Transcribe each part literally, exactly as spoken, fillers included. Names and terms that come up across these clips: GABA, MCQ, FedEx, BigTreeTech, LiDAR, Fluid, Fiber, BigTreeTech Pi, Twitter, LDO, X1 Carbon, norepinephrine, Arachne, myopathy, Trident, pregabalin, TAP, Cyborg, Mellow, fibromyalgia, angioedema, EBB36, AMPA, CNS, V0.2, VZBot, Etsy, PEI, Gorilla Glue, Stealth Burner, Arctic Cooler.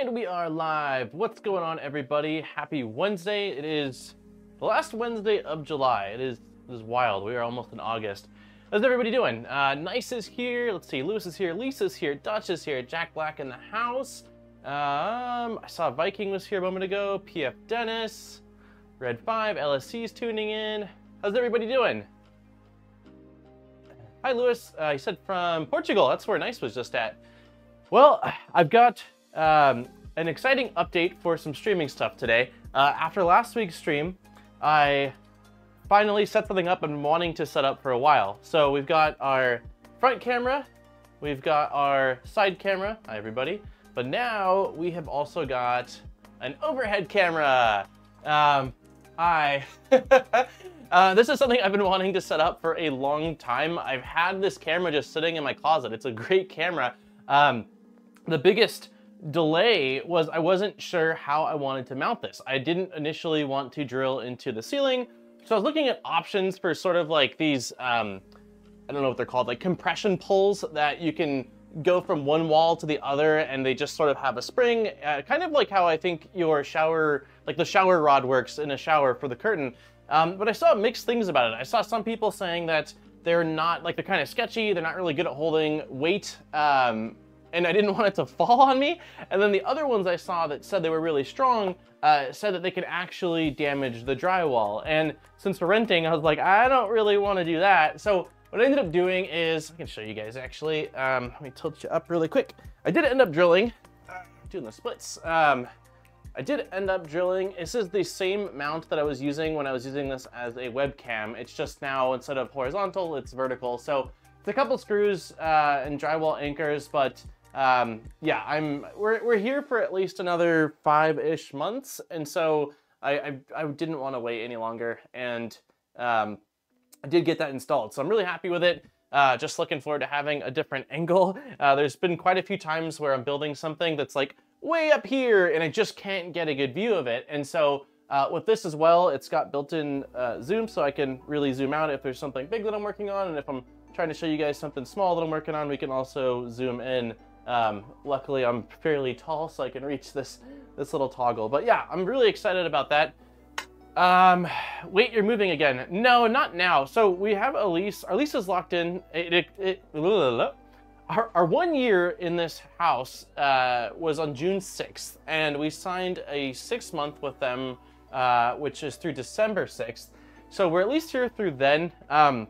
And we are live. What's going on, everybody? Happy Wednesday. It is the last Wednesday of July. It is, it is wild. We are almost in August. How's everybody doing? Uh, Nice is here. Let's see. Lewis is here. Lisa's here. Dutch is here. Jack Black in the house. Um, I saw Viking was here a moment ago. P F Dennis. Red five. L S C's tuning in. How's everybody doing? Hi, Lewis. Uh, he said from Portugal. That's where Nice was just at. Well, I've got um, an exciting update for some streaming stuff today. Uh, after last week's stream, I finally set something up and wanting to set up for a while. So we've got our front camera, we've got our side camera. Hi, everybody. But now we have also got an overhead camera. Um, I uh, this is something I've been wanting to set up for a long time. I've had this camera just sitting in my closet. It's a great camera. Um, the biggest delay was I wasn't sure how I wanted to mount this. I didn't initially want to drill into the ceiling. So I was looking at options for sort of like these, um, I don't know what they're called, like compression pulls that you can go from one wall to the other and they just sort of have a spring, uh, kind of like how I think your shower, like the shower rod works in a shower for the curtain. Um, but I saw mixed things about it. I saw some people saying that they're not, like they're kind of sketchy, they're not really good at holding weight, um, and I didn't want it to fall on me. And then the other ones I saw that said they were really strong uh, said that they could actually damage the drywall. And since we're renting, I was like, I don't really want to do that. So what I ended up doing is, I can show you guys actually, um, let me tilt you up really quick. I did end up drilling, uh, doing the splits. Um, I did end up drilling. This is the same mount that I was using when I was using this as a webcam. It's just now, instead of horizontal, it's vertical. So it's a couple screws uh, and drywall anchors, but um yeah i'm we're, we're here for at least another five-ish months, and so I, I i didn't want to wait any longer, and um I did get that installed, so I'm really happy with it. Uh just looking forward to having a different angle. Uh there's been quite a few times where I'm building something that's like way up here and I just can't get a good view of it, and so uh with this as well, it's got built-in uh zoom, so I can really zoom out if there's something big that I'm working on, and if I'm trying to show you guys something small that I'm working on, we can also zoom in. Um, luckily I'm fairly tall, so I can reach this, this little toggle. But yeah, I'm really excited about that. Um, wait, you're moving again. No, not now. So we have a lease. Our lease is locked in. It, it, it, our, our one year in this house uh, was on June sixth, and we signed a six month with them, uh, which is through December sixth. So we're at least here through then. Um,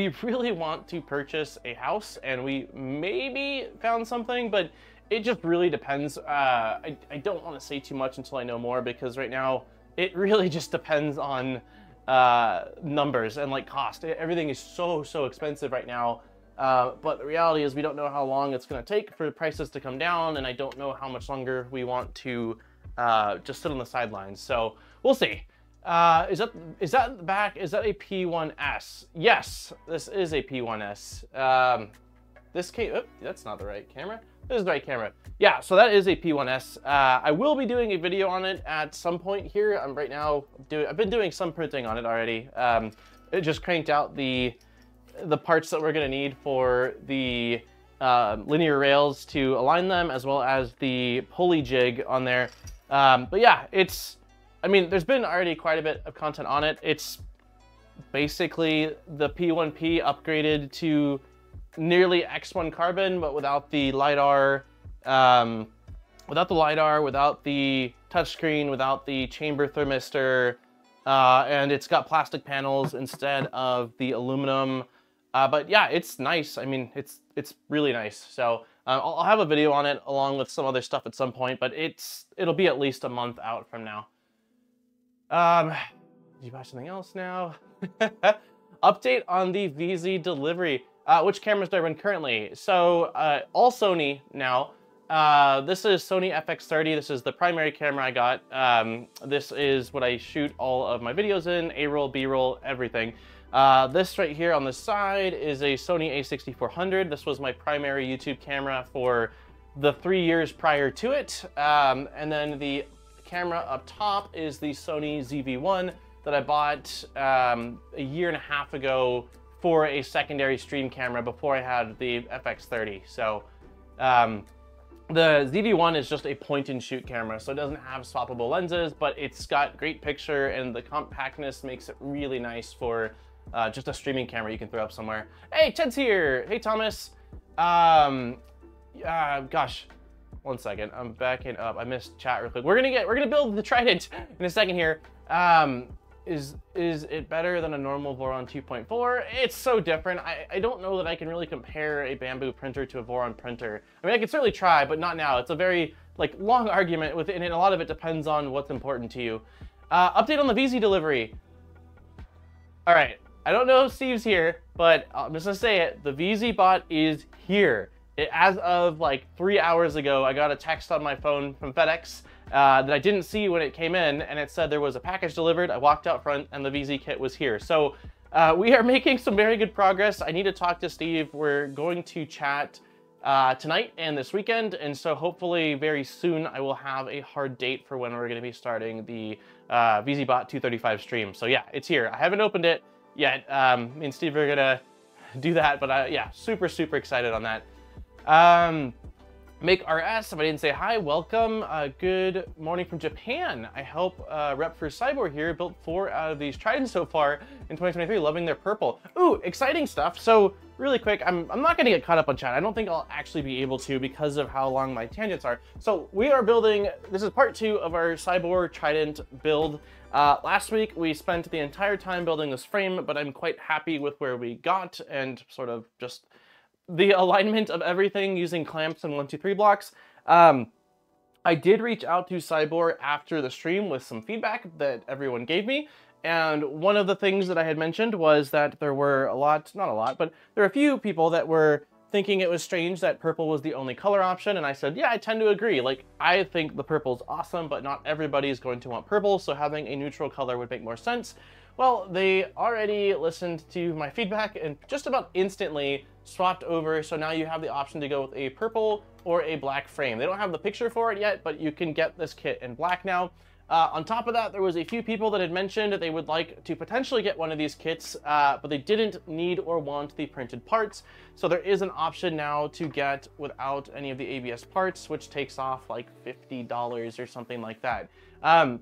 We really want to purchase a house, and we maybe found something, but it just really depends. Uh, I, I don't want to say too much until I know more, because right now it really just depends on uh, numbers and like cost. Everything is so, so expensive right now. Uh, but the reality is we don't know how long it's going to take for the prices to come down, and I don't know how much longer we want to uh, just sit on the sidelines. So we'll see. Uh, is that, is that in the back? Is that a P one S? Yes, this is a P one S. Um, this came, oh, that's not the right camera. This is the right camera. Yeah, so that is a P one S. Uh, I will be doing a video on it at some point here. I'm right now doing, I've been doing some printing on it already. Um, it just cranked out the, the parts that we're going to need for the, uh, linear rails to align them, as well as the pulley jig on there. Um, but yeah, it's, I mean, there's been already quite a bit of content on it. It's basically the P one P upgraded to nearly X one Carbon, but without the LiDAR, um, without the LiDAR, without the touchscreen, without the chamber thermistor, uh, and it's got plastic panels instead of the aluminum. Uh, but yeah, it's nice. I mean, it's it's really nice. So uh, I'll, I'll have a video on it along with some other stuff at some point, but it's it'll be at least a month out from now. Um, did you buy something else now? Update on the V Z delivery. Uh, which cameras do I run currently? So, uh, all Sony now. Uh, this is Sony F X thirty. This is the primary camera I got. Um, this is what I shoot all of my videos in, A-roll, B-roll, everything. Uh, this right here on the side is a Sony A sixty-four hundred. This was my primary YouTube camera for the three years prior to it. Um, and then the camera up top is the Sony Z V one that I bought um, a year and a half ago for a secondary stream camera before I had the F X thirty. So um, The Z V one is just a point and shoot camera, so it doesn't have swappable lenses, but it's got great picture and the compactness makes it really nice for uh, just a streaming camera you can throw up somewhere. Hey, Ted's here. Hey, Thomas. Um, uh, gosh, one second. I'm backing up. I missed chat real quick. We're gonna get, we're gonna build the Trident in a second here. Um, is is it better than a normal Voron two point four? It's so different. I, I don't know that I can really compare a bamboo printer to a Voron printer. I mean, I could certainly try, but not now. It's a very like long argument within it. A lot of it depends on what's important to you. Uh, update on the V Z delivery. All right, I don't know if Steve's here, but I'm just gonna say it. The VZBot is here. It, as of like three hours ago, I got a text on my phone from FedEx Uh, that I didn't see when it came in, and it said there was a package delivered. I walked out front and the V Z kit was here. So uh, we are making some very good progress. I need to talk to Steve. We're going to chat uh, tonight and this weekend, and so hopefully very soon I will have a hard date for when we're gonna be starting the uh, VZBot two thirty-five stream. So yeah, it's here. I haven't opened it yet. Um, me and Steve are gonna do that, but I, yeah, super, super excited on that. Um, Make R S, if I didn't say hi, welcome. Uh, good morning from Japan. I help uh, rep for Cyborg here, built four out of these Tridents so far in twenty twenty-three, loving their purple. Ooh, exciting stuff. So really quick, I'm, I'm not gonna get caught up on chat. I don't think I'll actually be able to because of how long my tangents are. So we are building, this is part two of our Cyborg Trident build. Uh, last week, we spent the entire time building this frame, but I'm quite happy with where we got and sort of just the alignment of everything using clamps and one, two, three blocks. Um, I did reach out to Siboor after the stream with some feedback that everyone gave me. And one of the things that I had mentioned was that there were a lot, not a lot, but there were a few people that were thinking it was strange that purple was the only color option. And I said, yeah, I tend to agree. Like, I think the purple's awesome, but not everybody is going to want purple. So having a neutral color would make more sense. Well, they already listened to my feedback and just about instantly swapped over. So now you have the option to go with a purple or a black frame. They don't have the picture for it yet, but you can get this kit in black now. Uh, on top of that, there was a few people that had mentioned that they would like to potentially get one of these kits, uh, but they didn't need or want the printed parts. So there is an option now to get without any of the A B S parts, which takes off like fifty dollars or something like that. Um,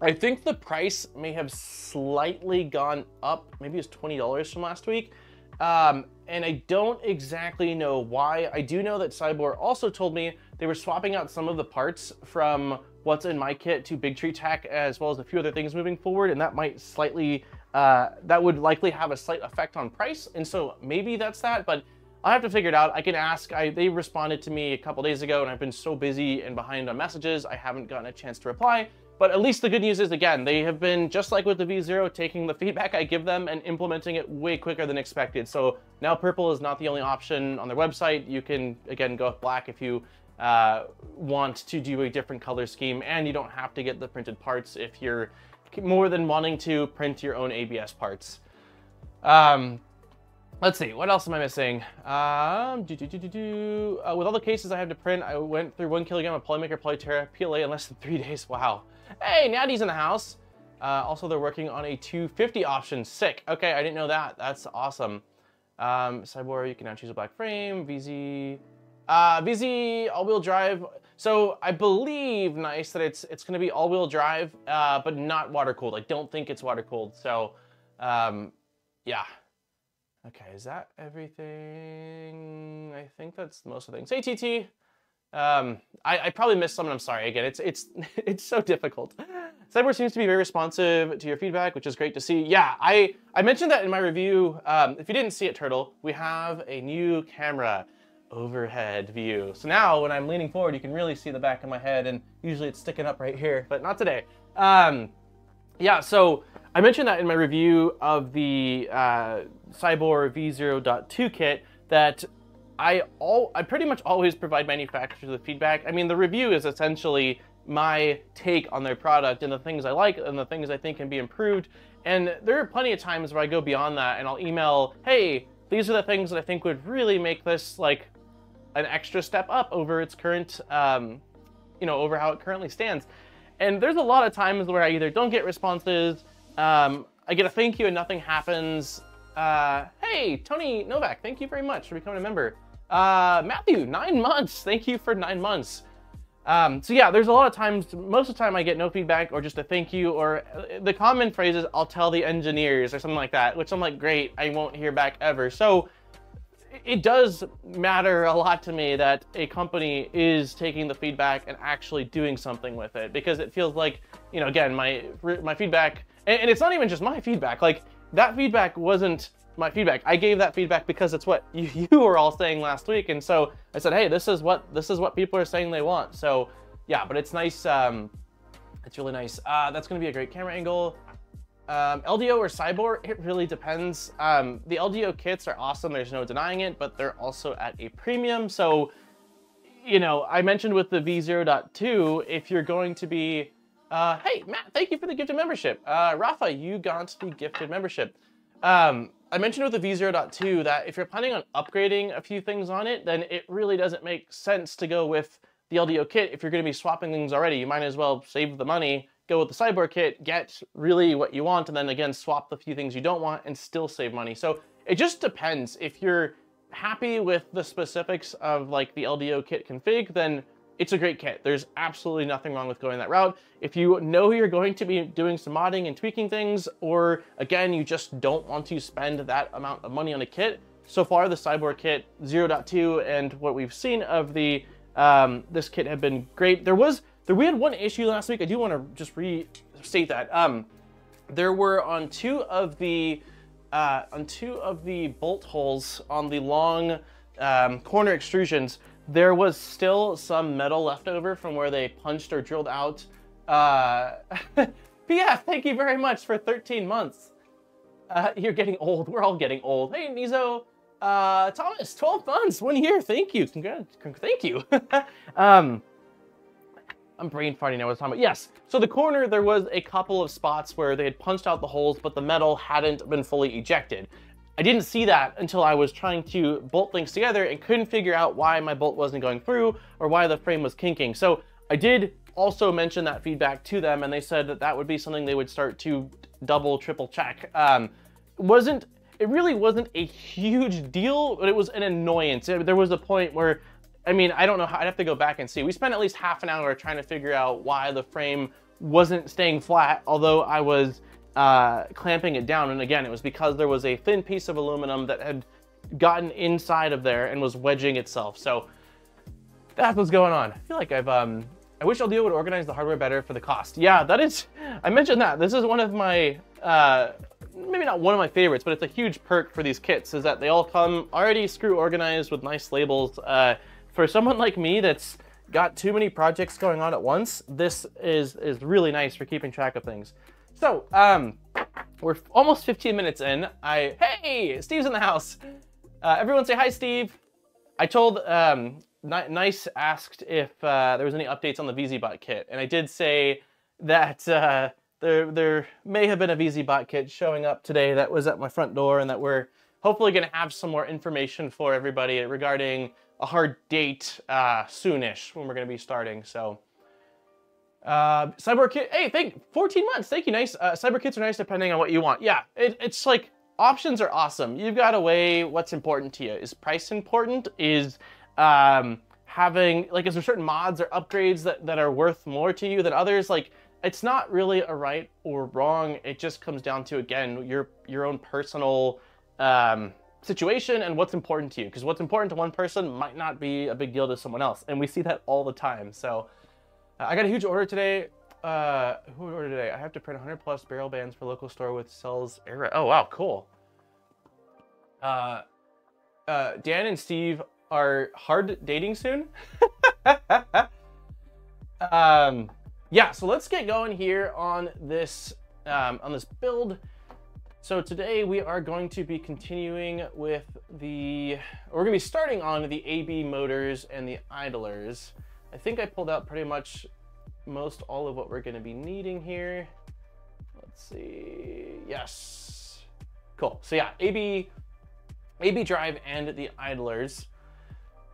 I think the price may have slightly gone up. Maybe it's twenty dollars from last week. Um, and I don't exactly know why. I do know that Siboor also told me they were swapping out some of the parts from what's in my kit to BigTreeTech, as well as a few other things moving forward, and that might slightly, uh, that would likely have a slight effect on price, and so maybe that's that, but I have to figure it out. I can ask. I, they responded to me a couple days ago, and I've been so busy and behind on messages, I haven't gotten a chance to reply, but at least the good news is, again, they have been, just like with the V zero, taking the feedback I give them and implementing it way quicker than expected. So now purple is not the only option on their website. You can, again, go with black if you uh, want to do a different color scheme, and you don't have to get the printed parts if you're more than wanting to print your own A B S parts. Um, Let's see, what else am I missing? Um, do, do, do, do, do. Uh, with all the cases I have to print, I went through one kilogram of Polymaker, Polyterra, P L A in less than three days. Wow. Hey, Natty's in the house. Uh, also, they're working on a two fifty option. Sick. Okay, I didn't know that. That's awesome. Um, Cyborg, you can now choose a black frame. V Z, uh, V Z all-wheel drive. So I believe, nice, that it's it's going to be all-wheel drive, uh, but not water-cooled. I don't think it's water-cooled. So, um, yeah. Okay, is that everything? I think that's most of the things. Hey, T T. Um, I, I probably missed some, and I'm sorry. Again, it's it's it's so difficult. Cyborg seems to be very responsive to your feedback, which is great to see. Yeah, I, I mentioned that in my review. Um, if you didn't see it, Turtle, we have a new camera overhead view. So now when I'm leaning forward, you can really see the back of my head, and usually it's sticking up right here, but not today. Um, yeah, so I mentioned that in my review of the uh, Cyborg V zero point two kit that I all I pretty much always provide manufacturers with feedback. I mean, the review is essentially my take on their product and the things I like and the things I think can be improved. And there are plenty of times where I go beyond that and I'll email, hey, these are the things that I think would really make this like an extra step up over its current, um, you know, over how it currently stands. And there's a lot of times where I either don't get responses, um, I get a thank you and nothing happens. Uh, hey, Tony Novak, thank you very much for becoming a member. Uh, Matthew, nine months. Thank you for nine months. Um, so yeah, there's a lot of times, most of the time I get no feedback or just a thank you, or the common phrase is I'll tell the engineers or something like that, which I'm like, great, I won't hear back ever. So it does matter a lot to me that a company is taking the feedback and actually doing something with it, because it feels like, you know, again, my, my feedback, and it's not even just my feedback, like that feedback wasn't my feedback. I gave that feedback because it's what you, you were all saying last week. And so I said, hey, this is what, this is what people are saying they want. So yeah, but it's nice. Um, it's really nice. Uh, that's going to be a great camera angle. Um, L D O or Cyborg, it really depends. Um, the L D O kits are awesome. There's no denying it, but they're also at a premium. So, you know, I mentioned with the V zero point two, if you're going to be, uh, hey, Matt, thank you for the gifted membership. Uh, Rafa, you got the gifted membership. Um, I mentioned with the V zero point two that if you're planning on upgrading a few things on it, then it really doesn't make sense to go with the L D O kit. If you're going to be swapping things already, you might as well save the money, go with the Cyborg kit, get really what you want, and then again, swap the few things you don't want and still save money. So it just depends. If you're happy with the specifics of like the L D O kit config, then it's a great kit. There's absolutely nothing wrong with going that route. If you know you're going to be doing some modding and tweaking things, or again, you just don't want to spend that amount of money on a kit. So far, the Cyborg kit zero point two and what we've seen of the um, this kit have been great. There was, there, we had one issue last week. I do want to just restate that. Um, there were on two of the uh, on two of the bolt holes on the long um, corner extrusions, there was still some metal left over from where they punched or drilled out. Uh, P F, thank you very much for thirteen months. Uh, you're getting old. We're all getting old. Hey, Nizo. Uh, Thomas, twelve months, one year. Thank you. Congrats. Thank you. um, I'm brain farting now. I was talking about. Yes. So the corner, there was a couple of spots where they had punched out the holes, but the metal hadn't been fully ejected. I didn't see that until I was trying to bolt things together and couldn't figure out why my bolt wasn't going through or why the frame was kinking. So I did also mention that feedback to them, and they said that that would be something they would start to double, triple check. Um, wasn't, it really wasn't a huge deal, but it was an annoyance. There was a point where, I mean, I don't know how, I'd have to go back and see. We spent at least half an hour trying to figure out why the frame wasn't staying flat, although I was uh clamping it down, and again it was because there was a thin piece of aluminum that had gotten inside of there and was wedging itself. So that's what's going on. I feel like I've um I wish L D O would organize the hardware better for the cost. Yeah, that is, I mentioned that this is one of my uh maybe not one of my favorites, but it's a huge perk for these kits is that they all come already screw organized with nice labels. Uh for someone like me that's got too many projects going on at once, this is is really nice for keeping track of things. So, um, we're almost fifteen minutes in. I, hey, Steve's in the house. Uh, everyone say hi, Steve. I told, um, Nice asked if uh, there was any updates on the VZBot kit. And I did say that uh, there, there may have been a VZBot kit showing up today that was at my front door, and that we're hopefully going to have some more information for everybody regarding a hard date uh, soonish when we're going to be starting. So. Uh, cyber kit, hey, thank, fourteen months, thank you, nice. Uh, cyber kits are nice depending on what you want. Yeah, it, it's like, options are awesome. You've got to weigh what's important to you. Is price important? Is um, having, like, is there certain mods or upgrades that, that are worth more to you than others? Like, it's not really a right or wrong. It just comes down to, again, your, your own personal um, situation and what's important to you. Because what's important to one person might not be a big deal to someone else. And we see that all the time, so. I got a huge order today. Uh, who ordered today? I have to print one hundred plus barrel bands for local store with Cells Era. Oh, wow, cool. Uh, uh, Dan and Steve are hard dating soon. um, yeah, so let's get going here on this, um, on this build. So today we are going to be continuing with the, we're gonna be starting on the A B motors and the idlers. I think I pulled out pretty much most all of what we're going to be needing here. Let's see. Yes. Cool. So yeah, A B, A B drive and the idlers.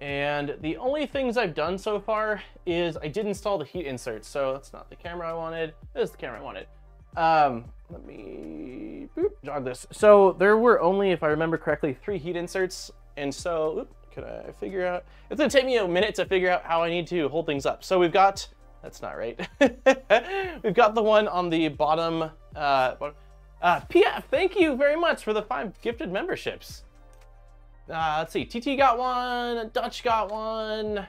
And the only things I've done so far is I did install the heat inserts. So that's not the camera I wanted. This is the camera I wanted. Um, let me boop, jog this. So there were only, if I remember correctly, three heat inserts. And so, oop, Can I figure out? It's gonna take me a minute to figure out how I need to hold things up. So we've got, that's not right. We've got the one on the bottom. Uh, uh, P F, thank you very much for the five gifted memberships. Uh, let's see, T T got one, Dutch got one,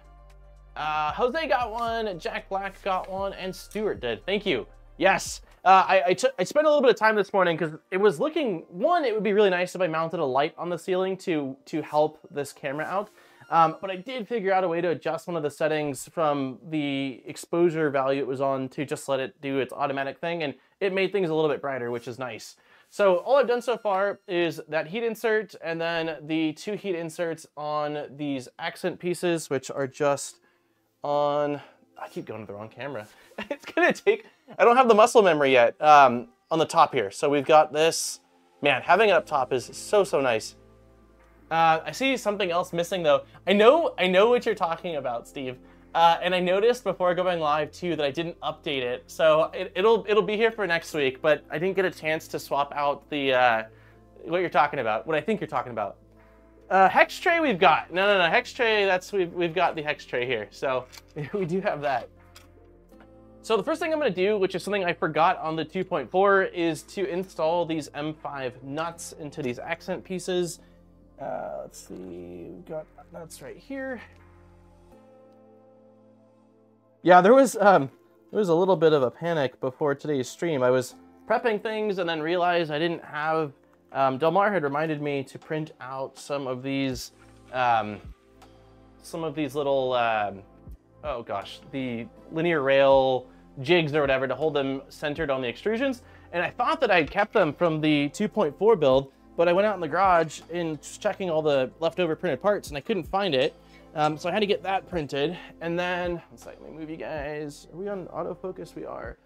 uh, Jose got one, Jack Black got one, and Stuart did. Thank you. Yes. Uh, I, I, took, I spent a little bit of time this morning because it was looking, one, it would be really nice if I mounted a light on the ceiling to, to help this camera out. Um, but I did figure out a way to adjust one of the settings from the exposure value it was on to just let it do its automatic thing. And it made things a little bit brighter, which is nice. So all I've done so far is that heat insert and then the two heat inserts on these accent pieces, which are just on... I keep going to the wrong camera. It's gonna take, I don't have the muscle memory yet um, on the top here. So we've got this, man, having it up top is so, so nice. Uh, I see something else missing though. I know, I know what you're talking about, Steve. Uh, and I noticed before going live too that I didn't update it. So it, it'll, it'll be here for next week, but I didn't get a chance to swap out the, uh, what you're talking about, what I think you're talking about. Uh, hex tray we've got. No, no, no, hex tray, that's, we've, we've got the hex tray here. So we do have that. So the first thing I'm gonna do, which is something I forgot on the two point four, is to install these M five nuts into these accent pieces. Uh, let's see, we've got nuts right here. Yeah, there was, um, there was a little bit of a panic before today's stream. I was prepping things and then realized I didn't have Um, Del Mar had reminded me to print out some of these, um, some of these little, um, oh gosh, the linear rail jigs or whatever to hold them centered on the extrusions. And I thought that I had kept them from the two point four build, but I went out in the garage and checking all the leftover printed parts and I couldn't find it. Um, so I had to get that printed. And then, let's like, let me move you guys. Are we on autofocus? We are.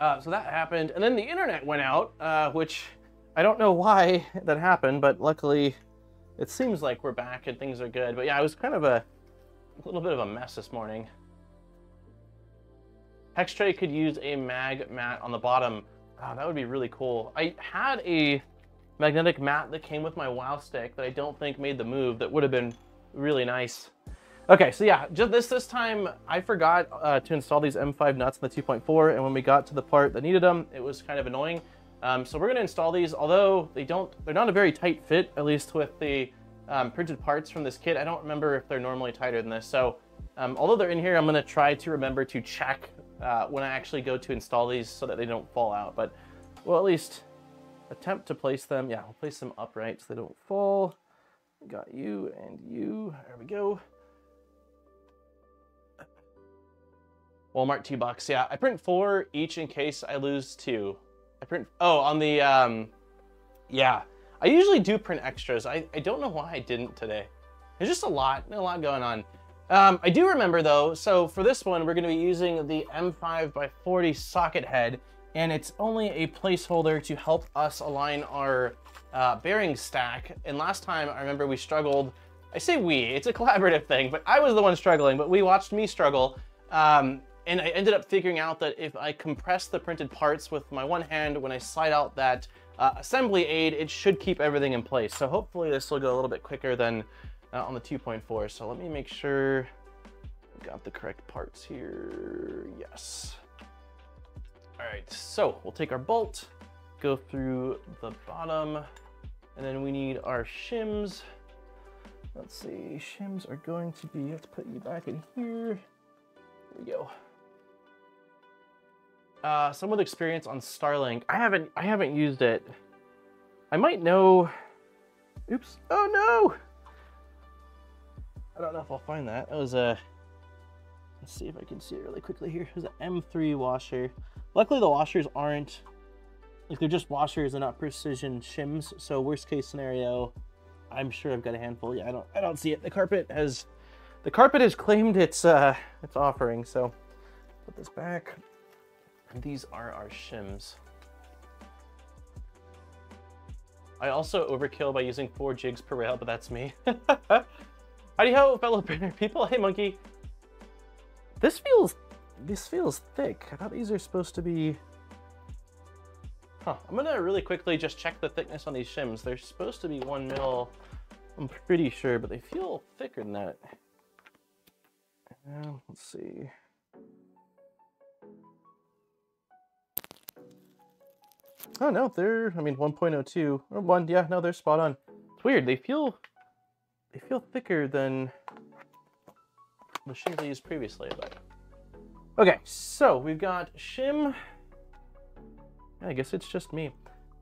Uh, so that happened, and then the internet went out, uh, which I don't know why that happened, but luckily it seems like we're back and things are good. But yeah, I was kind of a, a little bit of a mess this morning. Hex tray could use a mag mat on the bottom. Oh, that would be really cool. I had a magnetic mat that came with my WoW stick that I don't think made the move. That would have been really nice. Okay, so yeah, just this this time I forgot uh, to install these M five nuts in the two point four, and when we got to the part that needed them, it was kind of annoying. Um, so we're gonna install these, although they don't, they're not a very tight fit, at least with the um, printed parts from this kit. I don't remember if they're normally tighter than this. So um, although they're in here, I'm gonna try to remember to check uh, when I actually go to install these so that they don't fall out, but we'll at least attempt to place them. Yeah, we'll place them upright so they don't fall. Got you and you, there we go. Walmart, two bucks. Yeah, I print four each in case I lose two. I print, oh, on the, um, yeah. I usually do print extras. I, I don't know why I didn't today. There's just a lot, a lot going on. Um, I do remember though, so for this one, we're gonna be using the M five by forty socket head, and it's only a placeholder to help us align our uh, bearing stack. And last time I remember we struggled, I say we, it's a collaborative thing, but I was the one struggling, but we watched me struggle. Um, And I ended up figuring out that if I compress the printed parts with my one hand, when I slide out that uh, assembly aid, it should keep everything in place. So hopefully this will go a little bit quicker than uh, on the two point four. So let me make sure I've got the correct parts here. Yes. All right, so we'll take our bolt, go through the bottom, and then we need our shims. Let's see, shims are going to be, let's put you back in here. There we go. Uh, some with experience on Starlink. I haven't, I haven't used it. I might know, oops, oh no! I don't know if I'll find that. That was a, let's see if I can see it really quickly here. It was an M three washer. Luckily the washers aren't, like they're just washers, they're not precision shims. So worst case scenario, I'm sure I've got a handful. Yeah, I don't, I don't see it. The carpet has, the carpet has claimed its, uh, its offering. So put this back. These are our shims. I also overkill by using four jigs per rail, but that's me. Howdy ho, fellow printer people. Hey, monkey. This feels, this feels thick. I thought these are supposed to be, huh. I'm gonna really quickly just check the thickness on these shims. They're supposed to be one mil I'm pretty sure, but they feel thicker than that. Uh, let's see. Oh no, they're, I mean, one point oh two or one. Yeah, no, they're spot on. It's weird. They feel, they feel thicker than the shims I used previously. But okay, so we've got shim. I guess it's just me.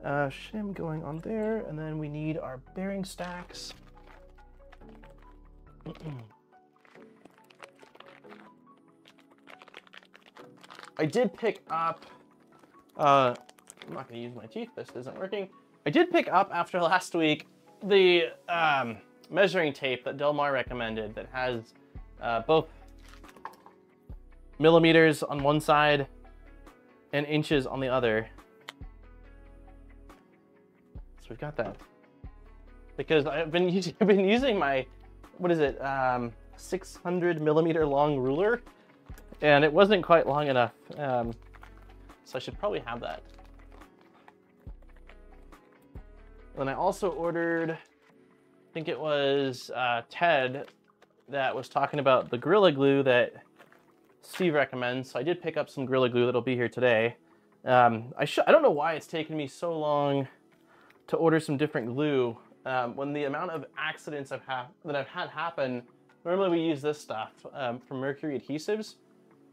Uh, shim going on there, and then we need our bearing stacks. I did pick up. Uh, I'm not going to use my teeth. This isn't working. I did pick up after last week the um, measuring tape that Del Mar recommended that has uh, both millimeters on one side and inches on the other. So we've got that because I've been using, I've been using my, what is it, um, six hundred millimeter long ruler, and it wasn't quite long enough. Um, so I should probably have that. And I also ordered, I think it was uh, Ted that was talking about the Gorilla Glue that Steve recommends. So I did pick up some Gorilla Glue that'll be here today. Um, I, I don't know why it's taken me so long to order some different glue um, when the amount of accidents I've ha that I've had happen. Normally we use this stuff um, from Mercury adhesives,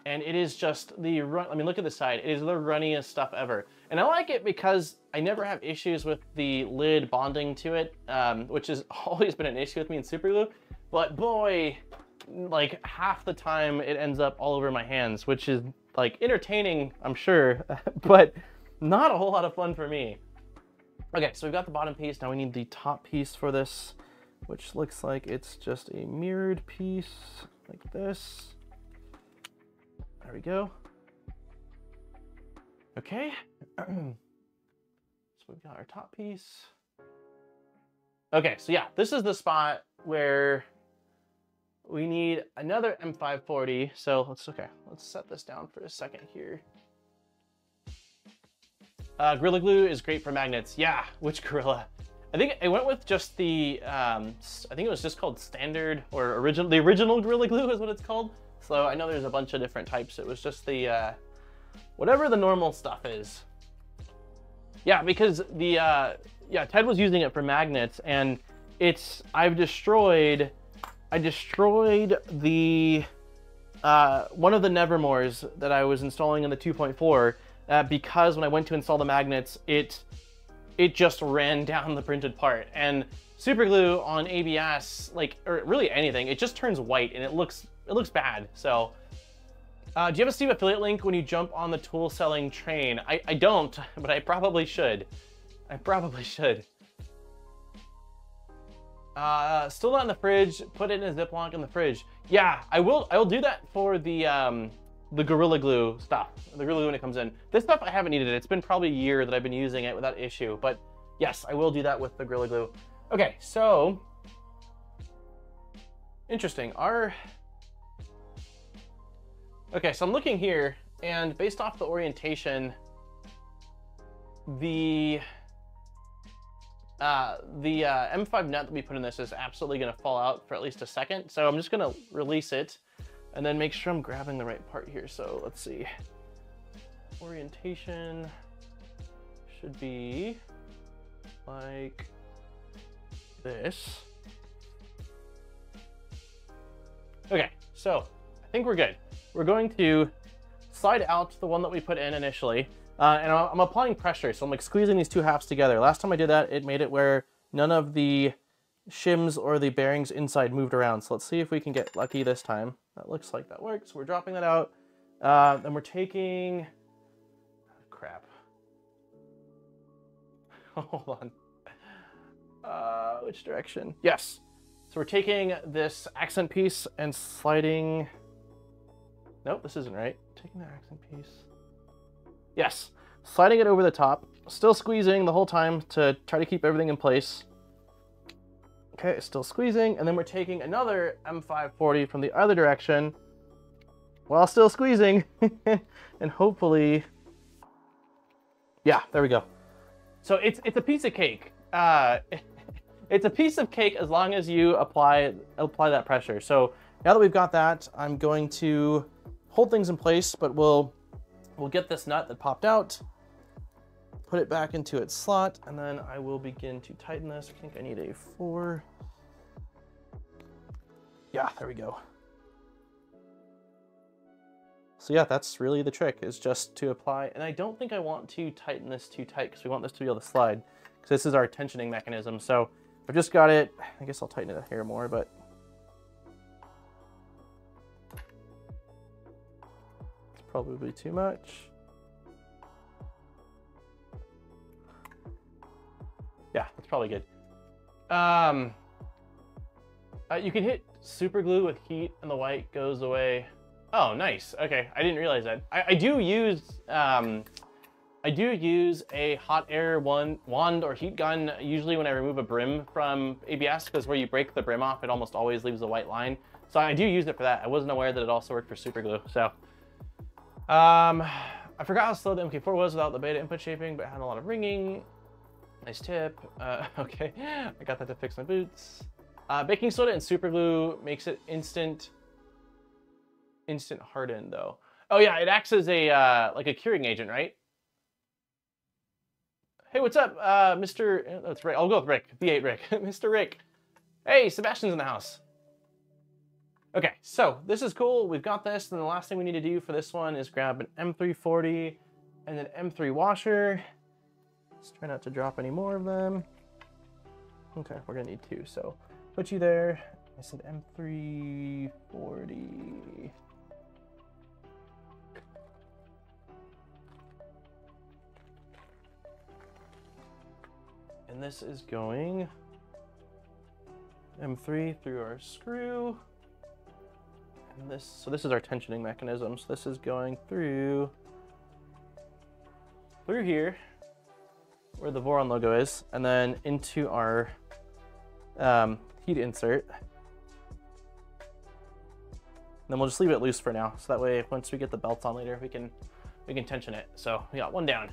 and it is just the run. I mean, look at the side. It is the runniest stuff ever. And I like it because I never have issues with the lid bonding to it, um, which has always been an issue with me in super glue. But boy, like half the time it ends up all over my hands, which is like entertaining, I'm sure, but not a whole lot of fun for me. Okay, so we've got the bottom piece. Now we need the top piece for this, which looks like it's just a mirrored piece like this. There we go. Okay. So we've got our top piece. Okay, so yeah, this is the spot where we need another M five forty. So let's, okay, let's set this down for a second here. Uh, Gorilla Glue is great for magnets. Yeah, which Gorilla? I think I went with just the, um, I think it was just called standard or original, the original Gorilla Glue is what it's called. So I know there's a bunch of different types. It was just the, uh, whatever the normal stuff is. Yeah, because the, uh, yeah, Ted was using it for magnets, and it's, I've destroyed, I destroyed the, uh, one of the Nevermores that I was installing in the two point four uh, because when I went to install the magnets, it, it just ran down the printed part. And super glue on A B S, like, or really anything, it just turns white and it looks, it looks bad. So, uh, do you have a Steam affiliate link when you jump on the tool selling train? I, I don't, but I probably should. I probably should. Uh, still not in the fridge. Put it in a Ziploc in the fridge. Yeah, I will. I will do that for the um, the Gorilla Glue stuff. The Gorilla Glue when it comes in. This stuff I haven't needed it. It's been probably a year that I've been using it without issue. But yes, I will do that with the Gorilla Glue. Okay, so interesting. Our Okay, so I'm looking here, and based off the orientation, the uh, the uh, M five nut that we put in this is absolutely going to fall out for at least a second. So I'm just going to release it, and then make sure I'm grabbing the right part here. So let's see, orientation should be like this. Okay, so I think we're good. We're going to slide out the one that we put in initially, uh, and I'm applying pressure. So I'm like squeezing these two halves together. Last time I did that, it made it where none of the shims or the bearings inside moved around. So let's see if we can get lucky this time. That looks like that works. We're dropping that out. Uh, then we're taking, oh, crap. Hold on, uh, which direction? Yes. So we're taking this accent piece and sliding, nope, this isn't right. Taking the accent piece. Yes, sliding it over the top. Still squeezing the whole time to try to keep everything in place. Okay, still squeezing. And then we're taking another M five forty from the other direction while still squeezing. And hopefully, yeah, there we go. So it's, it's a piece of cake. Uh, it's a piece of cake as long as you apply apply that pressure. So now that we've got that, I'm going to hold things in place, but we'll we'll get this nut that popped out, put it back into its slot, and then I will begin to tighten this. I think I need a four. Yeah, there we go. So yeah, that's really the trick, is just to apply. And I don't think I want to tighten this too tight because we want this to be able to slide, because this is our tensioning mechanism. So I've just got it. I guess I'll tighten it a hair more, but it's probably too much. Yeah, that's probably good. Um, uh, you can hit super glue with heat and the white goes away. Oh, nice. Okay, I didn't realize that. I, I do use um, I do use a hot air one, wand or heat gun usually when I remove a brim from A B S, because where you break the brim off, it almost always leaves a white line. So I do use it for that. I wasn't aware that it also worked for super glue. So um, I forgot how slow the M K four was without the beta input shaping, but it had a lot of ringing. Nice tip. Uh, okay, I got that to fix my boots. Uh, baking soda and super glue makes it instant. Instant harden though. Oh yeah, it acts as a uh, like a curing agent, right? Hey, what's up, uh, Mister That's Rick. I'll go with Rick. B eight Rick, Mister Rick. Hey, Sebastian's in the house. Okay, so this is cool. We've got this, and the last thing we need to do for this one is grab an M three forty and an M three washer. Let's try not to drop any more of them. Okay, we're gonna need two. So put you there. I said M three forty. And this is going M three through our screw. And this, so this is our tensioning mechanism. So this is going through, through here, where the Voron logo is, and then into our um, heat insert. And then we'll just leave it loose for now. So that way, once we get the belts on later, we can, we can tension it. So we got one down.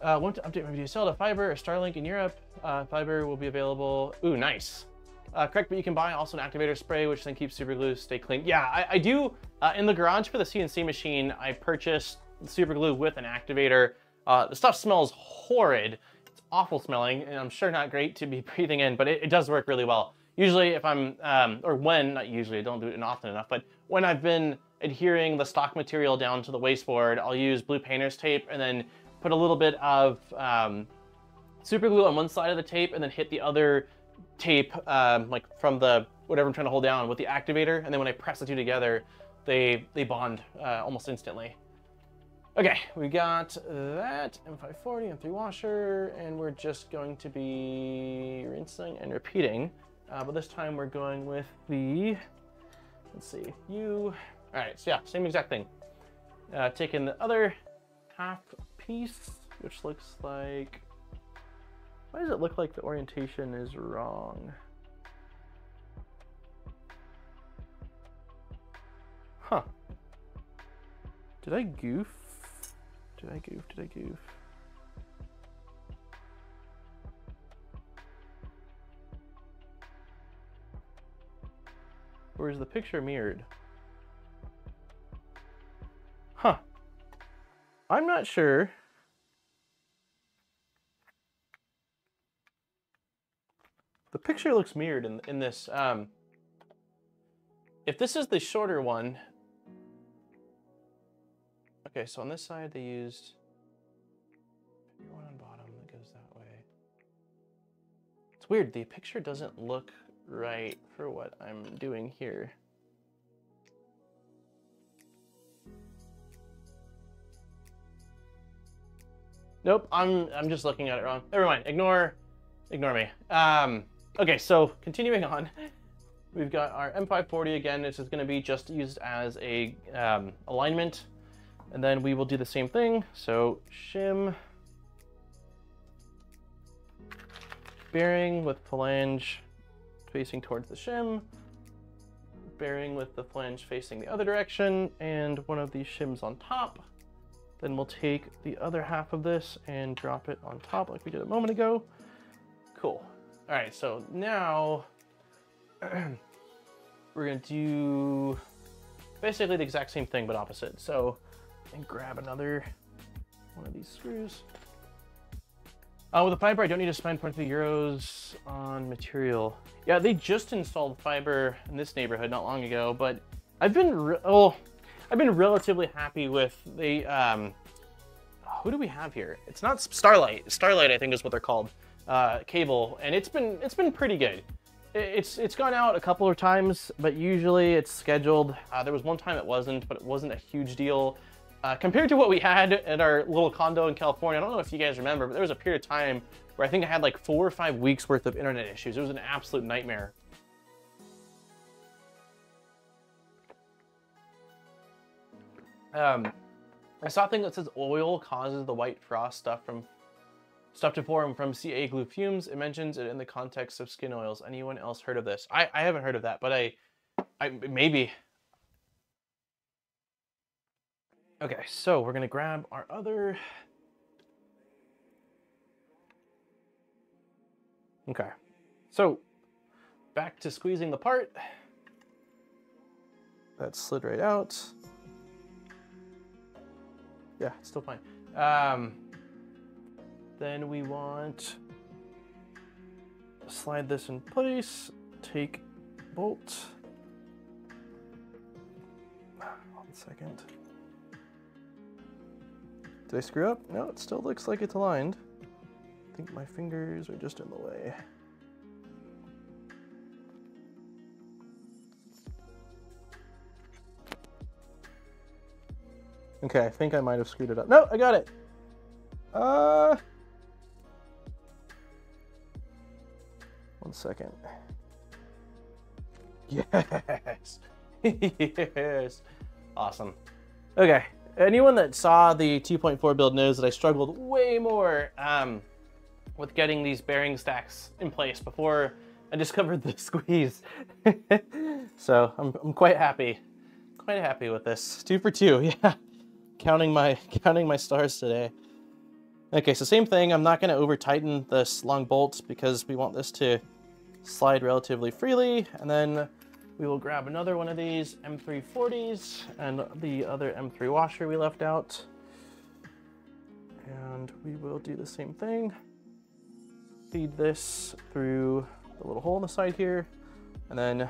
Uh, want to update my video, sell to Fiber or Starlink in Europe. Uh, Fiber will be available. Ooh, nice. Uh, correct, but you can buy also an activator spray, which then keeps super glue, stay clean. Yeah, I, I do, uh, in the garage for the C N C machine, I purchased super glue with an activator. Uh, the stuff smells horrid. It's awful smelling, and I'm sure not great to be breathing in, but it, it does work really well. Usually if I'm, um, or when, not usually, I don't do it often enough, but when I've been adhering the stock material down to the wasteboard, I'll use blue painter's tape and then put a little bit of um, super glue on one side of the tape and then hit the other tape, um, like from the, whatever I'm trying to hold down with the activator. And then when I press the two together, they, they bond uh, almost instantly. Okay, we got that M five forty and three washer, and we're just going to be rinsing and repeating. Uh, but this time we're going with the, let's see, U. All right, so yeah, same exact thing. Uh, taking the other half piece, which looks like, why does it look like the orientation is wrong? Huh. Did I goof? Did I goof? Did I goof? Or is the picture mirrored? Huh. I'm not sure. The picture looks mirrored in, in this. Um, if this is the shorter one, okay, so on this side they used one on bottom that goes that way. It's weird, the picture doesn't look right for what I'm doing here. Nope, I'm I'm just looking at it wrong. Never mind, ignore ignore me. Um, okay, so continuing on. We've got our M five forty again. This is gonna be just used as a um, alignment. And then we will do the same thing. So shim, bearing with flange facing towards the shim, bearing with the flange facing the other direction, and one of these shims on top. Then we'll take the other half of this and drop it on top like we did a moment ago. Cool. All right, so now we're gonna do basically the exact same thing, but opposite. So let me grab another one of these screws. Uh, with the fiber, I don't need to spend twenty-three euros on material. Yeah, they just installed fiber in this neighborhood not long ago, but I've been, re oh, I've been relatively happy with the, um, who do we have here? It's not Starlight. Starlight, I think is what they're called, uh, cable. And it's been, it's been pretty good. It's, it's gone out a couple of times, but usually it's scheduled. Uh, there was one time it wasn't, but it wasn't a huge deal. Uh, compared to what we had at our little condo in California, I don't know if you guys remember, but there was a period of time where I think I had like four or five weeks worth of internet issues. It was an absolute nightmare. Um, I saw a thing that says oil causes the white frost stuff from stuff to form from C A glue fumes. It mentions it in the context of skin oils. Anyone else heard of this? I, I haven't heard of that, but I, I maybe. Okay, so we're gonna grab our other. Okay, so back to squeezing the part. That slid right out. Yeah, it's still fine. Um, then we want to slide this in place, take bolt. One second. Did I screw up? No, it still looks like it's aligned. I think my fingers are just in the way. Okay, I think I might have screwed it up. No, I got it. Uh, one second. Yes. Yes. Awesome. Okay. Anyone that saw the two point four build knows that I struggled way more um, with getting these bearing stacks in place before I discovered the squeeze. So I'm, I'm quite happy, quite happy with this. Two for two, yeah. Counting my counting my stars today. Okay, so same thing. I'm not going to over tighten this long bolt because we want this to slide relatively freely, and then we will grab another one of these M three forties and the other M three washer we left out. And we will do the same thing. Feed this through the little hole in the side here, and then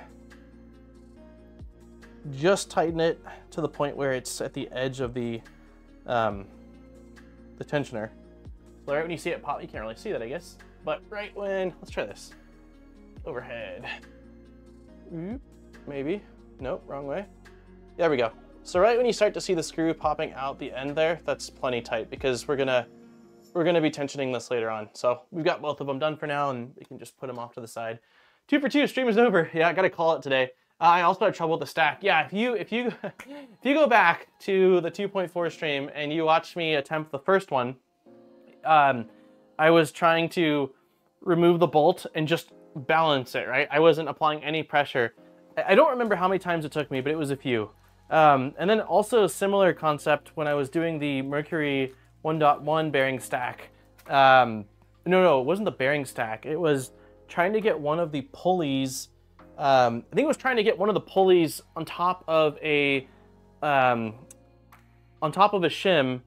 just tighten it to the point where it's at the edge of the, um, the tensioner. So right when you see it pop, you can't really see that, I guess. But right when, let's try this. Overhead. Oop. Maybe. Nope, wrong way. There we go. So right when you start to see the screw popping out the end there, that's plenty tight because we're gonna we're gonna be tensioning this later on. So we've got both of them done for now, and we can just put them off to the side. Two for two, stream is over. Yeah, I gotta call it today. Uh, I also had trouble with the stack. Yeah, if you if you if you go back to the two point four stream and you watch me attempt the first one, um, I was trying to remove the bolt and just balance it, right? I wasn't applying any pressure. I don't remember how many times it took me, but it was a few. Um, and then also similar concept when I was doing the Mercury one point one bearing stack. Um, no, no, it wasn't the bearing stack. It was trying to get one of the pulleys. Um, I think it was trying to get one of the pulleys on top of a, um, on top of a shim,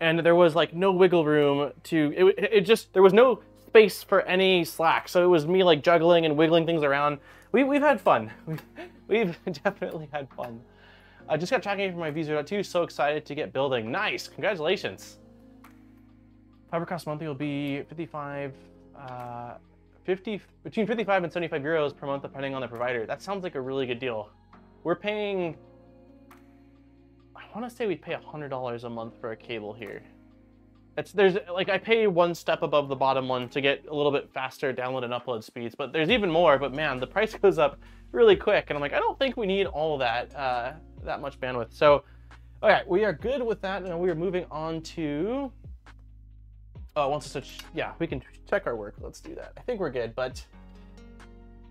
and there was like no wiggle room to, it, it just, there was no space for any slack. So it was me like juggling and wiggling things around. We, we've had fun. We've, we've definitely had fun. I just got tracking for my V zero point two. So excited to get building. Nice. Congratulations. Fiber cost monthly will be fifty-five, uh, fifty, between fifty-five and seventy-five euros per month, depending on the provider. That sounds like a really good deal. We're paying, I want to say we pay one hundred dollars a month for a cable here. It's, there's like, I pay one step above the bottom one to get a little bit faster download and upload speeds, but there's even more, but man, the price goes up really quick. And I'm like, I don't think we need all that, uh, that much bandwidth. So, all right, we are good with that. And we are moving on to, oh, once it's a, yeah, we can check our work. Let's do that. I think we're good, but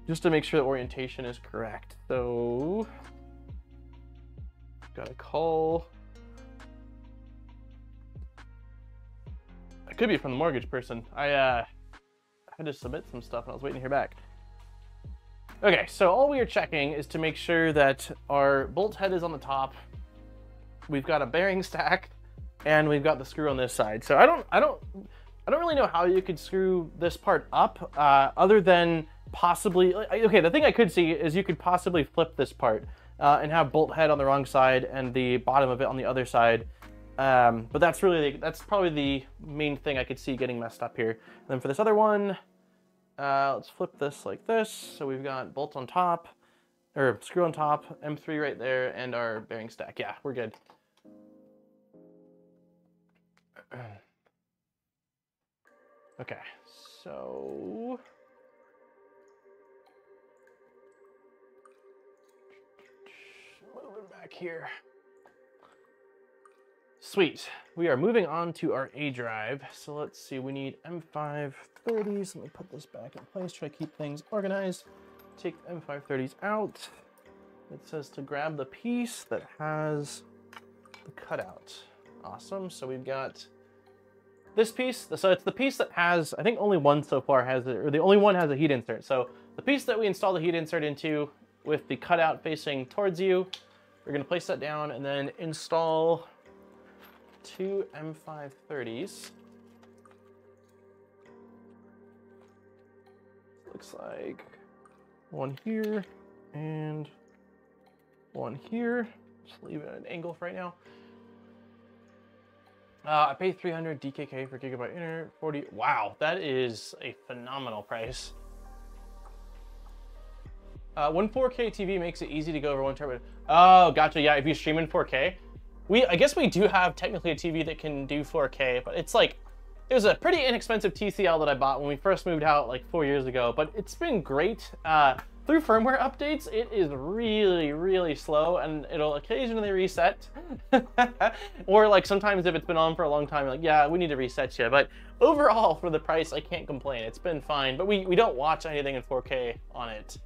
just to make sure the orientation is correct. So got a call. It could be from the mortgage person. I uh, happened to submit some stuff and I was waiting to hear back. Okay, so all we are checking is to make sure that our bolt head is on the top, we've got a bearing stack, and we've got the screw on this side. So I don't, I don't, I don't really know how you could screw this part up, uh, other than possibly. Okay, the thing I could see is you could possibly flip this part uh, and have bolt head on the wrong side and the bottom of it on the other side. Um, but that's really the, that's probably the main thing I could see getting messed up here. And then for this other one. Uh, let's flip this like this. So we've got bolt on top, or screw on top, M three right there, and our bearing stack. Yeah, we're good. Okay, so... moving back here. Sweet. We are moving on to our A drive. So let's see, we need M five thirties. Let me put this back in place, try to keep things organized. Take the M five thirties out. It says to grab the piece that has the cutout. Awesome, so we've got this piece. So it's the piece that has, I think only one so far has, it, or the only one has a heat insert. So the piece that we install the heat insert into with the cutout facing towards you, we're gonna place that down and then install two M five thirties. Looks like one here and one here. Just leave it at an angle for right now. Uh, I paid three hundred D K K for gigabyte inner forty. Wow, that is a phenomenal price. Uh, one four K T V makes it easy to go over one turbine. Oh, gotcha. Yeah, if you stream in four K. We, I guess we do have technically a T V that can do four K, but it's like, it was a pretty inexpensive T C L that I bought when we first moved out like four years ago, but it's been great. Uh, through firmware updates, it is really, really slow and it'll occasionally reset. Or like sometimes if it's been on for a long time, like, yeah, we need to reset you. But overall for the price, I can't complain. It's been fine, but we, we don't watch anything in four K on it.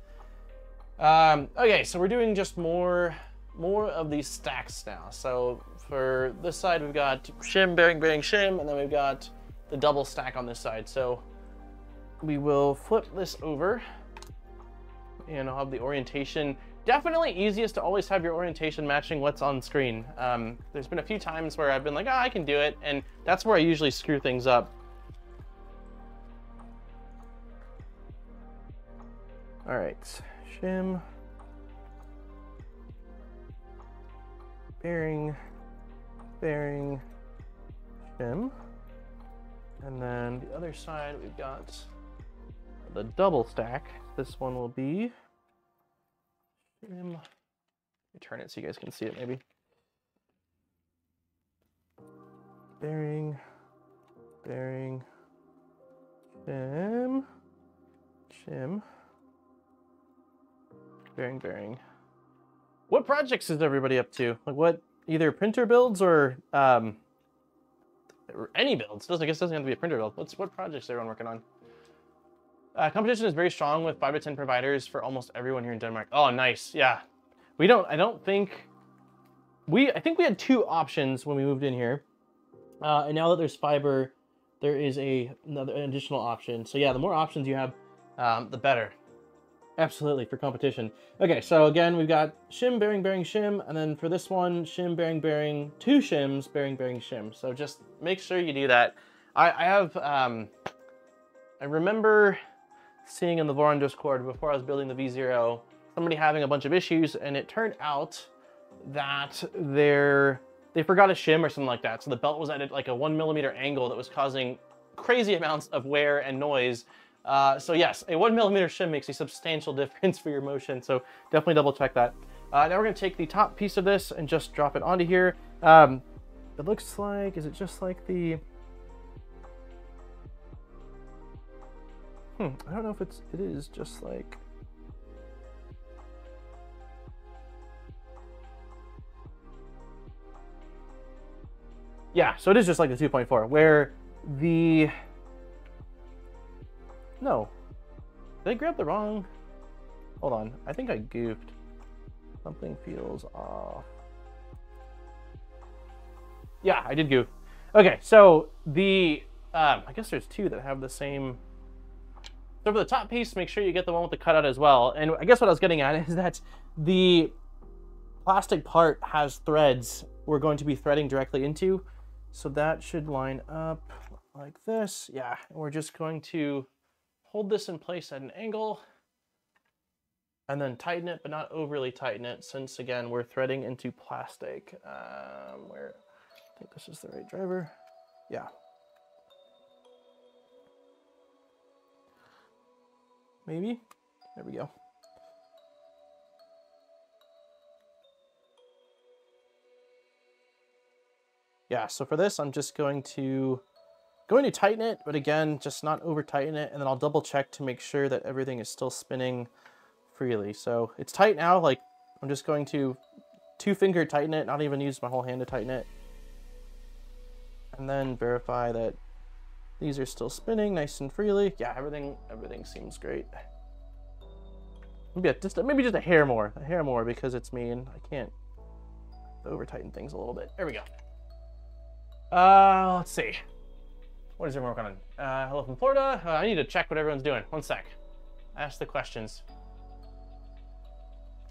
Um, okay, so we're doing just more more of these stacks now. So for this side, we've got shim, bearing, bearing, shim, and then we've got the double stack on this side. So we will flip this over and I'll have the orientation. Definitely easiest to always have your orientation matching what's on screen. Um, there's been a few times where I've been like, ah, oh, I can do it. And that's where I usually screw things up. All right, shim. Bearing, bearing, shim. And then the other side, we've got the double stack. This one will be shim. Let me turn it so you guys can see it maybe. Bearing, bearing, shim, shim, bearing, bearing. What projects is everybody up to? Like what, either printer builds or um, or any builds. Doesn't, I guess it doesn't have to be a printer build. What's, what projects is everyone working on? Uh, competition is very strong with five to ten providers for almost everyone here in Denmark. Oh, nice, yeah. We don't, I don't think, we, I think we had two options when we moved in here. Uh, and now that there's fiber, there is a, another an additional option. So yeah, the more options you have, um, the better. Absolutely, for competition. Okay, so again, we've got shim, bearing, bearing, shim, and then for this one, shim, bearing, bearing, two shims, bearing, bearing, shim. So just make sure you do that. I, I have, um, I remember seeing in the Voron Discord before I was building the V zero, somebody having a bunch of issues, and it turned out that their, they forgot a shim or something like that. So the belt was at like a one millimeter angle that was causing crazy amounts of wear and noise. Uh, so yes, a one millimeter shim makes a substantial difference for your motion. So definitely double check that. Uh, now we're gonna take the top piece of this and just drop it onto here. Um, it looks like, is it just like the, hmm, I don't know if it's, it is just like, yeah, so it is just like the two point four where the, no, did I grab the wrong? Hold on, I think I goofed. Something feels off. Yeah, I did goof. Okay, so the, um, I guess there's two that have the same So for the top piece, make sure you get the one with the cutout as well. And I guess what I was getting at is that the plastic part has threads we're going to be threading directly into. So that should line up like this. Yeah, and we're just going to hold this in place at an angle and then tighten it, but not overly tighten it, since again, we're threading into plastic. Um, where, I think this is the right driver. Yeah. Maybe, there we go. Yeah, so for this, I'm just going to going to tighten it, but again, just not over tighten it. And then I'll double check to make sure that everything is still spinning freely. So it's tight now, like I'm just going to two finger tighten it, not even use my whole hand to tighten it. And then verify that these are still spinning nice and freely. Yeah, everything everything seems great. Maybe just, maybe just a hair more, a hair more because it's me and I can't over tighten things a little bit. There we go. Uh, let's see. What is everyone working on? Uh, hello from Florida. Uh, I need to check what everyone's doing. One sec. Ask the questions.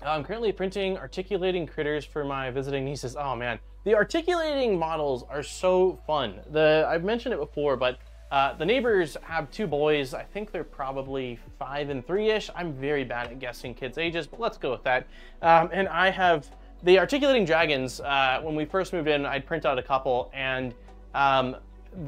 Uh, I'm currently printing articulating critters for my visiting nieces. Oh man, the articulating models are so fun. The I've mentioned it before, but uh, the neighbors have two boys. I think they're probably five and three-ish. I'm very bad at guessing kids' ages, but let's go with that. Um, and I have the articulating dragons. Uh, when we first moved in, I'd print out a couple, and um,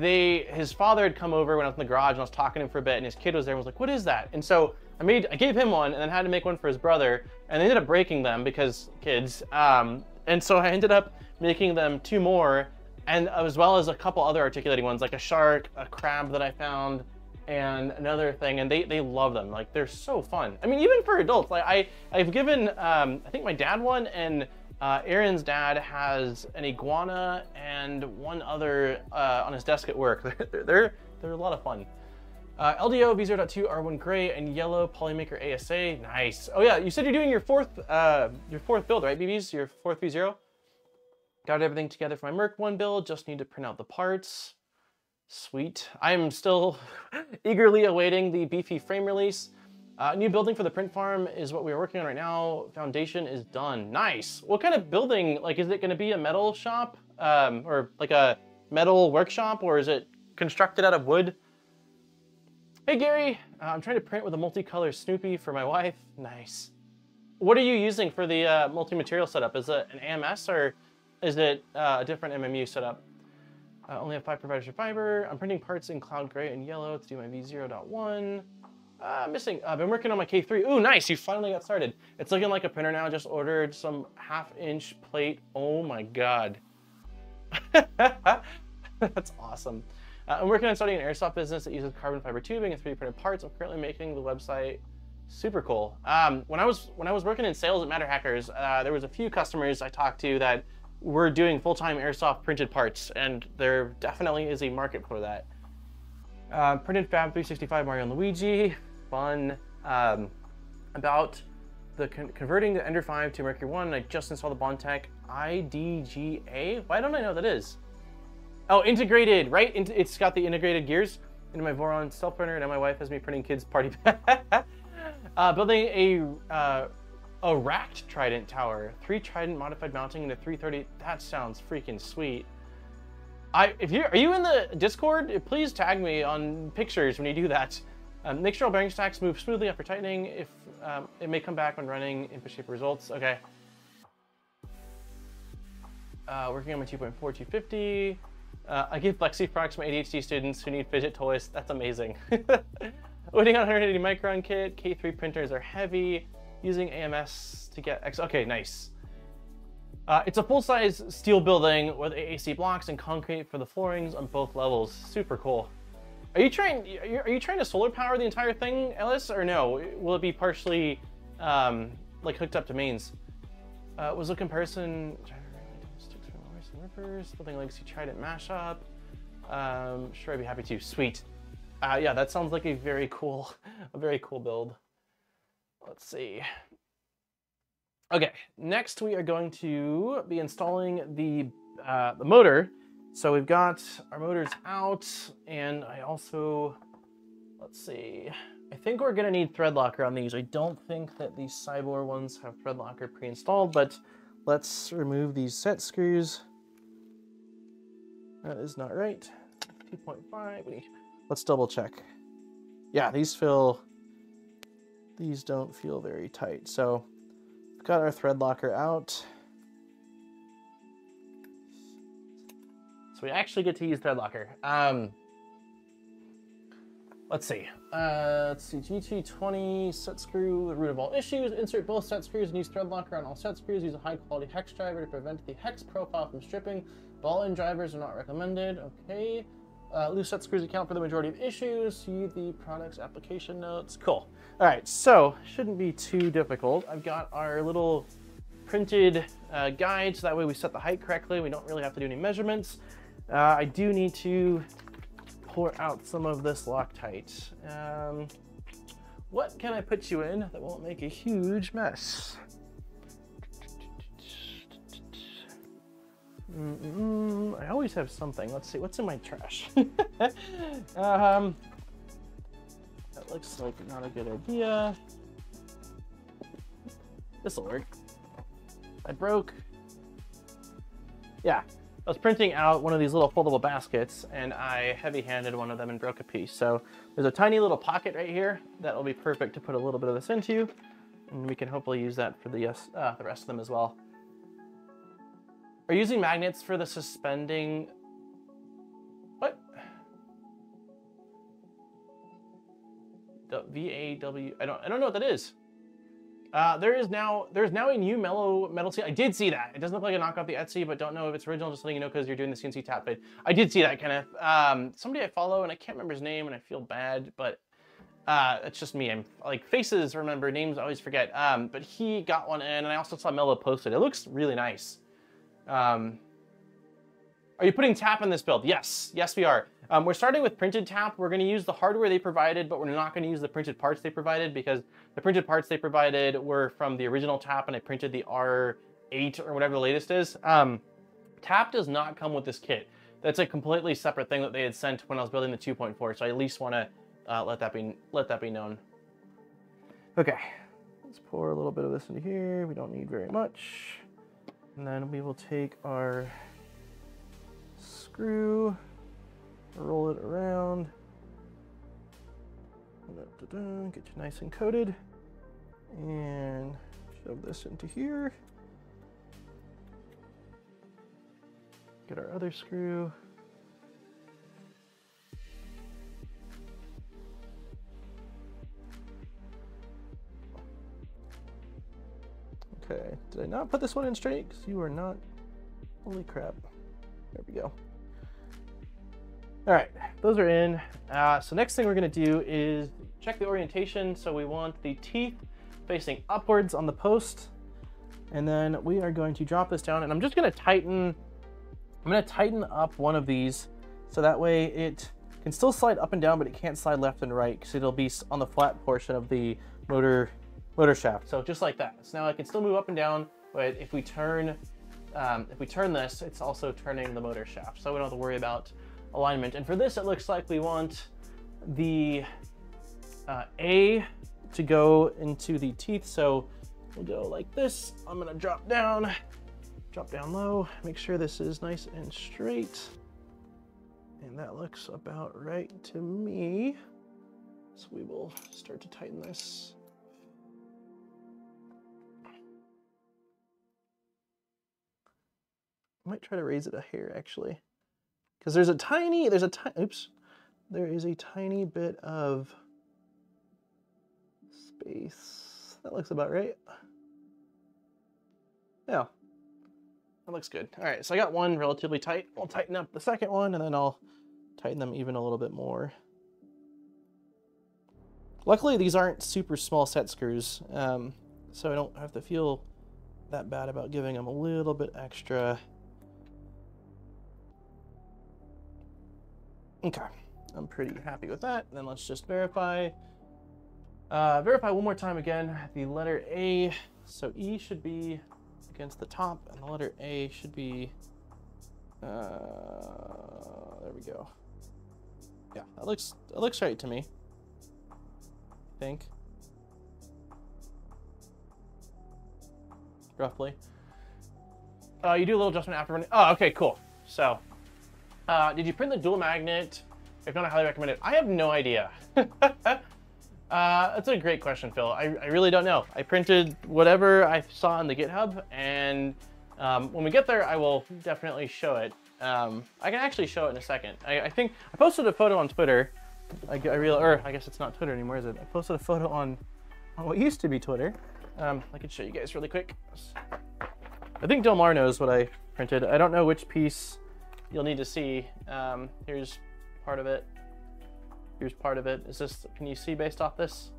they his father had come over when I was in the garage, and I was talking to him for a bit, and his kid was there and was like, "What is that?" And so I made, I gave him one, and then had to make one for his brother, and they ended up breaking them because kids. Um, and so I ended up making them two more, and as well as a couple other articulating ones, like a shark, a crab that I found, and another thing. And they they love them. Like they're so fun. I mean, even for adults. Like I I've given um, I think my dad one, and uh, Aaron's dad has an iguana and one other uh, on his desk at work. they're they're they're a lot of fun. Uh, L D O, V zero point two, R one gray and yellow, Polymaker A S A, nice. Oh yeah, you said you're doing your fourth uh, your fourth build, right, B Bs? Your fourth V zero? Got everything together for my Merc one build, just need to print out the parts. Sweet. I'm still eagerly awaiting the beefy frame release. Uh, new building for the print farm is what we're working on right now. Foundation is done, nice. What kind of building, like is it gonna be a metal shop? Um, or like a metal workshop, or is it constructed out of wood? Hey Gary, uh, I'm trying to print with a multicolor Snoopy for my wife. Nice. What are you using for the uh, multi-material setup? Is it an A M S or is it uh, a different M M U setup? I uh, only have five providers for fiber. I'm printing parts in cloud gray and yellow to do my V zero point one. Uh, missing, I've been working on my K three. Ooh, nice, you finally got started. It's looking like a printer now. Just ordered some half inch plate. Oh my God. That's awesome. Uh, I'm working on starting an airsoft business that uses carbon fiber tubing and three D printed parts. I'm currently making the website super cool. Um, when I was when I was working in sales at Matter Hackers, uh, there was a few customers I talked to that were doing full-time airsoft printed parts, and there definitely is a market for that. Uh, printed Fab three sixty-five Mario and Luigi, fun. Um, about the con converting the Ender five to Mercury one, and I just installed the Bontech I D G A. Why don't I know what that is? Oh, integrated, right? It's got the integrated gears into my Voron stealth burner, and now my wife has me printing kids' party pack. uh, building a uh, a racked Trident tower, three Trident modified mounting into three thirty. That sounds freaking sweet. I if you are you in the Discord, please tag me on pictures when you do that. Um, make sure all bearing stacks move smoothly after tightening. If um, it may come back when running input shape results. Okay. Uh, working on my two point four, two fifty. Uh, I give Flexi products to my A D H D students who need fidget toys. That's amazing. Waiting on one hundred eighty micron kit. K three printers are heavy. Using A M S to get X. Okay, nice. Uh, it's a full-size steel building with A A C blocks and concrete for the floorings on both levels. Super cool. Are you trying? Are you trying to solar power the entire thing, Ellis, or no? Will it be partially um, like hooked up to mains? Uh, was a comparison. Rippers, building legacy Trident mashup. Um, sure, I'd be happy to. Sweet. Uh, yeah, that sounds like a very cool, a very cool build. Let's see. Okay, next we are going to be installing the uh, the motor. So we've got our motors out, and I also, let's see, I think we're gonna need thread locker on these. I don't think that these Siboor ones have thread locker pre-installed, but let's remove these set screws. That is not right. two point five, we need, let's double check. Yeah, these feel, these don't feel very tight. So we've got our thread locker out. So we actually get to use thread locker. Um, Let's see, uh, let's see, G two twenty, set screw, the root of all issues, insert both set screws and use thread locker on all set screws, use a high quality hex driver to prevent the hex profile from stripping, ball end drivers are not recommended, okay, uh, loose set screws account for the majority of issues, see the product's application notes, cool. All right, so shouldn't be too difficult. I've got our little printed uh, guide, so that way we set the height correctly, we don't really have to do any measurements. Uh, I do need to pour out some of this Loctite. Um, what can I put you in that won't make a huge mess? Mm-mm, I always have something. Let's see, what's in my trash? um, that looks like not a good idea. This'll work. I broke. Yeah. I was printing out one of these little foldable baskets and I heavy-handed one of them and broke a piece. So there's a tiny little pocket right here that'll be perfect to put a little bit of this into, and we can hopefully use that for the, uh, the rest of them as well. Are you using magnets for the suspending? What? The V A W, I don't, I don't know what that is. Uh, there is now there's now a new mellow metal seal. I did see that. It doesn't look like a knockoff the Etsy, but don't know if it's original, just letting you know because you're doing the C N C tap fade. I did see that, Kenneth. Um, somebody I follow, and I can't remember his name, and I feel bad, but uh, it's just me. I'm like, faces remember, names I always forget. Um, but he got one in, and I also saw Mellow posted. It looks really nice. Um, are you putting tap in this build? Yes, yes we are. Um, we're starting with printed tap. We're going to use the hardware they provided, but we're not going to use the printed parts they provided because the printed parts they provided were from the original tap, and I printed the R eight or whatever the latest is. Um, tap does not come with this kit. That's a completely separate thing that they had sent when I was building the two point four. So I at least want to uh, let that be let that be known. Okay, let's pour a little bit of this into here. We don't need very much, and then we will take our screw. Roll it around. Get you nice and coated. And shove this into here. Get our other screw. Okay, did I not put this one in straight? Because you are not, holy crap. There we go. All right, those are in. Uh, so next thing we're gonna do is check the orientation. So we want the teeth facing upwards on the post. And then we are going to drop this down, and I'm just gonna tighten, I'm gonna tighten up one of these so that way it can still slide up and down, but it can't slide left and right because it'll be on the flat portion of the motor, motor shaft. So just like that. So now I can still move up and down, but if we turn, um, if we turn this, it's also turning the motor shaft. So we don't have to worry about alignment. And for this, it looks like we want the uh, A to go into the teeth. So we'll go like this. I'm going to drop down, drop down low, make sure this is nice and straight. And that looks about right to me. So we will start to tighten this. I might try to raise it a hair actually. Because there's a tiny, there's a tiny, oops, there is a tiny bit of space. That looks about right. Yeah, that looks good. All right, so I got one relatively tight. I'll tighten up the second one, and then I'll tighten them even a little bit more. Luckily, these aren't super small set screws, um, so I don't have to feel that bad about giving them a little bit extra. Okay, I'm pretty happy with that. Then let's just verify. Uh, verify one more time again, the letter A. So E should be against the top, and the letter A should be, uh, there we go. Yeah, that looks, that looks right to me. think, roughly. Uh, you do a little adjustment after running. Oh, okay, cool. So, uh, did you print the dual magnet? If not, I highly recommend it. I have no idea. uh, that's a great question, Phil. I, I really don't know. I printed whatever I saw on the GitHub, and um, when we get there, I will definitely show it. Um, I can actually show it in a second. I, I think I posted a photo on Twitter. I, I real, or I guess it's not Twitter anymore, is it? I posted a photo on, on what used to be Twitter. Um, I could show you guys really quick. I think Delmar knows what I printed. I don't know which piece you'll need to see. Um, here's part of it. Here's part of it. Is this, can you see based off this?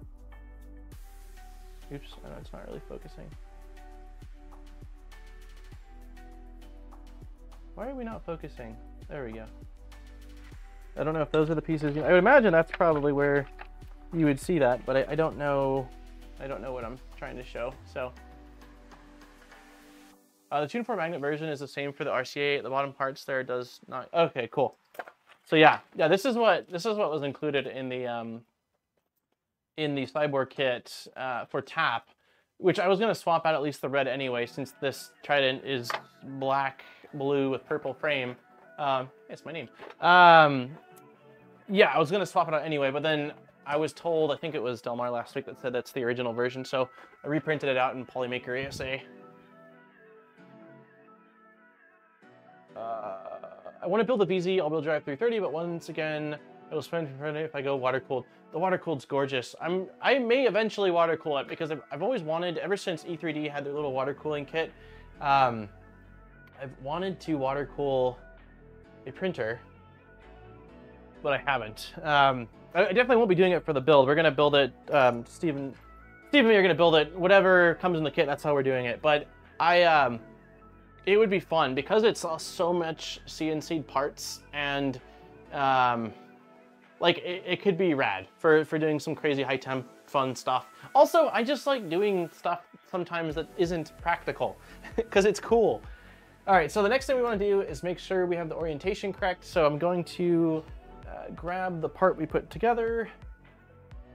Oops, I know it's not really focusing. Why are we not focusing? There we go. I don't know if those are the pieces. I would imagine that's probably where you would see that, but I, I don't know. I don't know what I'm trying to show. So. Uh, the two to four magnet version is the same for the R C A. The bottom parts there does not. Okay, cool. So yeah, yeah. This is what this is what was included in the um, in the Cyborg kit uh, for T A P, which I was gonna swap out at least the red anyway, since this Trident is black, blue with purple frame. Um, it's my name. Um, yeah, I was gonna swap it out anyway, but then I was told, I think it was Delmar last week that said that's the original version, so I reprinted it out in Polymaker A S A. Uh, I want to build a V Z all-wheel drive three thirty, but once again, it will spend if I go water-cooled. The water-cooled's gorgeous. I'm, I may eventually water-cool it because I've, I've always wanted, ever since E three D had their little water-cooling kit, um, I've wanted to water-cool a printer, but I haven't. Um, I, I definitely won't be doing it for the build. We're going to build it, um, Steve and, Steve and me are going to build it. Whatever comes in the kit, that's how we're doing it. But I... Um, it would be fun because it's so much C N C parts and um, like it, it could be rad for, for doing some crazy high temp fun stuff. Also, I just like doing stuff sometimes that isn't practical because it's cool. All right, so the next thing we want to do is make sure we have the orientation correct. So I'm going to uh, grab the part we put together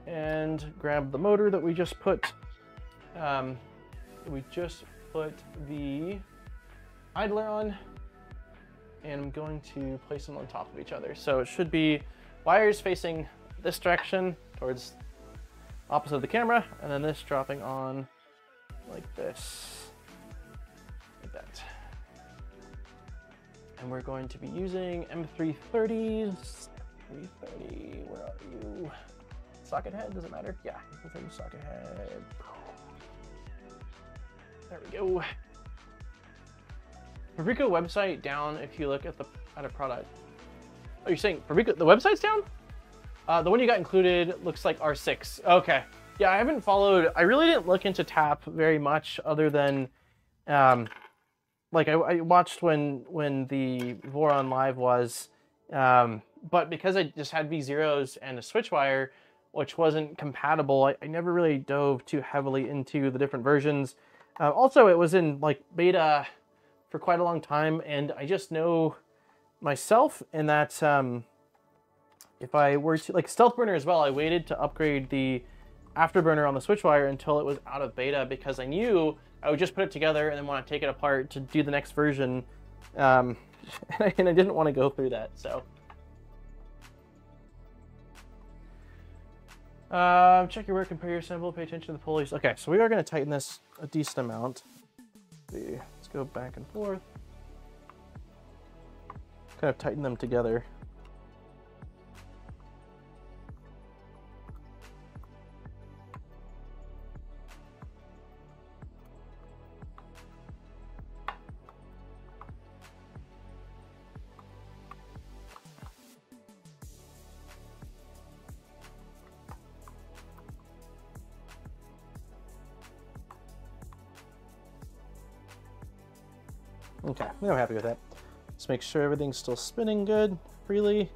and grab the motor that we just put. Um, we just put the idler on, and I'm going to place them on top of each other. So it should be wires facing this direction towards opposite of the camera, and then this dropping on like this, like that. And we're going to be using M three thirties, three thirty, where are you? Socket head, does it matter? Yeah, M three thirty socket head. There we go. Fabreeko website down if you look at the at a product. Oh, you're saying Fabreeko, the website's down? Uh, the one you got included looks like R six. Okay. Yeah, I haven't followed. I really didn't look into T A P very much other than, um, like I, I watched when when the Voron live was, um, but because I just had V zeros and a switch wire, which wasn't compatible, I, I never really dove too heavily into the different versions. Uh, also, it was in like beta for quite a long time, and I just know myself and that um, if I were to, like Stealth Burner as well, I waited to upgrade the afterburner on the switch wire until it was out of beta because I knew I would just put it together and then want to take it apart to do the next version, um, and, I, and I didn't want to go through that, so. Uh, check your work, compare your symbol, pay attention to the pulleys. Okay, so we are going to tighten this a decent amount. Let's see. Go back and forth, kind of tighten them together. Okay, I'm happy with that. Let's make sure everything's still spinning good, freely.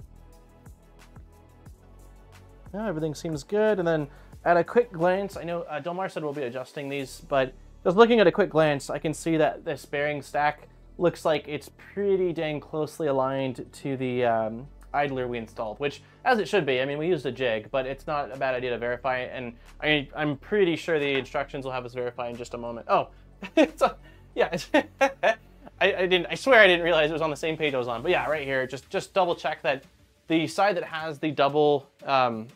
Now everything seems good, and then at a quick glance, I know uh, Delmar said we'll be adjusting these, but just looking at a quick glance, I can see that this bearing stack looks like it's pretty dang closely aligned to the um, idler we installed, which, as it should be, I mean, we used a jig, but it's not a bad idea to verify, and I, I'm pretty sure the instructions will have us verify in just a moment. Oh, it's a, yeah, it's, I, I didn't, I swear I didn't realize it was on the same page I was on, but yeah, right here, just, just double check that the side that has the double, um,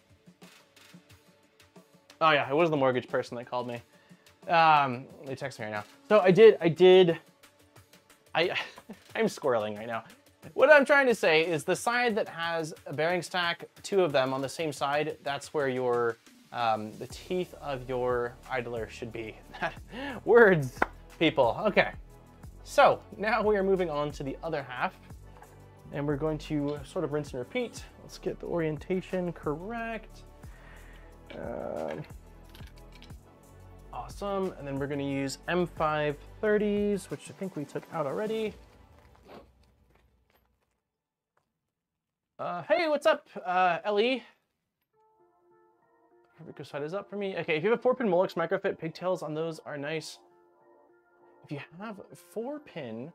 oh yeah, it was the mortgage person that called me. Um, they text me right now. So I did, I did, I, I'm squirreling right now. What I'm trying to say is the side that has a bearing stack, two of them on the same side, that's where your, um, the teeth of your idler should be. Words, people. Okay. So now we are moving on to the other half, and we're going to sort of rinse and repeat. Let's get the orientation correct. Um, Awesome, and then we're gonna use M five thirties, which I think we took out already. Uh, hey, what's up, uh, Ellie? Fabreeko side is up for me. Okay, if you have a four pin Molex microfit, pigtails on those are nice. If you have four pin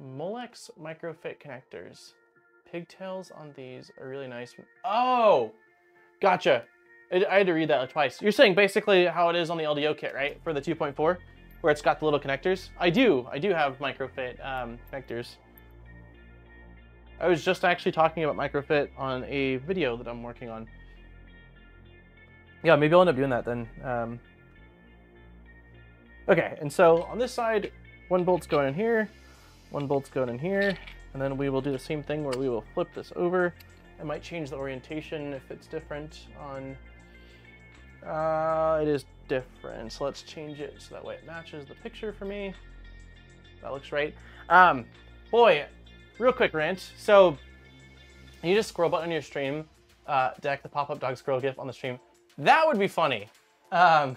Molex microfit connectors, pigtails on these are really nice. Oh, gotcha. I had to read that twice. You're saying basically how it is on the L D O kit, right? For the two point four, where it's got the little connectors. I do, I do have microfit um, connectors. I was just actually talking about microfit on a video that I'm working on. Yeah, maybe I'll end up doing that then. Um, okay, and so on this side, one bolt's going in here, one bolt's going in here, and then we will do the same thing where we will flip this over. I might change the orientation if it's different on... Uh, it is different, so let's change it so that way it matches the picture for me. That looks right. Um, boy, real quick rant. So you just scroll button on your stream uh, deck, the pop-up dog scroll gif on the stream. That would be funny. Um,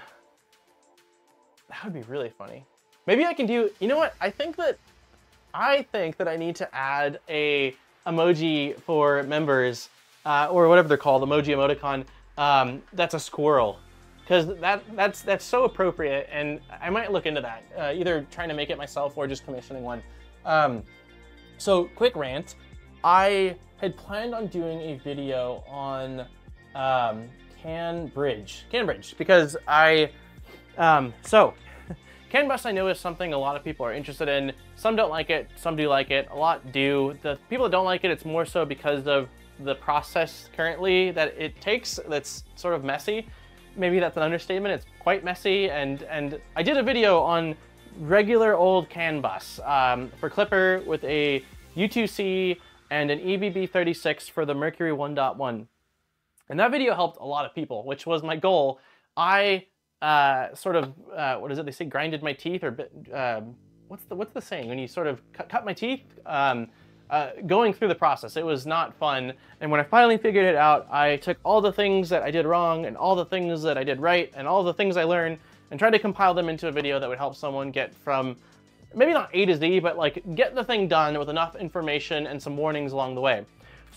that would be really funny. Maybe I can do, you know what? I think that, I think that I need to add a emoji for members, uh, or whatever they're called, emoji emoticon, um, that's a squirrel. Because that, that's, that's so appropriate, and I might look into that, uh, either trying to make it myself or just commissioning one. Um, so, quick rant. I had planned on doing a video on um, CanBridge. CanBridge, because I, um, so, CAN bus I know is something a lot of people are interested in. Some don't like it, some do like it, a lot do. The people that don't like it, it's more so because of the process currently that it takes that's sort of messy. Maybe that's an understatement, it's quite messy. And, and I did a video on regular old CAN bus um, for Klipper with a U two C and an E B B thirty-six for the Mercury one point one. And that video helped a lot of people, which was my goal. I Uh, sort of, uh, what is it they say, grinded my teeth, or uh, what's the what's the saying, when you sort of cut, cut my teeth? Um, uh, going through the process, it was not fun, and when I finally figured it out, I took all the things that I did wrong, and all the things that I did right, and all the things I learned, and tried to compile them into a video that would help someone get from, maybe not A to Z, but like, get the thing done with enough information and some warnings along the way.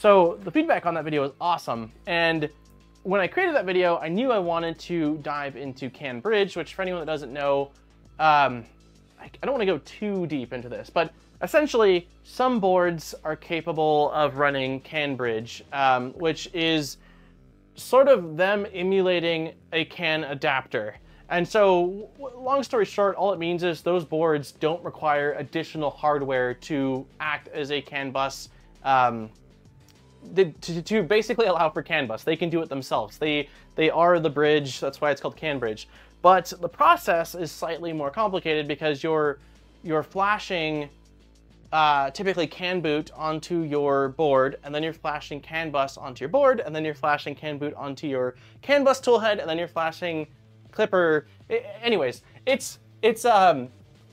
So the feedback on that video was awesome, and when I created that video, I knew I wanted to dive into CanBridge, which for anyone that doesn't know, um, I, I don't want to go too deep into this, but essentially some boards are capable of running CanBridge, um, which is sort of them emulating a CAN adapter. And so long story short, all it means is those boards don't require additional hardware to act as a CAN bus, um, To, to basically allow for CAN bus. They can do it themselves. They they are the bridge, that's why it's called CanBridge. But the process is slightly more complicated because you're, you're flashing uh, typically CAN boot onto your board, and then you're flashing CAN bus onto your board, and then you're flashing CAN boot onto your CAN bus toolhead, and then you're flashing Klipper. It, anyways, it's, it's, um,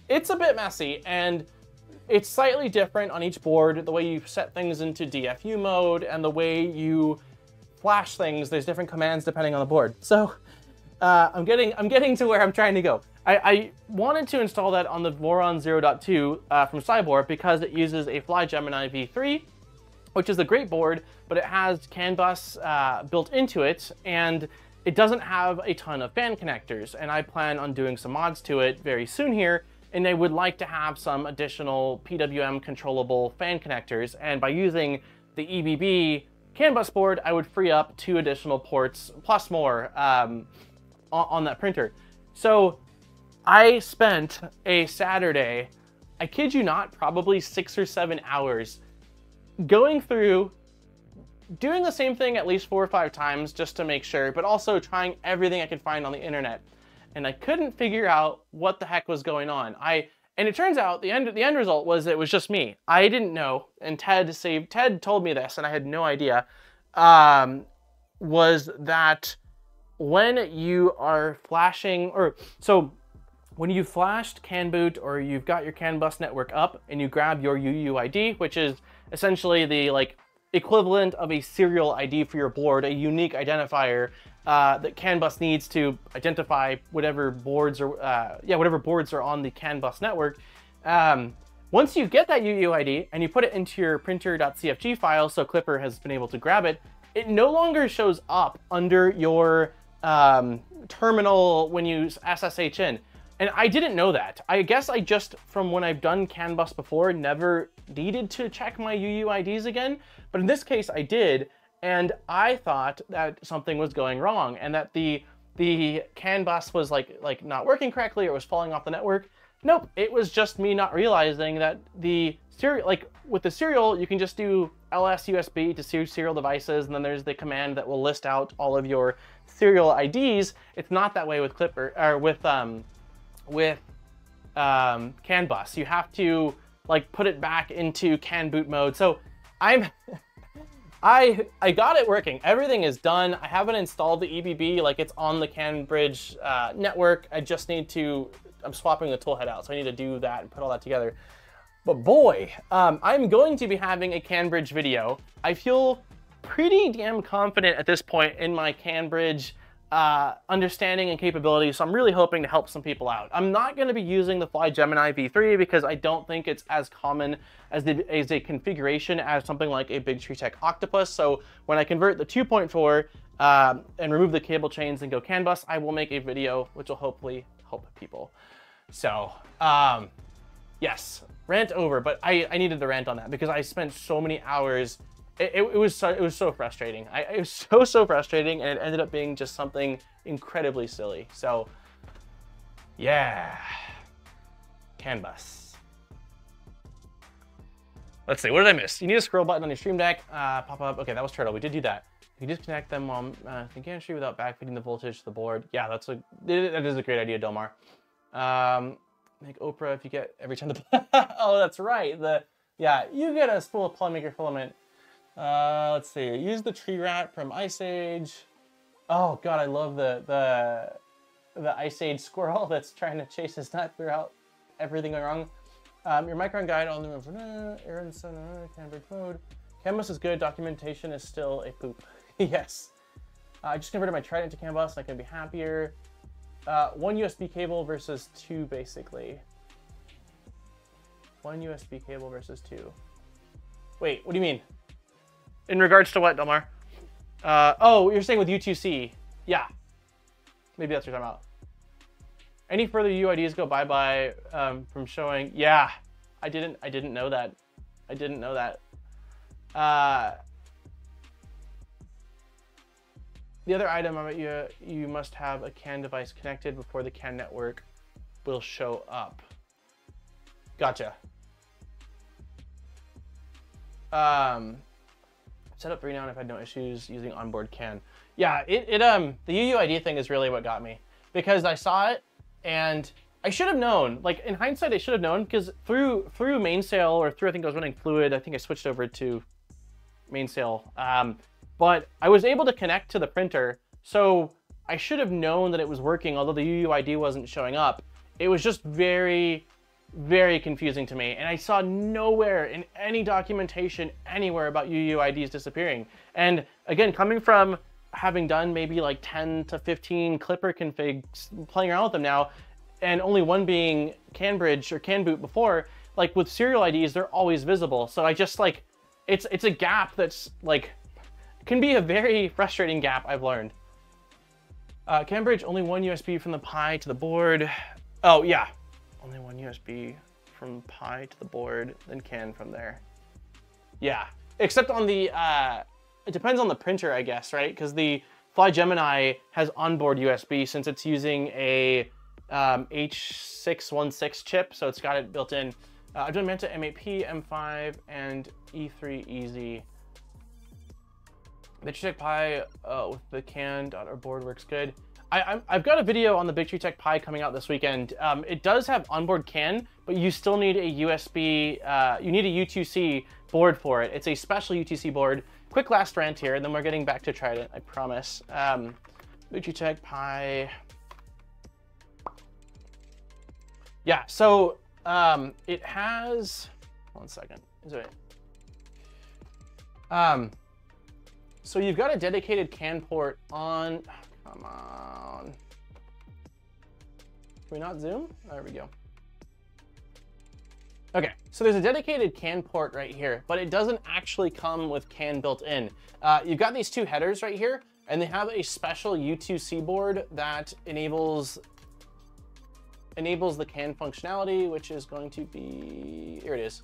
it's a bit messy, and it's slightly different on each board, the way you set things into D F U mode and the way you flash things. There's different commands depending on the board. So uh, I'm getting I'm getting to where I'm trying to go. I, I wanted to install that on the Voron zero point two uh, from Cyborg because it uses a Fly Gemini V three, which is a great board, but it has CAN bus uh, built into it, and it doesn't have a ton of fan connectors. And I plan on doing some mods to it very soon here, and they would like to have some additional P W M controllable fan connectors. And by using the E B B CAN bus board, I would free up two additional ports plus more um, on, on that printer. So I spent a Saturday, I kid you not, probably six or seven hours going through, doing the same thing at least four or five times just to make sure, but also trying everything I could find on the internet. And I couldn't figure out what the heck was going on. I And it turns out the end, the end result was it was just me. I didn't know, and Ted saved, Ted told me this, and I had no idea, um, was that when you are flashing, or so when you flashed CAN boot or you've got your CAN bus network up and you grab your U U I D, which is essentially the like equivalent of a serial I D for your board, a unique identifier uh, that CAN bus needs to identify whatever boards or uh, yeah, whatever boards are on the CAN bus network. Um, once you get that U U I D and you put it into your printer.cfg file, so Klipper has been able to grab it, it no longer shows up under your um, terminal when you S S H in. And I didn't know that. I guess I just, from when I've done CAN bus before, never needed to check my U U I Ds again. But in this case I did, and I thought that something was going wrong and that the the CAN bus was like like not working correctly or it was falling off the network. Nope, it was just me not realizing that the serial, like with the serial, you can just do L S U S B to serial devices, and then there's the command that will list out all of your serial I Ds. It's not that way with Klipper or with um. with um, CAN bus. You have to like put it back into CAN boot mode. So I'm, I I got it working. Everything is done. I haven't installed the E B B, like it's on the CanBridge uh, network. I just need to, I'm swapping the toolhead out. So I need to do that and put all that together. But boy, um, I'm going to be having a CanBridge video. I feel pretty damn confident at this point in my CanBridge Uh, understanding and capability, so I'm really hoping to help some people out. I'm not going to be using the Fly Gemini V three because I don't think it's as common as, the, as a configuration as something like a BigTreeTech Octopus. So when I convert the two point four um, and remove the cable chains and go CAN bus, I will make a video which will hopefully help people. So um, yes, rant over, but I, I needed the rant on that because I spent so many hours. It, it, it was so, it was so frustrating. I, it was so, so frustrating, and it ended up being just something incredibly silly. So yeah, CAN bus. Let's see, what did I miss? You need a scroll button on your stream deck, uh, pop up. Okay, that was Turtle, we did do that. You disconnect them while uh, the gantry without backfeeding the voltage to the board. Yeah, that's a, that is a great idea, Delmar. Um, make Oprah if you get every time the, oh, that's right. The, yeah, you get a spool of Polymaker filament. Uh, let's see, use the tree rat from Ice Age. Oh god, I love the the the Ice Age squirrel that's trying to chase his nut throughout everything going wrong. Um, your micron guide on the Aaron Sun CanBridge mode. CAN bus is good, documentation is still a poop. Yes. Uh, I just converted my Trident to CAN bus, I can be happier. Uh, one U S B cable versus two, basically. One U S B cable versus two. Wait, what do you mean? In regards to what, Delmar? Uh, oh, you're saying with U two C. Yeah. Maybe that's what you're talking about. Any further U I Ds go bye-bye um, from showing? Yeah, I didn't I didn't know that. I didn't know that. Uh, the other item, about you, you must have a CAN device connected before the CAN network will show up. Gotcha. Um... Set up three now and I've had no issues using onboard CAN. Yeah, it, it um the U U I D thing is really what got me, because I saw it and I should have known. Like in hindsight, I should have known, because through through Mainsail, or through, I think I was running Fluid. I think I switched over to Mainsail, um, but I was able to connect to the printer, so I should have known that it was working. Although the U U I D wasn't showing up, it was just very, very confusing to me, and I saw nowhere in any documentation anywhere about U U I Ds disappearing. And again, coming from having done maybe like ten to fifteen Klipper configs, playing around with them now, and only one being CanBridge or CAN boot before, like with serial I Ds, they're always visible. So I just like, it's it's a gap that's like, can be a very frustrating gap, I've learned. Uh, CanBridge, only one U S B from the Pi to the board. Oh yeah. Only one U S B from Pi to the board, then CAN from there. Yeah, Except on the, uh, it depends on the printer, I guess, right? Because the Fly Gemini has onboard U S B since it's using a um, H six sixteen chip, so it's got it built in. Uh, I've done Manta M eight P, M five, and E three E Z. BigTreeTech Pi uh, with the can dot org board works good. I, I'm, I've got a video on the BigTreeTech Pi coming out this weekend. Um, it does have onboard CAN, but you still need a U S B, uh, you need a U two C board for it. It's a special U two C board. Quick last rant here, and then we're getting back to Trident, I promise. Um, BigTreeTech Pi. Yeah, so um, it has, one second, is it? Um, So you've got a dedicated CAN port on, oh, come on. Can we not zoom? There we go. Okay, so there's a dedicated CAN port right here, but it doesn't actually come with CAN built in. Uh, you've got these two headers right here, and they have a special U two C board that enables, enables the CAN functionality, which is going to be, here it is.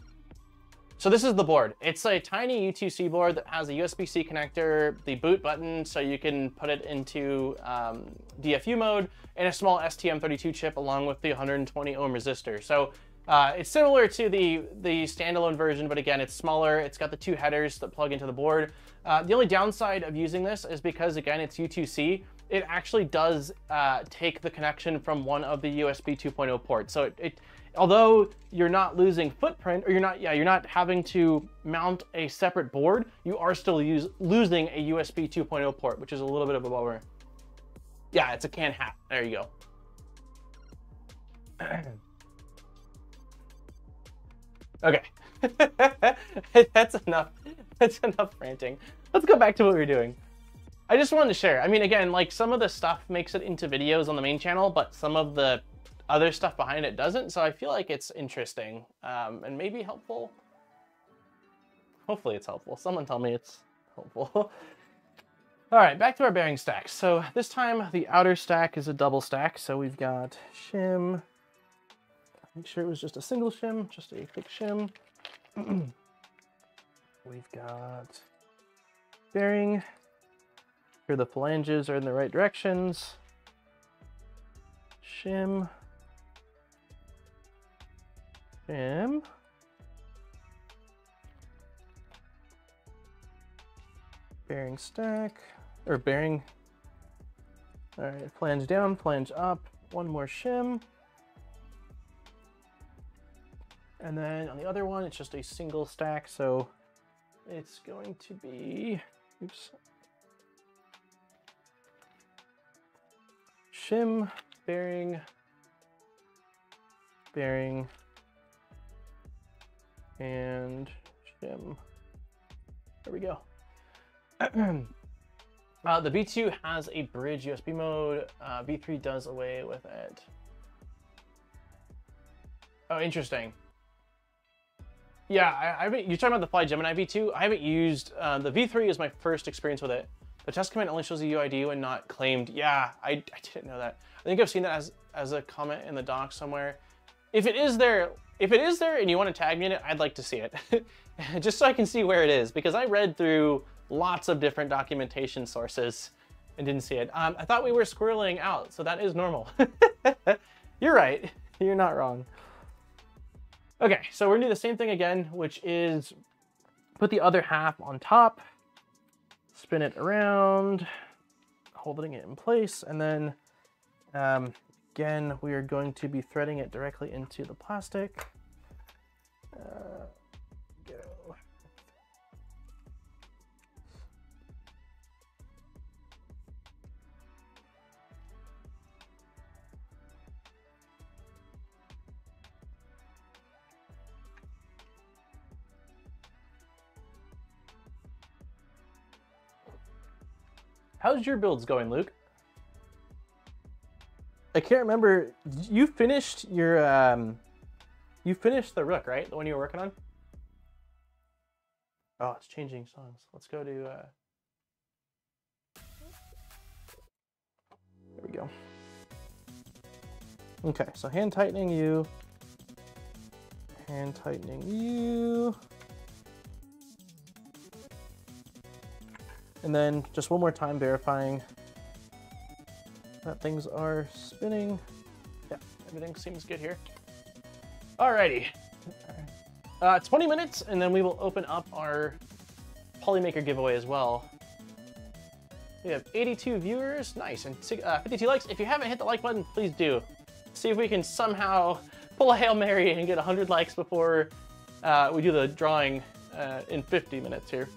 So this is the board. It's a tiny U two C board that has a U S B C connector, the boot button, so you can put it into um, D F U mode, and a small S T M thirty-two chip along with the one hundred twenty ohm resistor. So uh, it's similar to the, the standalone version, but again, it's smaller. It's got the two headers that plug into the board. Uh, the only downside of using this is because, again, it's U two C, it actually does uh, take the connection from one of the U S B two point oh ports. So it, it although you're not losing footprint, or you're not, yeah, you're not having to mount a separate board, you are still use, losing a U S B two point oh port, which is a little bit of a bummer. Yeah, it's a CAN hat. There you go. Okay, that's enough. That's enough ranting. Let's go back to what we were doing. I just wanted to share. I mean, again, like some of the stuff makes it into videos on the main channel, but some of the other stuff behind it doesn't. So I feel like it's interesting um, and maybe helpful. Hopefully it's helpful. Someone tell me it's helpful. All right, back to our bearing stacks. So this time the outer stack is a double stack. So we've got shim. Make sure it was just a single shim, just a quick shim. We've got bearing. Here the phalanges are in the right directions. Shim. Shim. Bearing stack, or bearing. All right, flange down, flange up. One more shim. And then on the other one, it's just a single stack. So it's going to be, oops. Shim, bearing, bearing, and shim. There we go. uh, the V two has a bridge U S B mode. Uh, V three does away with it. Oh, interesting. Yeah, I, I haven't, you're talking about the Fly Gemini V two. I haven't used, uh, the V three is my first experience with it. The test command only shows the U I D when not claimed. Yeah, I, I didn't know that. I think I've seen that as, as a comment in the doc somewhere. If it is there, if it is there and you want to tag me in it, I'd like to see it. Just so I can see where it is, because I read through lots of different documentation sources and didn't see it. Um, I thought we were squirreling out, so that is normal. You're right, you're not wrong. Okay, so we're gonna do the same thing again, which is put the other half on top, spin it around, holding it in place, and then um, again, we are going to be threading it directly into the plastic. Uh, go. How's your builds going, Luke? I can't remember. You finished your, um, you finished the Rook, right? The one you were working on? Oh, it's changing songs. Let's go to, uh... there we go. Okay, so hand tightening you. Hand tightening you. And then just one more time verifying that things are spinning. Yeah, everything seems good here. Alrighty. Uh, twenty minutes, and then we will open up our Polymaker giveaway as well. We have eighty-two viewers, nice, and uh, fifty-two likes. If you haven't hit the like button, please do. See if we can somehow pull a Hail Mary and get one hundred likes before uh, we do the drawing uh, in fifty minutes here.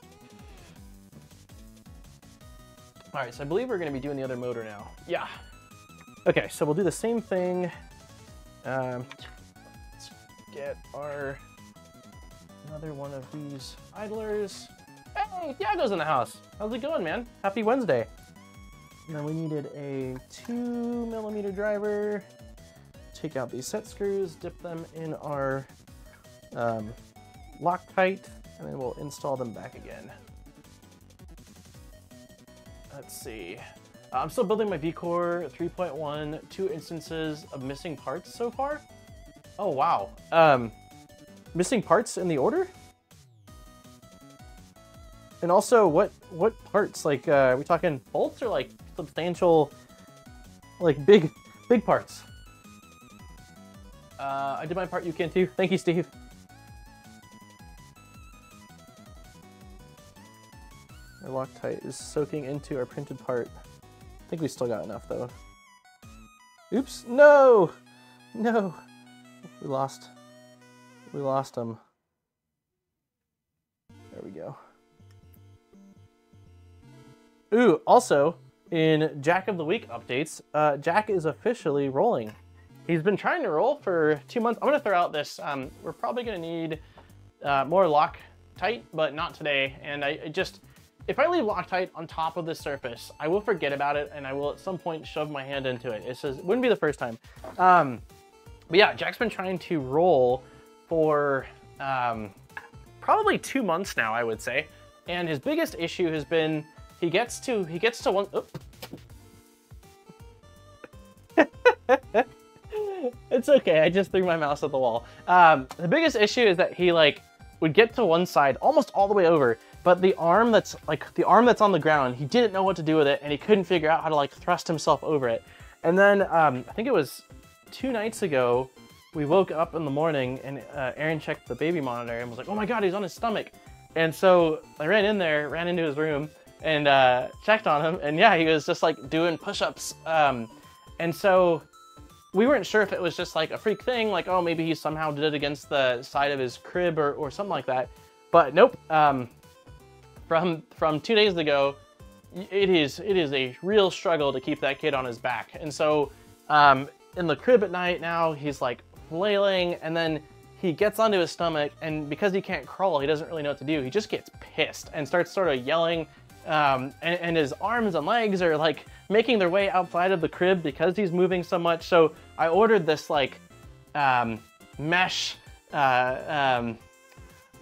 All right, so I believe we're gonna be doing the other motor now. Yeah. Okay, so we'll do the same thing. Um, let's get our, another one of these idlers. Hey, Thiago's in the house. How's it going, man? Happy Wednesday. And then we needed a two millimeter driver. Take out these set screws, dip them in our um, Loctite, and then we'll install them back again. Let's see. I'm still building my vCore three point one, two instances of missing parts so far. Oh, wow. Um, missing parts in the order? And also, what what parts? Like, uh, are we talking bolts or like substantial, like big, big parts? Uh, I did my part, you can too. Thank you, Steve. Our Loctite is soaking into our printed part. I think we still got enough though. Oops, no! No! We lost, we lost them. There we go. Ooh, also, in Jack of the Week updates, uh, Jack is officially rolling. He's been trying to roll for two months. I'm gonna throw out this, um, we're probably gonna need uh, more Loctite, but not today. And I, I just, if I leave Loctite on top of this surface, I will forget about it and I will at some point shove my hand into it. It's just, it wouldn't be the first time. Um, but yeah, Jack's been trying to roll for um, probably two months now, I would say. And his biggest issue has been, He gets to, he gets to one, oh. It's okay, I just threw my mouse at the wall. Um, the biggest issue is that he like would get to one side almost all the way over, but the arm that's like, the arm that's on the ground, he didn't know what to do with it and he couldn't figure out how to like thrust himself over it. And then um, I think it was two nights ago, we woke up in the morning and uh, Aaron checked the baby monitor and was like, oh my God, he's on his stomach. And so I ran in there, ran into his room, and uh, checked on him, and yeah, he was just like doing push-ups. Um, and so we weren't sure if it was just like a freak thing, like, oh, maybe he somehow did it against the side of his crib or, or something like that. But nope, um, from from two days ago, it is, it is a real struggle to keep that kid on his back. And so um, in the crib at night now, he's like flailing, and then he gets onto his stomach, and because he can't crawl, he doesn't really know what to do. He just gets pissed and starts sort of yelling, Um, and, and his arms and legs are like making their way outside of the crib because he's moving so much. So I ordered this like um, mesh uh, um,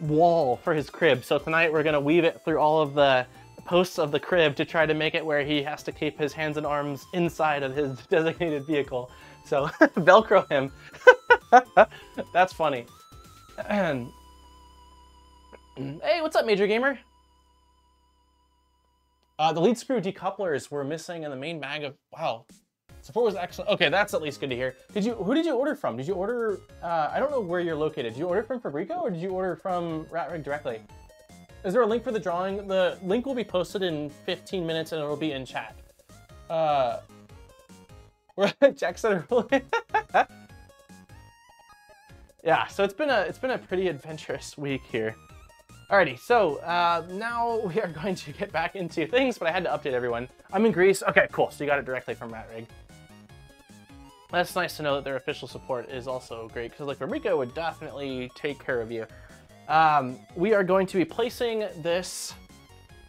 wall for his crib. So tonight we're gonna weave it through all of the posts of the crib to try to make it where he has to keep his hands and arms inside of his designated vehicle. So Velcro him. That's funny. Hey, what's up, Major Gamer? Uh, the lead screw decouplers were missing in the main bag of, wow. Support was excellent. Okay, that's at least good to hear. Did you, who did you order from? Did you order, uh, I don't know where you're located. Did you order from Fabreeko or did you order from RatRig directly? Is there a link for the drawing? The link will be posted in fifteen minutes and it'll be in chat. Uh, Jack said earlier. Yeah, so it's been a, it's been a pretty adventurous week here. Alrighty, so uh, now we are going to get back into things, but I had to update everyone. I'm in Greece. Okay, cool. So you got it directly from RatRig. That's nice to know that their official support is also great, because like Fabreeko would definitely take care of you. Um, we are going to be placing this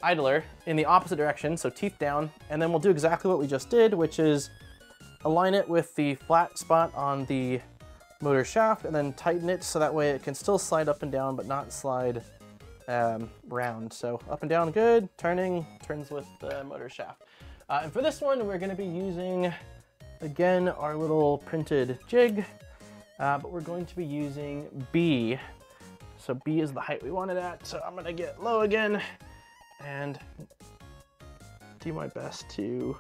idler in the opposite direction, so teeth down, and then we'll do exactly what we just did, which is align it with the flat spot on the motor shaft and then tighten it so that way it can still slide up and down, but not slide Um, round. So up and down, good. Turning, turns with the motor shaft. Uh, and for this one, we're going to be using, again, our little printed jig, uh, but we're going to be using B. So B is the height we want it at. So I'm going to get low again and do my best to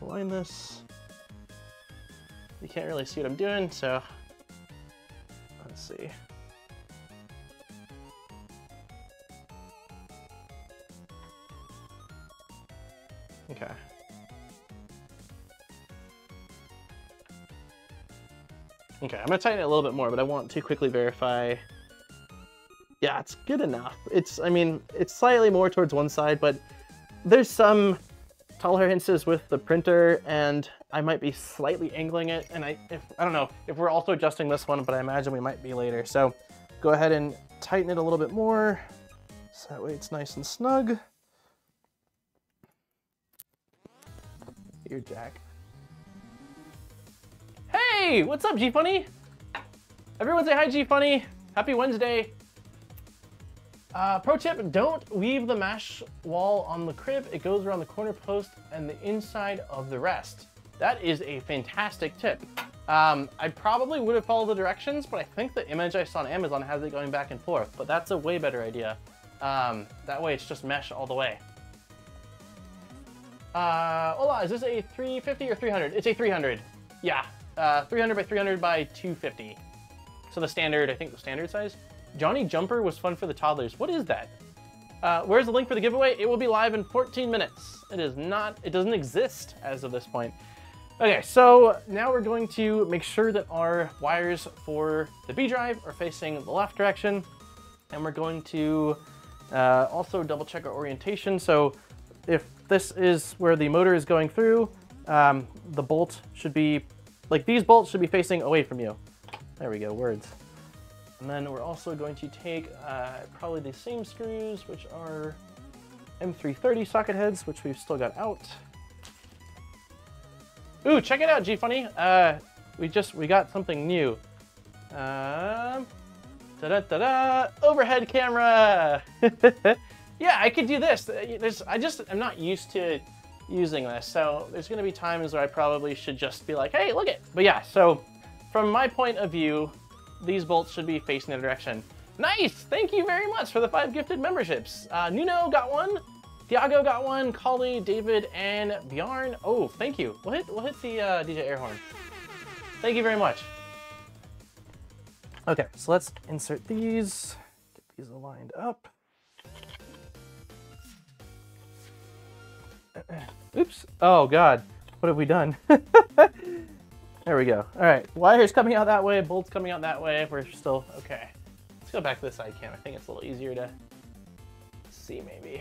align this. You can't really see what I'm doing, so let's see. Okay. Okay, I'm gonna tighten it a little bit more, but I want to quickly verify. Yeah, it's good enough. It's, I mean, it's slightly more towards one side, but there's some tolerances with the printer, and I might be slightly angling it, and I, if, I don't know if we're also adjusting this one, but I imagine we might be later. So go ahead and tighten it a little bit more, so that way it's nice and snug. Here, Jack. Hey, what's up, G Funny? Everyone say hi, G Funny. Happy Wednesday. Uh, pro tip, don't weave the mesh wall on the crib. It goes around the corner post and the inside of the rest. That is a fantastic tip. Um, I probably would have followed the directions, but I think the image I saw on Amazon has it going back and forth, but that's a way better idea. Um, that way it's just mesh all the way. Uh, hola, is this a three fifty or three hundred? It's a three hundred. Yeah, uh, three hundred by three hundred by two fifty. So the standard, I think the standard size. Johnny Jumper was fun for the toddlers. What is that? Uh, where's the link for the giveaway? It will be live in fourteen minutes. It is not, it doesn't exist as of this point. Okay, so now we're going to make sure that our wires for the B drive are facing the left direction. And we're going to uh, also double check our orientation. So if this is where the motor is going through, um, the bolt should be, like these bolts should be facing away from you. There we go, words. And then we're also going to take uh, probably the same screws, which are M three thirty socket heads, which we've still got out. Ooh, check it out, G Funny. Uh, we just, we got something new. Uh, da-da-da-da, overhead camera. Yeah, I could do this. There's, I just, I'm not used to using this. So there's gonna be times where I probably should just be like, hey, look it. But yeah, so from my point of view, these bolts should be facing the direction. Nice, thank you very much for the five gifted memberships. Uh, Nuno got one, Thiago got one, Kali, David, and Bjarn. Oh, thank you. We'll hit, we'll hit the uh, D J air horn. Thank you very much. Okay, so let's insert these, get these aligned up. Oops, oh God, what have we done? There we go. All right, wires coming out that way, bolts coming out that way. We're still, okay. Let's go back to the side cam. I think it's a little easier to see maybe.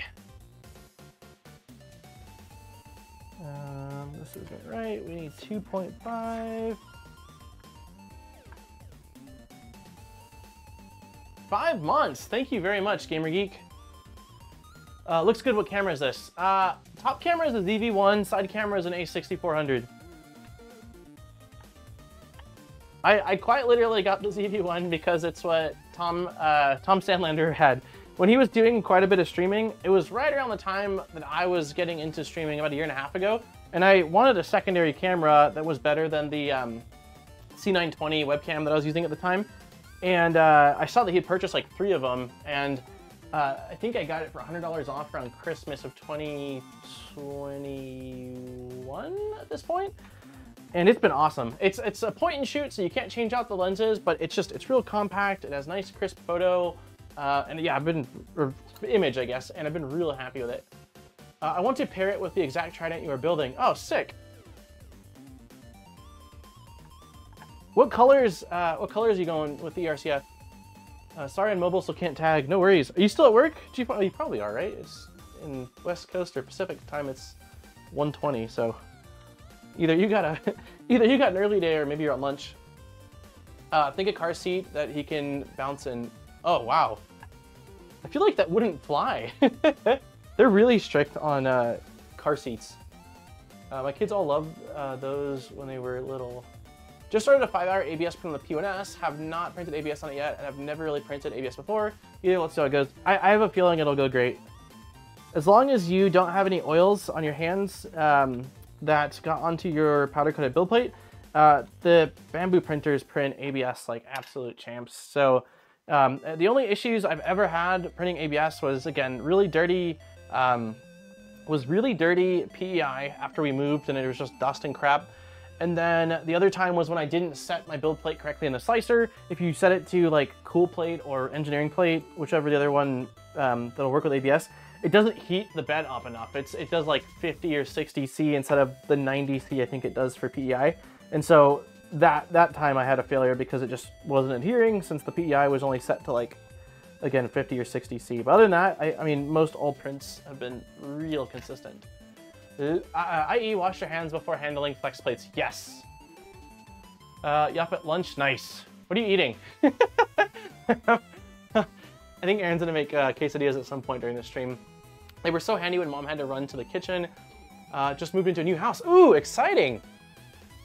Um, this isn't right, we need two point five. Five months, thank you very much, Gamer Geek. Uh, looks good, what camera is this? Uh, top camera is a Z V one, side camera is an A sixty-four hundred. I, I quite literally got the Z V one because it's what Tom uh, Tom Sandlander had. When he was doing quite a bit of streaming, it was right around the time that I was getting into streaming about a year and a half ago, and I wanted a secondary camera that was better than the um, C nine twenty webcam that I was using at the time. And uh, I saw that he purchased like three of them, and uh, I think I got it for one hundred dollars off around Christmas of twenty twenty-one at this point. And it's been awesome. It's it's a point and shoot, so you can't change out the lenses, but it's just, it's real compact. It has nice crisp photo. Uh, and yeah, I've been, or image, I guess, and I've been real happy with it. Uh, I want to pair it with the exact Trident you are building. Oh, sick. What colors, uh, what colors are you going with the E R C F? Uh, sorry, I'm mobile, so can't tag. No worries. Are you still at work? You probably are, right? It's in West Coast or Pacific time, it's one twenty, so. Either you got a, either you got an early day, or maybe you're at lunch. Uh, think a car seat that he can bounce in. Oh wow, I feel like that wouldn't fly. They're really strict on uh, car seats. Uh, my kids all loved uh, those when they were little. Just started a five-hour A B S print on the P one S. Have not printed A B S on it yet, and I've never really printed A B S before. Either, let's see how it goes. I, I have a feeling it'll go great. As long as you don't have any oils on your hands. Um, that got onto your powder coated build plate. Uh, the bamboo printers print A B S like absolute champs. So um, the only issues I've ever had printing A B S was, again, really dirty um, was really dirty P E I after we moved and it was just dust and crap. And then the other time was when I didn't set my build plate correctly in the slicer. If you set it to like cool plate or engineering plate, whichever the other one um, that'll work with A B S, it doesn't heat the bed up enough. It's, it does like fifty or sixty C instead of the ninety C I think it does for P E I. And so that, that time I had a failure because it just wasn't adhering since the P E I was only set to like, again, fifty or sixty C. But other than that, I, I mean, most old prints have been real consistent. Uh, that is wash your hands before handling flex plates. Yes. Uh, yup at lunch. Nice. What are you eating? I think Aaron's gonna make uh, quesadillas at some point during the stream. They were so handy when mom had to run to the kitchen. Uh, just moved into a new house. Ooh, exciting.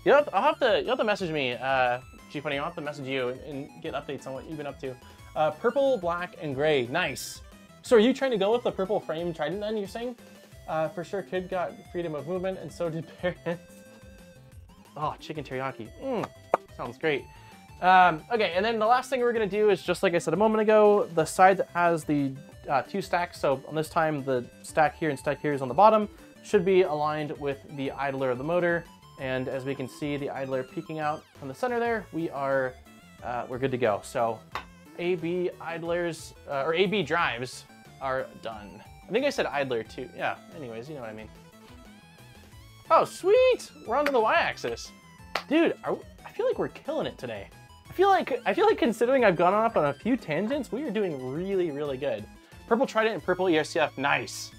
You'll have to, I'll have to, you'll have to message me, uh, G Funny. I'll have to message you and, and get updates on what you've been up to. Uh, purple, black, and gray. Nice. So are you trying to go with the purple frame Trident then, you're saying? Uh, for sure, kid got freedom of movement, and so did parents. Oh, chicken teriyaki. Mm, sounds great. Um, okay, and then the last thing we're going to do is, just like I said a moment ago, the side that has the uh, two stacks, so on this time the stack here and stack here is on the bottom, should be aligned with the idler of the motor. And as we can see, the idler peeking out from the center there, we are, uh, we're good to go. So A B idlers, uh, or A B drives are done. I think I said idler too. Yeah, anyways, you know what I mean. Oh, sweet! We're onto the Y-axis. Dude, are we, I feel like we're killing it today. I feel like I feel like considering I've gone off on a few tangents, we are doing really, really good. Purple Trident and purple E R C F, nice.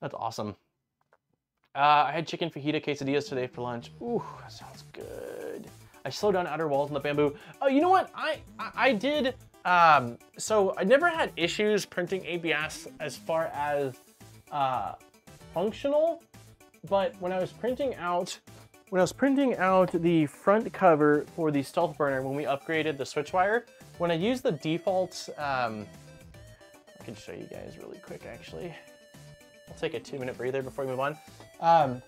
That's awesome. Uh, I had chicken fajita quesadillas today for lunch. Ooh, that sounds good. I slowed down outer walls in the bamboo. Oh, you know what? I, I, I did... Um, so I never had issues printing A B S as far as uh, functional, but when I was printing out, when I was printing out the front cover for the Stealth Burner when we upgraded the switch wire, when I used the default, um, I can show you guys really quick actually. I'll take a two minute breather before we move on. Um,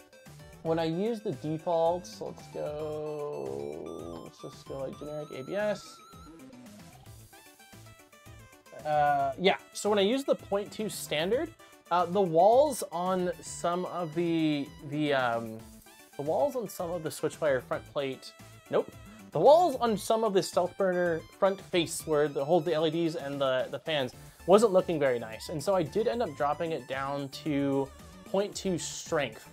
when I used the default, so let's go, let's just go like generic A B S. Uh, yeah, so when I use the point two standard, uh, the walls on some of the the um, the walls on some of the switchwire front plate, nope, the walls on some of the Stealth Burner front face where the hold the L E Ds and the the fans wasn't looking very nice, and so I did end up dropping it down to point two strength,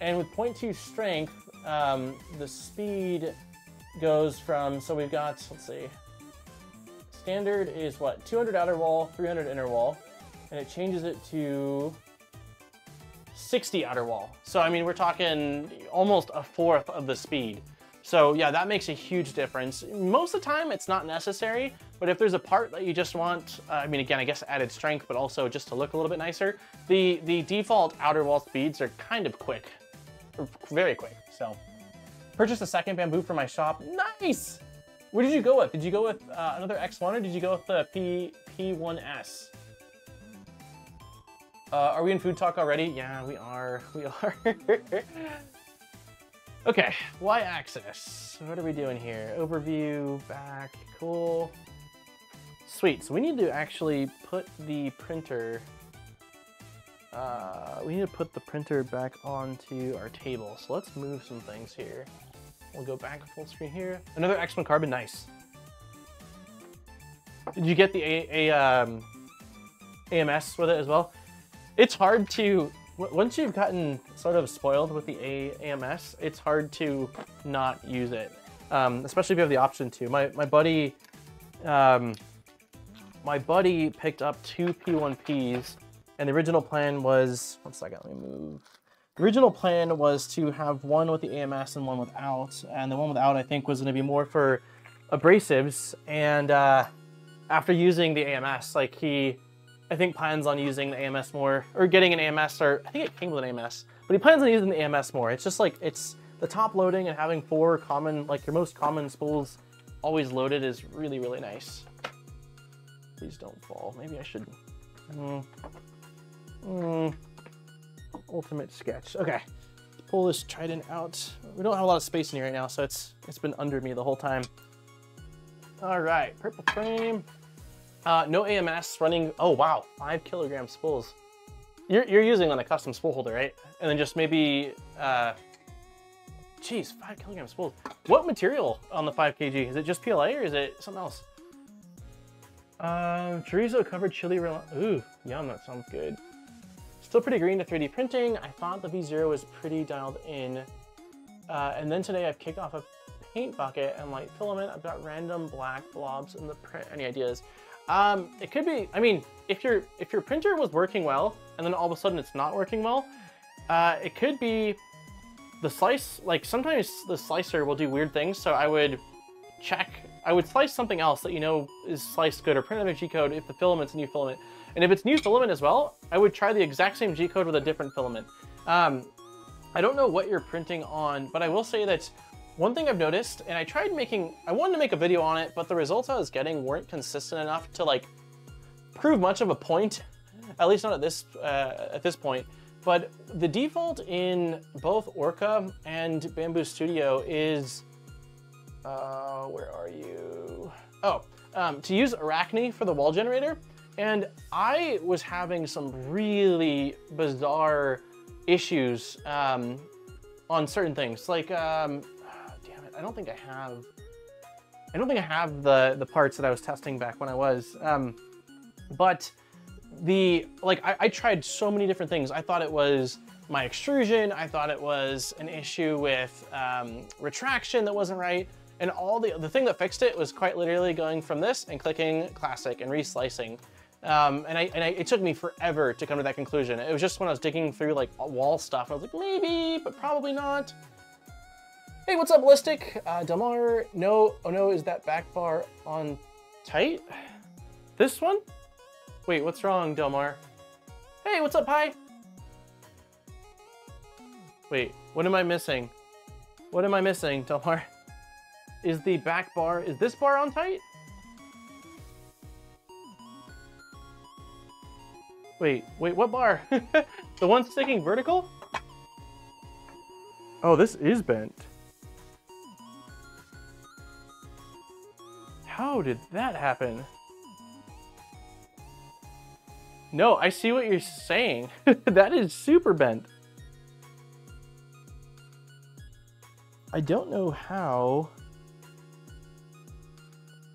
and with point two strength, um, the speed goes from, so we've got, let's see. Standard is what, two hundred outer wall, three hundred inner wall, and it changes it to sixty outer wall. So I mean, we're talking almost a fourth of the speed. So yeah, that makes a huge difference. Most of the time it's not necessary, but if there's a part that you just want, uh, I mean, again, I guess added strength, but also just to look a little bit nicer, the, the default outer wall speeds are kind of quick, or very quick, so. Purchased a second bamboo for my shop, nice! What did you go with? Did you go with uh, another X one or did you go with the P, P one S? Uh, are we in food talk already? Yeah, we are. We are. Okay, Y-axis. What are we doing here? Overview, back, cool. Sweet, so we need to actually put the printer, uh, we need to put the printer back onto our table. So let's move some things here. We'll go back full screen here. Another X one Carbon, nice. Did you get the a, a, um, A M S with it as well? It's hard to, once you've gotten sort of spoiled with the A M S, it's hard to not use it. Um, especially if you have the option to. My, my buddy, um, my buddy picked up two P one Ps and the original plan was, one second, let me move. The original plan was to have one with the A M S and one without, and the one without I think was going to be more for abrasives, and uh, after using the A M S, like he, I think plans on using the A M S more, or getting an A M S, or I think it came with an A M S, but he plans on using the A M S more. It's just like, it's the top loading and having four common, like your most common spools always loaded is really, really nice. Please don't fall. Maybe I should, mm. Mm. Ultimate sketch. Okay, pull this Trident out. We don't have a lot of space in here right now, so it's it's been under me the whole time. All right, purple frame. Uh, no A M S running. Oh wow, five kilogram spools. you're, you're using on a custom spool holder, right? And then just maybe, uh, geez, five kilogram spools. What material on the five K G? Is it just P L A or is it something else? Um, chorizo covered chili. Ooh, yum, that sounds good. Still pretty green to three D printing. I thought the V zero was pretty dialed in. Uh, and then today I've kicked off a paint bucket and light filament. I've got random black blobs in the print. Any ideas? Um, it could be, I mean, if your if your printer was working well and then all of a sudden it's not working well, uh, it could be the slice, like sometimes the slicer will do weird things. So I would check, I would slice something else that you know is sliced good or print another G code if the filament's a new filament. And if it's new filament as well, I would try the exact same G code with a different filament. Um, I don't know what you're printing on, but I will say that one thing I've noticed, and I tried making, I wanted to make a video on it, but the results I was getting weren't consistent enough to like prove much of a point, at least not at this, uh, at this point. But the default in both Orca and Bamboo Studio is, uh, where are you? Oh, um, to use Arachne for the wall generator. And I was having some really bizarre issues um, on certain things. Like, um, oh, damn it, I don't think I have, I don't think I have the, the parts that I was testing back when I was. Um, but the, like, I, I tried so many different things. I thought it was my extrusion. I thought it was an issue with um, retraction that wasn't right. And all the, the thing that fixed it was quite literally going from this and clicking classic and reslicing. Um, and I, and I, it took me forever to come to that conclusion. It was just when I was digging through like wall stuff, I was like, maybe, but probably not. Hey, what's up, Ballistic? Uh, Delmar, no, oh no, is that back bar on tight? This one? Wait, what's wrong, Delmar? Hey, what's up, Pi? Wait, what am I missing? What am I missing, Delmar? Is the back bar, is this bar on tight? Wait, wait, what bar? The one sticking vertical? Oh, this is bent. How did that happen? No, I see what you're saying. That is super bent. I don't know how.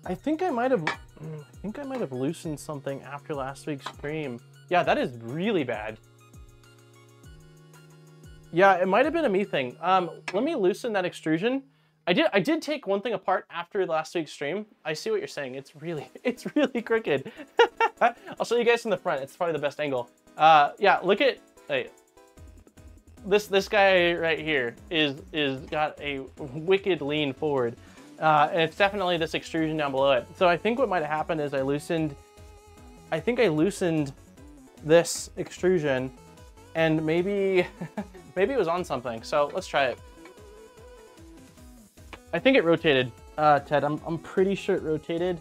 I think I might have, I think I might have loosened something after last week's stream. Yeah, that is really bad. Yeah, it might have been a me thing. Um, let me loosen that extrusion. I did I did take one thing apart after last week's stream. I see what you're saying. It's really, it's really crooked. I'll show you guys from the front. It's probably the best angle. Uh, yeah, look at, hey, this this guy right here is is got a wicked lean forward. Uh, and it's definitely this extrusion down below it. So I think what might have happened is I loosened, I think I loosened this extrusion and maybe, maybe it was on something. So let's try it. I think it rotated, uh, Ted, I'm, I'm pretty sure it rotated.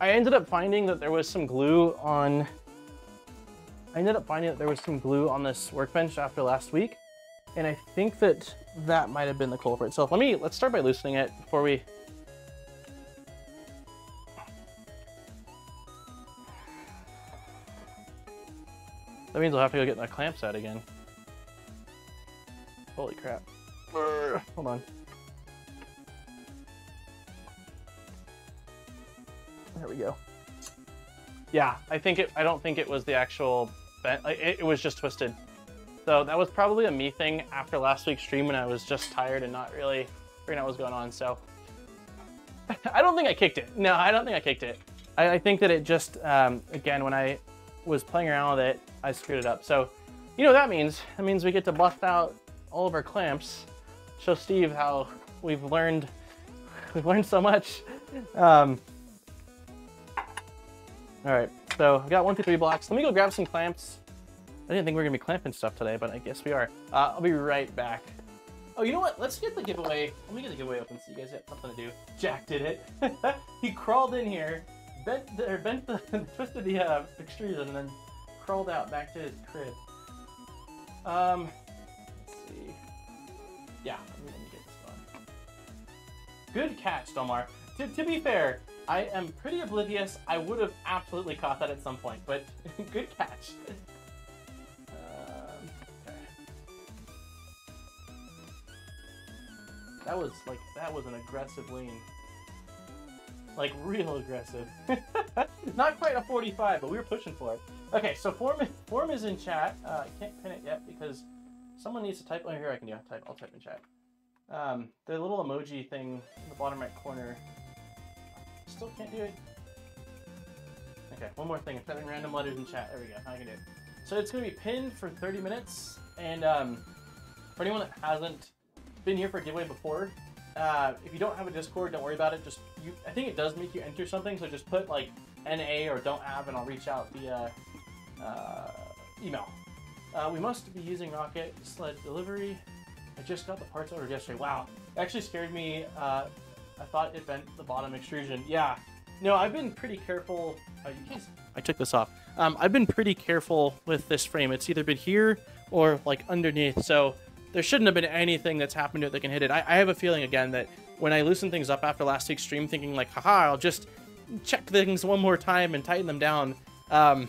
I ended up finding that there was some glue on, I ended up finding that there was some glue on this workbench after last week. And I think that that might have been the culprit. So let me, let's start by loosening it before we. That means we'll have to go get the clamps out again. Holy crap. Urgh. Hold on. There we go. Yeah, I think it, I don't think it was the actual bent, it, it was just twisted. So that was probably a me thing after last week's stream when I was just tired and not really figuring out what was going on. So I don't think I kicked it. No, I don't think I kicked it. I, I think that it just, um, again, when I was playing around with it, I screwed it up. So you know what that means? That means we get to bust out all of our clamps. Show Steve how we've learned, we've learned so much. Um, all right, so I've got one, two, three blocks. Let me go grab some clamps. I didn't think we were gonna be clamping stuff today, but I guess we are. Uh, I'll be right back. Oh, you know what? Let's get the giveaway. Let me get the giveaway open so you guys have something to do. Jack did it. He crawled in here, bent the, or bent the, twisted the uh, extrusion, and then crawled out back to his crib. Um, let's see. Yeah, let me, let me get this one. Good catch, Delmar. To, to be fair, I am pretty oblivious. I would have absolutely caught that at some point, but good catch. That was like, that was an aggressive lean. Like real aggressive. Not quite a forty-five, but we were pushing for it. Okay, so form form is in chat. Uh, I can't pin it yet because someone needs to type. Oh, here I can do. Type. I'll type in chat. Um, the little emoji thing in the bottom right corner. Still can't do it. Okay, one more thing. I'm typing random letters in chat. There we go. Now I can do it. So it's going to be pinned for thirty minutes. And um, for anyone that hasn't been here for a giveaway before, uh, if you don't have a Discord, don't worry about it. Just you. I think it does make you enter something. So just put like N A or don't have, and I'll reach out via uh, email. Uh, we must be using rocket sled delivery. I just got the parts ordered yesterday. Wow, it actually scared me. Uh, I thought it bent the bottom extrusion. Yeah, no, I've been pretty careful. Oh, you guys... I took this off. Um, I've been pretty careful with this frame. It's either been here or like underneath. So there shouldn't have been anything that's happened to it that can hit it. I, I have a feeling again that when I loosen things up after last week's stream, thinking like, haha, I'll just check things one more time and tighten them down. Um,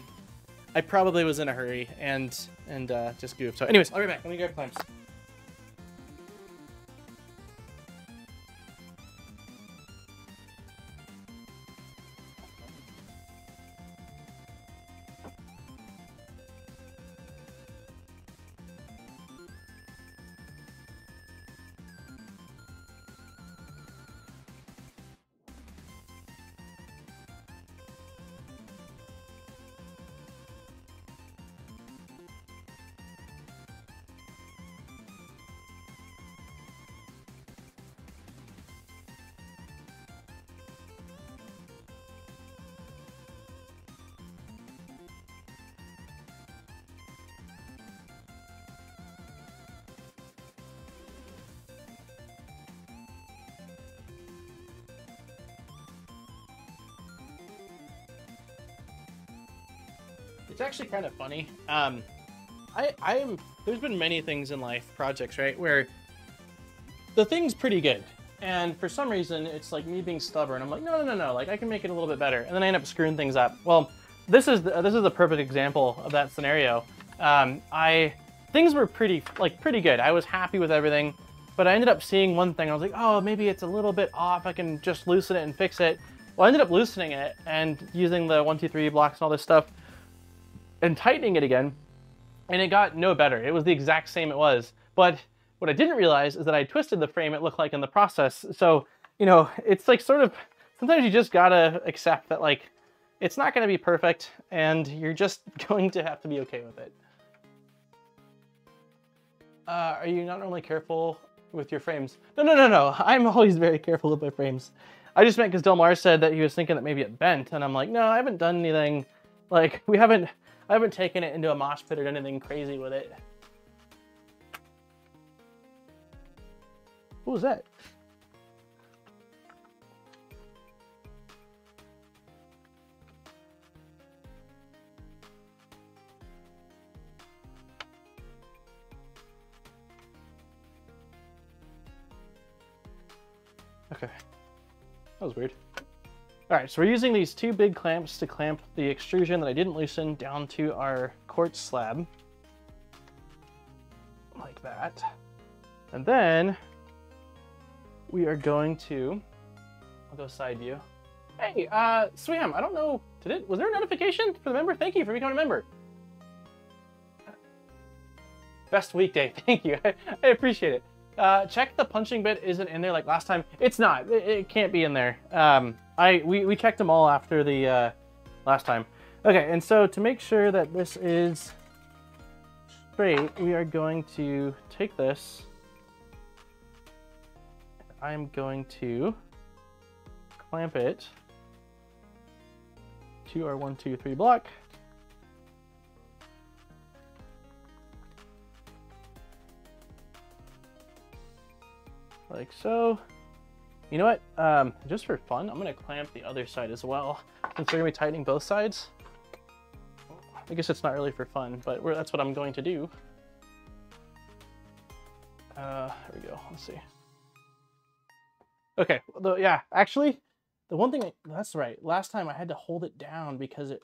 I probably was in a hurry and and uh, just goofed. So anyways, I'll be back. Let me grab climbs. It's actually kind of funny. Um, I I am. There's been many things in life, projects, right, where the thing's pretty good, and for some reason it's like me being stubborn. I'm like, no, no, no, no. Like I can make it a little bit better, and then I end up screwing things up. Well, this is the, this is a perfect example of that scenario. Um, I things were pretty like pretty good. I was happy with everything, but I ended up seeing one thing. I was like, oh, maybe it's a little bit off. I can just loosen it and fix it. Well, I ended up loosening it and using the one, two, three blocks and all this stuff, and tightening it again, and it got no better. It was the exact same it was. But what I didn't realize is that I twisted the frame it looked like in the process. So, you know, it's like sort of, sometimes you just gotta accept that like, it's not gonna be perfect and you're just going to have to be okay with it. Uh, are you not normally careful with your frames? No, no, no, no. I'm always very careful with my frames. I just meant because Del Mar said that he was thinking that maybe it bent, and I'm like, no, I haven't done anything. Like, we haven't, I haven't taken it into a mosh pit or done anything crazy with it. What was that? Okay, that was weird. All right, so we're using these two big clamps to clamp the extrusion that I didn't loosen down to our quartz slab, like that. And then we are going to, I'll go side view. Hey, uh, Swam, I don't know, did it, was there a notification for the member? Thank you for becoming a member. Best weekday, thank you, I appreciate it. Uh, check the punching bit isn't in there like last time. It's not, it, it can't be in there. Um, I we, we checked them all after the uh, last time. Okay, and so to make sure that this is straight, we are going to take this. I'm going to clamp it to our one, two, three block. Like so. You know what? Um, just for fun, I'm gonna clamp the other side as well, since we're gonna be tightening both sides. I guess it's not really for fun, but we're, that's what I'm going to do. Uh, there we go. Let's see. Okay. The, yeah. Actually, the one thing I, that's right. Last time I had to hold it down because it.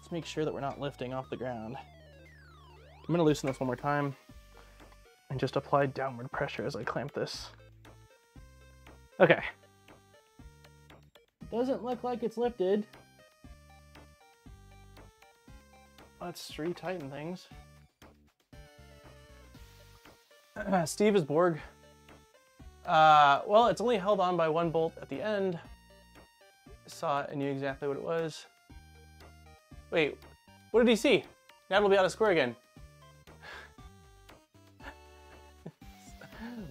Let's make sure that we're not lifting off the ground. I'm gonna loosen this one more time. and just apply downward pressure as I clamp this. Okay. Doesn't look like it's lifted. Let's re-tighten things. Uh, Steve is Borg. Uh, well, it's only held on by one bolt at the end. I saw it and knew exactly what it was. Wait, what did he see? Now it'll be out of square again.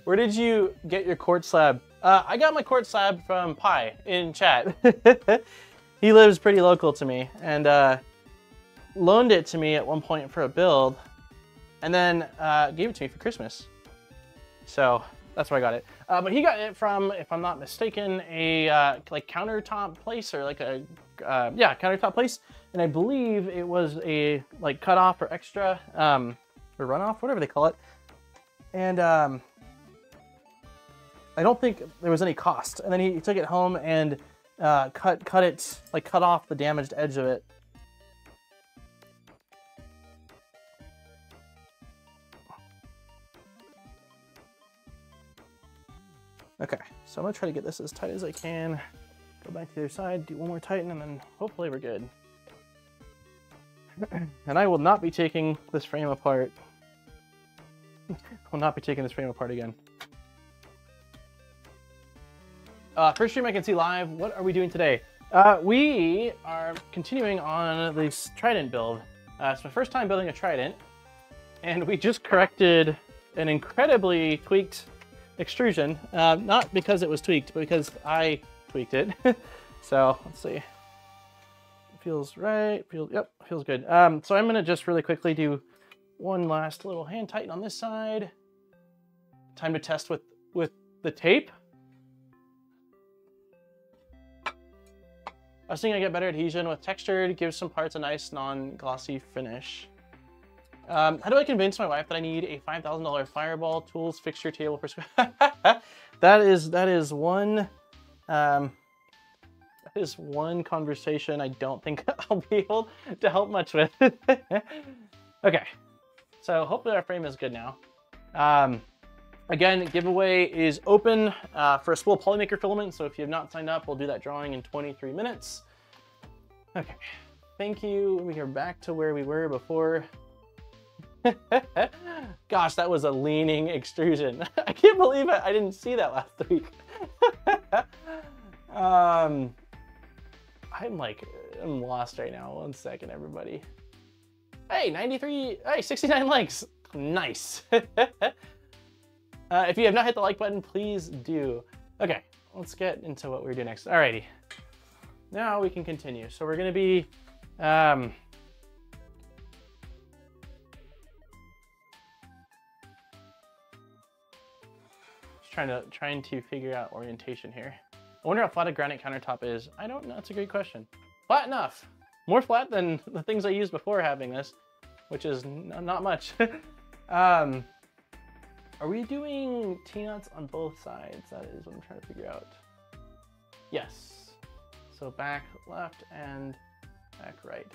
Where did you get your quartz slab? Uh, I got my quartz slab from Pi in chat. He lives pretty local to me and uh, loaned it to me at one point for a build, and then uh, gave it to me for Christmas. So that's where I got it. Uh, but he got it from, if I'm not mistaken, a uh, like countertop place or like a uh, yeah countertop place, and I believe it was a like cutoff or extra um, or runoff, whatever they call it, and. Um, I don't think there was any cost. And then he, he took it home and uh, cut cut it, like cut off the damaged edge of it. Okay, so I'm gonna try to get this as tight as I can. Go back to the other side, do one more tighten, and then hopefully we're good. And I will not be taking this frame apart. I will not be taking this frame apart again. Uh, first stream I can see live, what are we doing today? Uh, we are continuing on this Trident build. Uh, it's my first time building a Trident, and we just corrected an incredibly tweaked extrusion. Uh, not because it was tweaked, but because I tweaked it. So, let's see. It feels right, feels, yep, feels good. Um, so I'm gonna just really quickly do one last little hand tighten on this side. Time to test with, with the tape. I was thinking I get better adhesion with texture to give some parts a nice non-glossy finish. Um, how do I convince my wife that I need a five thousand dollar fireball tools fixture table for square? That is that is one um, that is one conversation I don't think I'll be able to help much with. Okay, so hopefully our frame is good now. Um, Again, giveaway is open uh, for a spool Polymaker filament, so if you have not signed up, we'll do that drawing in twenty-three minutes. Okay, thank you. We are back to where we were before. Gosh, that was a leaning extrusion. I can't believe I, I didn't see that last week. um, I'm like, I'm lost right now. One second, everybody. Hey, ninety-three, hey, sixty-nine likes. Nice. Uh, if you have not hit the like button, please do. Okay, let's get into what we do next. Alrighty, now we can continue. So we're gonna be, um, just trying to trying to figure out orientation here. I wonder how flat a granite countertop is. I don't know. That's a great question. Flat enough, more flat than the things I used before having this, which is not much. um, Are we doing T-nuts on both sides? That is what I'm trying to figure out. Yes. So back left and back right.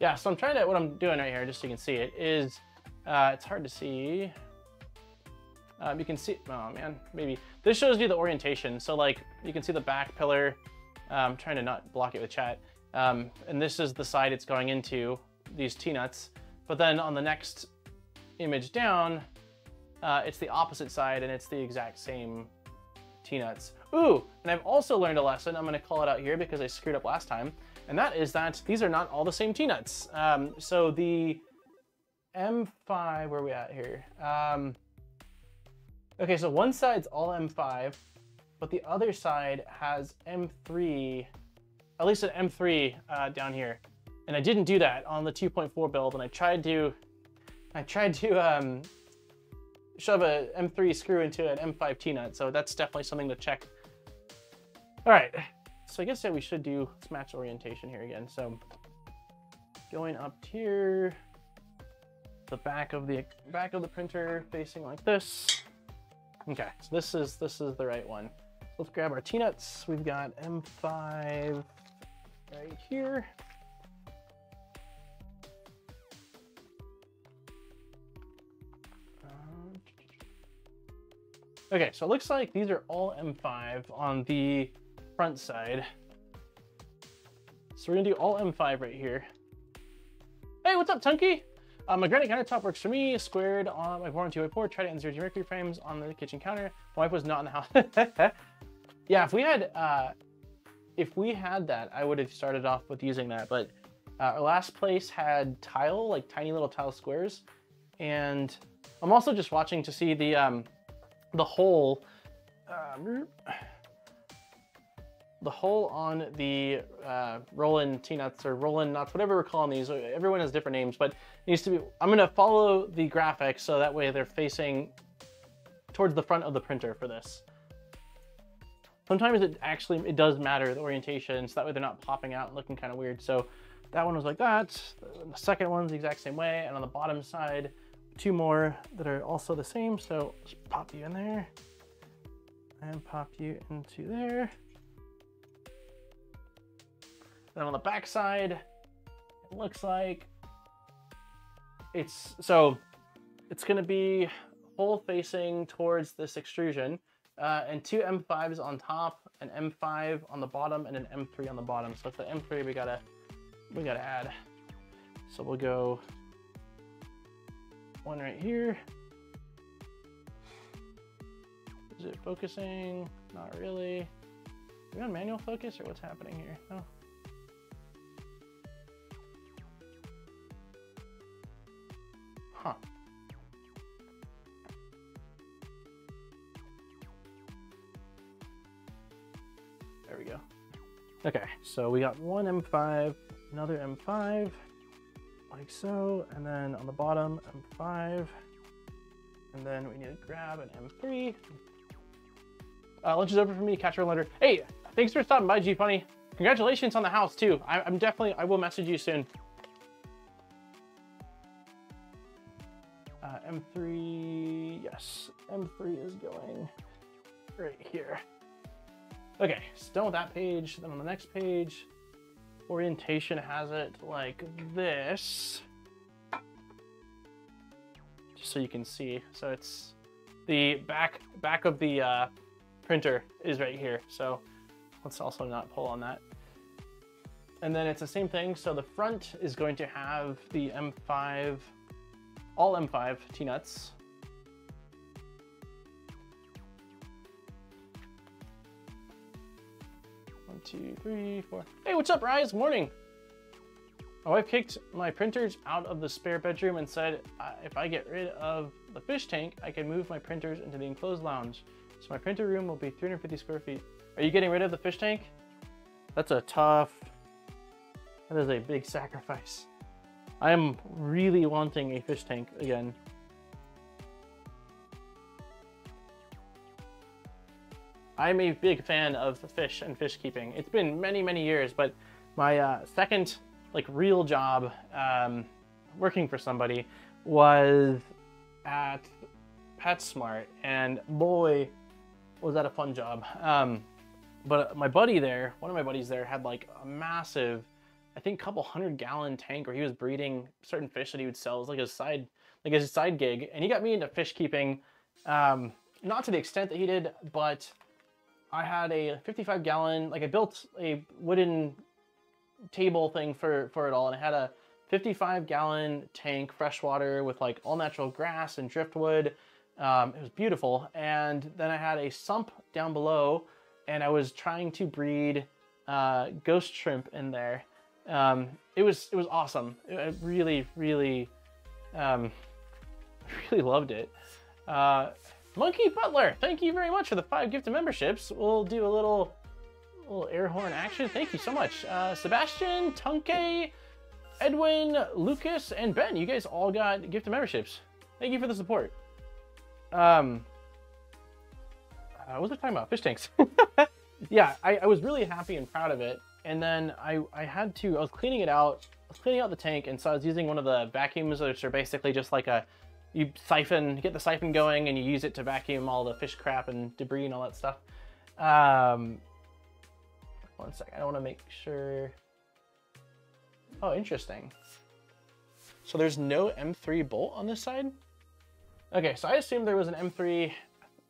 Yeah, so I'm trying to, what I'm doing right here, just so you can see it, is, uh, it's hard to see. Um, you can see, oh man, maybe. This shows you the orientation. So like, you can see the back pillar. I'm trying to not block it with chat. Um, and this is the side it's going into, these T-nuts. But then on the next image down, Uh, it's the opposite side and it's the exact same T-nuts. Ooh, and I've also learned a lesson. I'm gonna call it out here because I screwed up last time. And that is that these are not all the same T-nuts. Um, so the M five, where are we at here? Um, okay, so one side's all M five, but the other side has M three, at least an M three uh, down here. And I didn't do that on the two point four build and I tried to, I tried to, um, shove a M three screw into an M five T-nut, so that's definitely something to check. All right, so I guess that we should do let's match orientation here again. So going up here, the back of the back of the printer facing like this. Okay, so this is this is the right one. Let's grab our T-nuts. We've got M five right here. Okay, so it looks like these are all M five on the front side. So we're gonna do all M five right here. Hey, what's up, Tunky? Um, my granite countertop works for me, squared on my Voron two by four, tried to insert your Mercury frames on the kitchen counter. My wife was not in the house. Yeah, if we had uh, if we had that, I would have started off with using that, but uh, our last place had tile, like tiny little tile squares. And I'm also just watching to see the, um, the hole, um, the hole on the uh, Roland T-nuts or Roland nuts, whatever we're calling these. Everyone has different names, but it needs to be, I'm gonna follow the graphics so that way they're facing towards the front of the printer for this. Sometimes it actually, it does matter, the orientation, so that way they're not popping out and looking kind of weird. So that one was like that. The second one's the exact same way. And on the bottom side, two more that are also the same. So just pop you in there and pop you into there. Then on the back side, it looks like it's, so it's gonna be hole facing towards this extrusion. Uh, and two M fives on top, an M five on the bottom, and an M three on the bottom. So for the M three, we gotta we gotta add. So we'll go one right here. Is it focusing? Not really. Are we on manual focus or what's happening here? No. Huh. There we go. Okay, so we got one M five, another M five, like so, and then on the bottom, M five, and then we need to grab an M three. Uh, lunch is over for me, catch our letter. Hey, thanks for stopping by, G Funny. Congratulations on the house too. I, I'm definitely, I will message you soon. Uh, M three, yes, M three is going right here. Okay, so done with that page. Then on the next page, orientation has it like this, just so you can see. So it's the back back of the uh, printer is right here. So let's also not pull on that. And then it's the same thing. So the front is going to have the M five, all M five T-nuts. Two, three, four. Hey, what's up, Rise? Morning. My wife kicked my printers out of the spare bedroom and said, uh, if I get rid of the fish tank, I can move my printers into the enclosed lounge. So my printer room will be three hundred fifty square feet. Are you getting rid of the fish tank? That's a tough, that is a big sacrifice. I am really wanting a fish tank again. I'm a big fan of fish and fish keeping. It's been many, many years, but my uh, second like real job um, working for somebody was at PetSmart, and boy, was that a fun job. Um, but my buddy there, one of my buddies there had like a massive, I think couple hundred gallon tank where he was breeding certain fish that he would sell as like a side, like as a side gig. And he got me into fish keeping, um, not to the extent that he did, but I had a fifty-five gallon, like I built a wooden table thing for, for it all. And I had a fifty-five gallon tank, freshwater with like all natural grass and driftwood. Um, it was beautiful. And then I had a sump down below and I was trying to breed uh, ghost shrimp in there. Um, it was, it was awesome. I really, really, um, really loved it. Uh, Monkey Butler, thank you very much for the five gifted memberships. We'll do a little, little air horn action. Thank you so much. Uh, Sebastian, Tunke, Edwin, Lucas, and Ben, you guys all got gifted memberships. Thank you for the support. Um, uh, what was I talking about? Fish tanks. Yeah, I, I was really happy and proud of it. And then I, I had to, I was cleaning it out, I was cleaning out the tank, and so I was using one of the vacuums, which are basically just like a, you siphon, get the siphon going and you use it to vacuum all the fish crap and debris and all that stuff. Um, one sec, I want to make sure. Oh, interesting. So there's no M three bolt on this side? Okay, so I assumed there was an M three.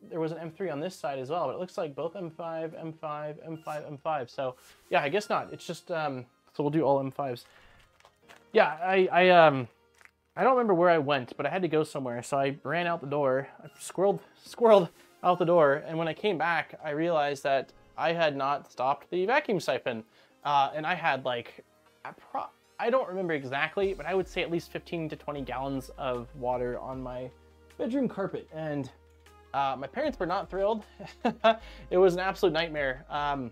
there was an M three on this side as well, but it looks like both M five, M five, M five, M five. So yeah, I guess not. It's just, um, so we'll do all M fives. Yeah, I, I, um, I don't remember where I went, but I had to go somewhere. So I ran out the door, I squirreled, squirreled out the door. And when I came back, I realized that I had not stopped the vacuum siphon. Uh, and I had like, I, pro I don't remember exactly, but I would say at least fifteen to twenty gallons of water on my bedroom carpet. And uh, my parents were not thrilled. It was an absolute nightmare. Um,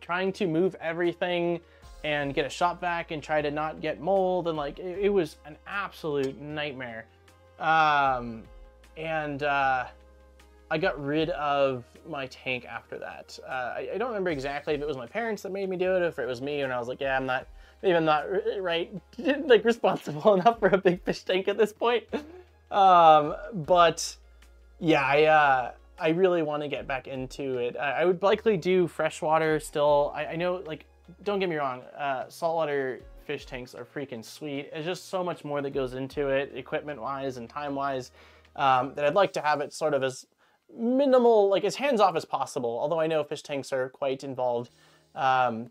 trying to move everything and get a shop vac and try to not get mold. And like, it, it was an absolute nightmare. Um, and uh, I got rid of my tank after that. Uh, I, I don't remember exactly if it was my parents that made me do it, or if it was me and I was like, yeah, I'm not, maybe I'm not right, like responsible enough for a big fish tank at this point. Um, but yeah, I, uh, I really want to get back into it. I, I would likely do freshwater still. I, I know, like, don't get me wrong, uh, saltwater fish tanks are freaking sweet. It's just so much more that goes into it, equipment-wise and time-wise, um, that I'd like to have it sort of as minimal, like as hands-off as possible. Although I know fish tanks are quite involved. Um,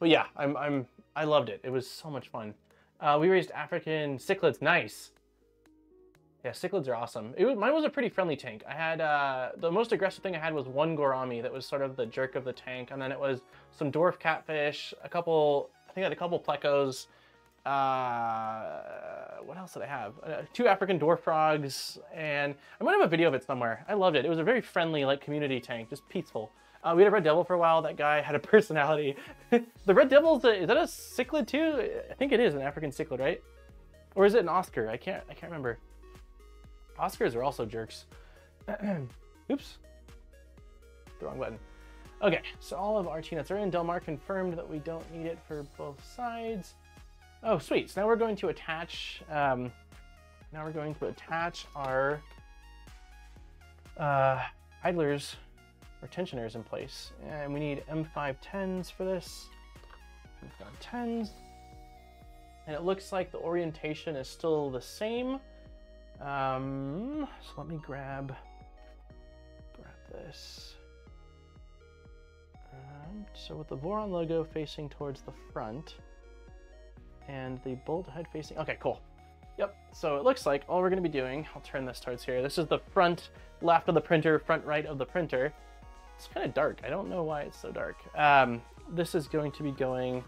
but yeah, I'm, I'm, I loved it. It was so much fun. Uh, we raised African cichlids, nice. Yeah, cichlids are awesome. It was, mine was a pretty friendly tank. I had, uh, the most aggressive thing I had was one gourami that was sort of the jerk of the tank. And then it was some dwarf catfish, a couple, I think I had a couple plecos. Uh, what else did I have? Uh, two African dwarf frogs. And I might have a video of it somewhere. I loved it. It was a very friendly, like, community tank, just peaceful. Uh, we had a red devil for a while. That guy had a personality. The red devil, is, a, is that a cichlid too? I think it is an African cichlid, right? Or is it an Oscar? I can't, I can't remember. Oscars are also jerks. Oops, the wrong button. Okay, so all of our T-nuts are in. Delmar confirmed that we don't need it for both sides. Oh, sweet, so now we're going to attach, um, now we're going to attach our uh, idlers or tensioners in place. And we need M five tens for this. We've got tens. And it looks like the orientation is still the same. Um, so let me grab, grab this. Um, so with the Voron logo facing towards the front and the bolt head facing, okay, cool. Yep, so it looks like all we're gonna be doing, I'll turn this towards here. This is the front left of the printer, front right of the printer. It's kind of dark, I don't know why it's so dark. Um, this is going to be going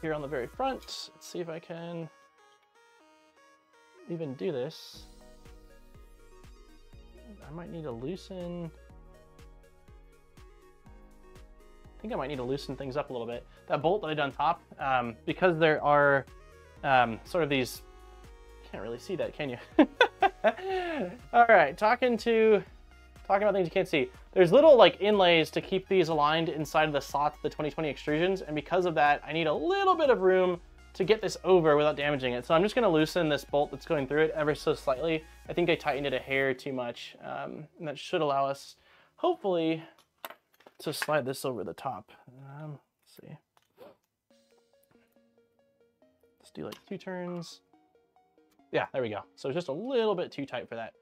here on the very front. Let's see if I can even do this. I might need to loosen, I think I might need to loosen things up a little bit. That bolt that I did on top, um, because there are um, sort of these, can't really see that, can you? All right, talking to, talking about things you can't see. There's little like inlays to keep these aligned inside of the slots, the twenty twenty extrusions. And because of that, I need a little bit of room to get this over without damaging it. So I'm just gonna loosen this bolt that's going through it ever so slightly. I think I tightened it a hair too much, um, and that should allow us, hopefully, to slide this over the top. Um, let's see. Let's do like two turns. Yeah, there we go. So just a little bit too tight for that.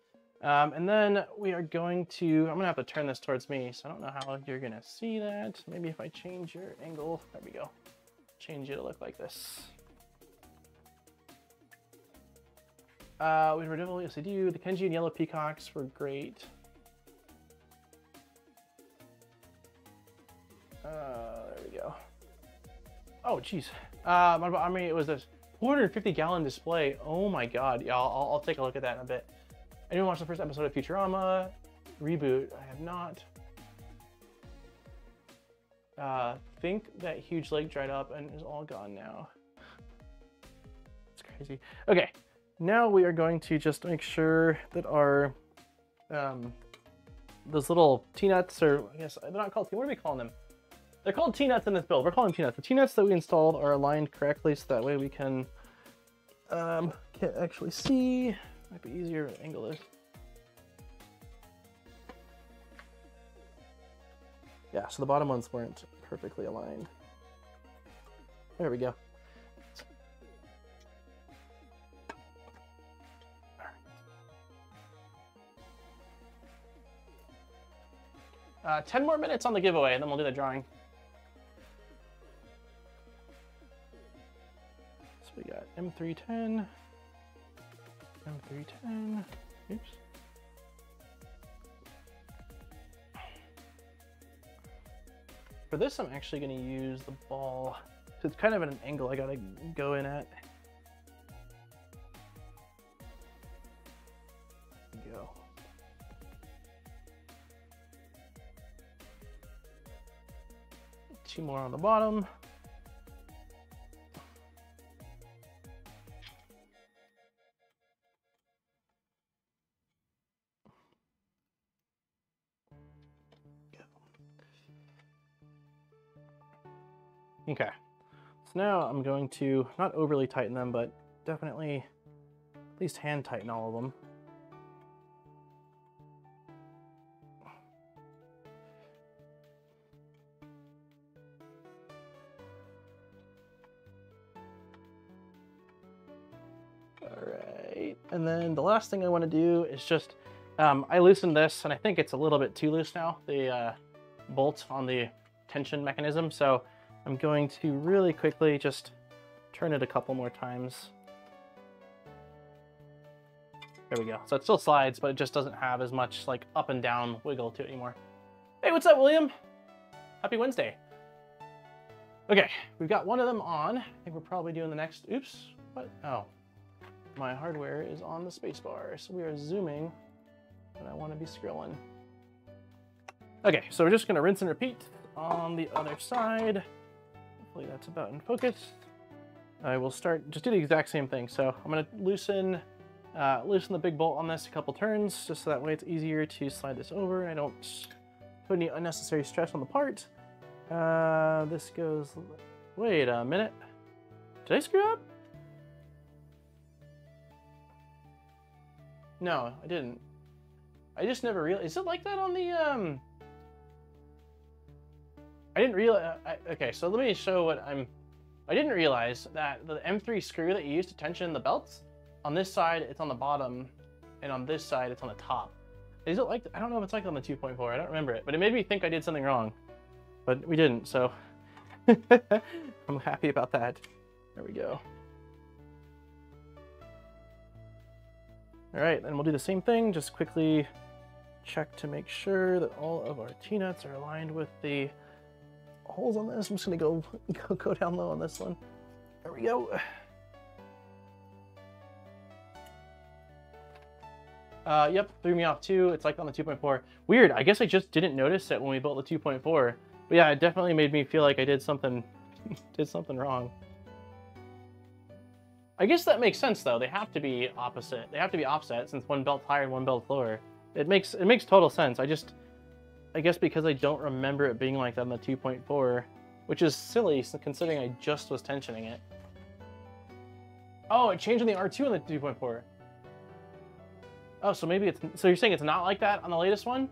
Um, and then we are going to, I'm gonna have to turn this towards me, so I don't know how you're gonna see that. Maybe if I change your angle, there we go. Change it to look like this. Uh, we were devil, yes, I do. The Kenji and Yellow Peacocks were great. Uh, there we go. Oh, geez. Uh, my, I mean, it was this four hundred fifty gallon display. Oh my God, yeah, I'll, I'll take a look at that in a bit. I didn't watch the first episode of Futurama. Reboot, I have not. Uh, think that huge lake dried up and is all gone now. It's crazy. Okay. Now we are going to just make sure that our, um, those little T-nuts, or I guess they're not called T, what are we calling them? They're called T-nuts in this build. We're calling them T-nuts. The T-nuts that we installed are aligned correctly, so that way we can, um, can't actually see. Might be easier to angle this. Yeah, so the bottom ones weren't perfectly aligned. There we go. Uh, ten more minutes on the giveaway, and then we'll do the drawing. So we got M three ten, M three ten, oops. For this, I'm actually gonna use the ball. So it's kind of at an angle I gotta go in at. Go. Two more on the bottom. Okay, so now I'm going to not overly tighten them, but definitely at least hand tighten all of them. All right, and then the last thing I want to do is just, um, I loosened this, and I think it's a little bit too loose now, the uh, bolt on the tension mechanism, so I'm going to really quickly just turn it a couple more times. There we go. So it still slides, but it just doesn't have as much like up and down wiggle to it anymore. Hey, what's up, William? Happy Wednesday. Okay, we've got one of them on. I think we're probably doing the next. Oops, what? Oh, my hardware is on the spacebar. So we are zooming, and I want to be scrolling. Okay, so we're just gonna rinse and repeat on the other side. Hopefully that's about in focus. I will start, just do the exact same thing. So I'm gonna loosen uh, loosen the big bolt on this a couple turns, just so that way it's easier to slide this over. I don't put any unnecessary stress on the part. Uh, this goes, wait a minute. Did I screw up? No, I didn't. I just never realized, is it like that on the, um, I didn't realize, I, okay, so let me show what I'm, I didn't realize that the M three screw that you use to tension the belts, on this side, it's on the bottom, and on this side, it's on the top. Is it like, I don't know if it's like on the two point four, I don't remember it, but it made me think I did something wrong, but we didn't, so I'm happy about that. There we go. All right, then we'll do the same thing, just quickly check to make sure that all of our T-nuts are aligned with the holes on this. I'm just gonna go, go go down low on this one. There we go. Uh, yep, threw me off too. It's like on the two point four. Weird, I guess I just didn't notice it when we built the two point four. But yeah, it definitely made me feel like I did something, did something wrong. I guess that makes sense though. They have to be opposite. They have to be offset since one belt's higher and one belt's lower. It makes, it makes total sense. I just, I guess because I don't remember it being like that on the two point four, which is silly considering I just was tensioning it. Oh, it changed on the R two on the two point four. Oh, so maybe it's, so you're saying it's not like that on the latest one?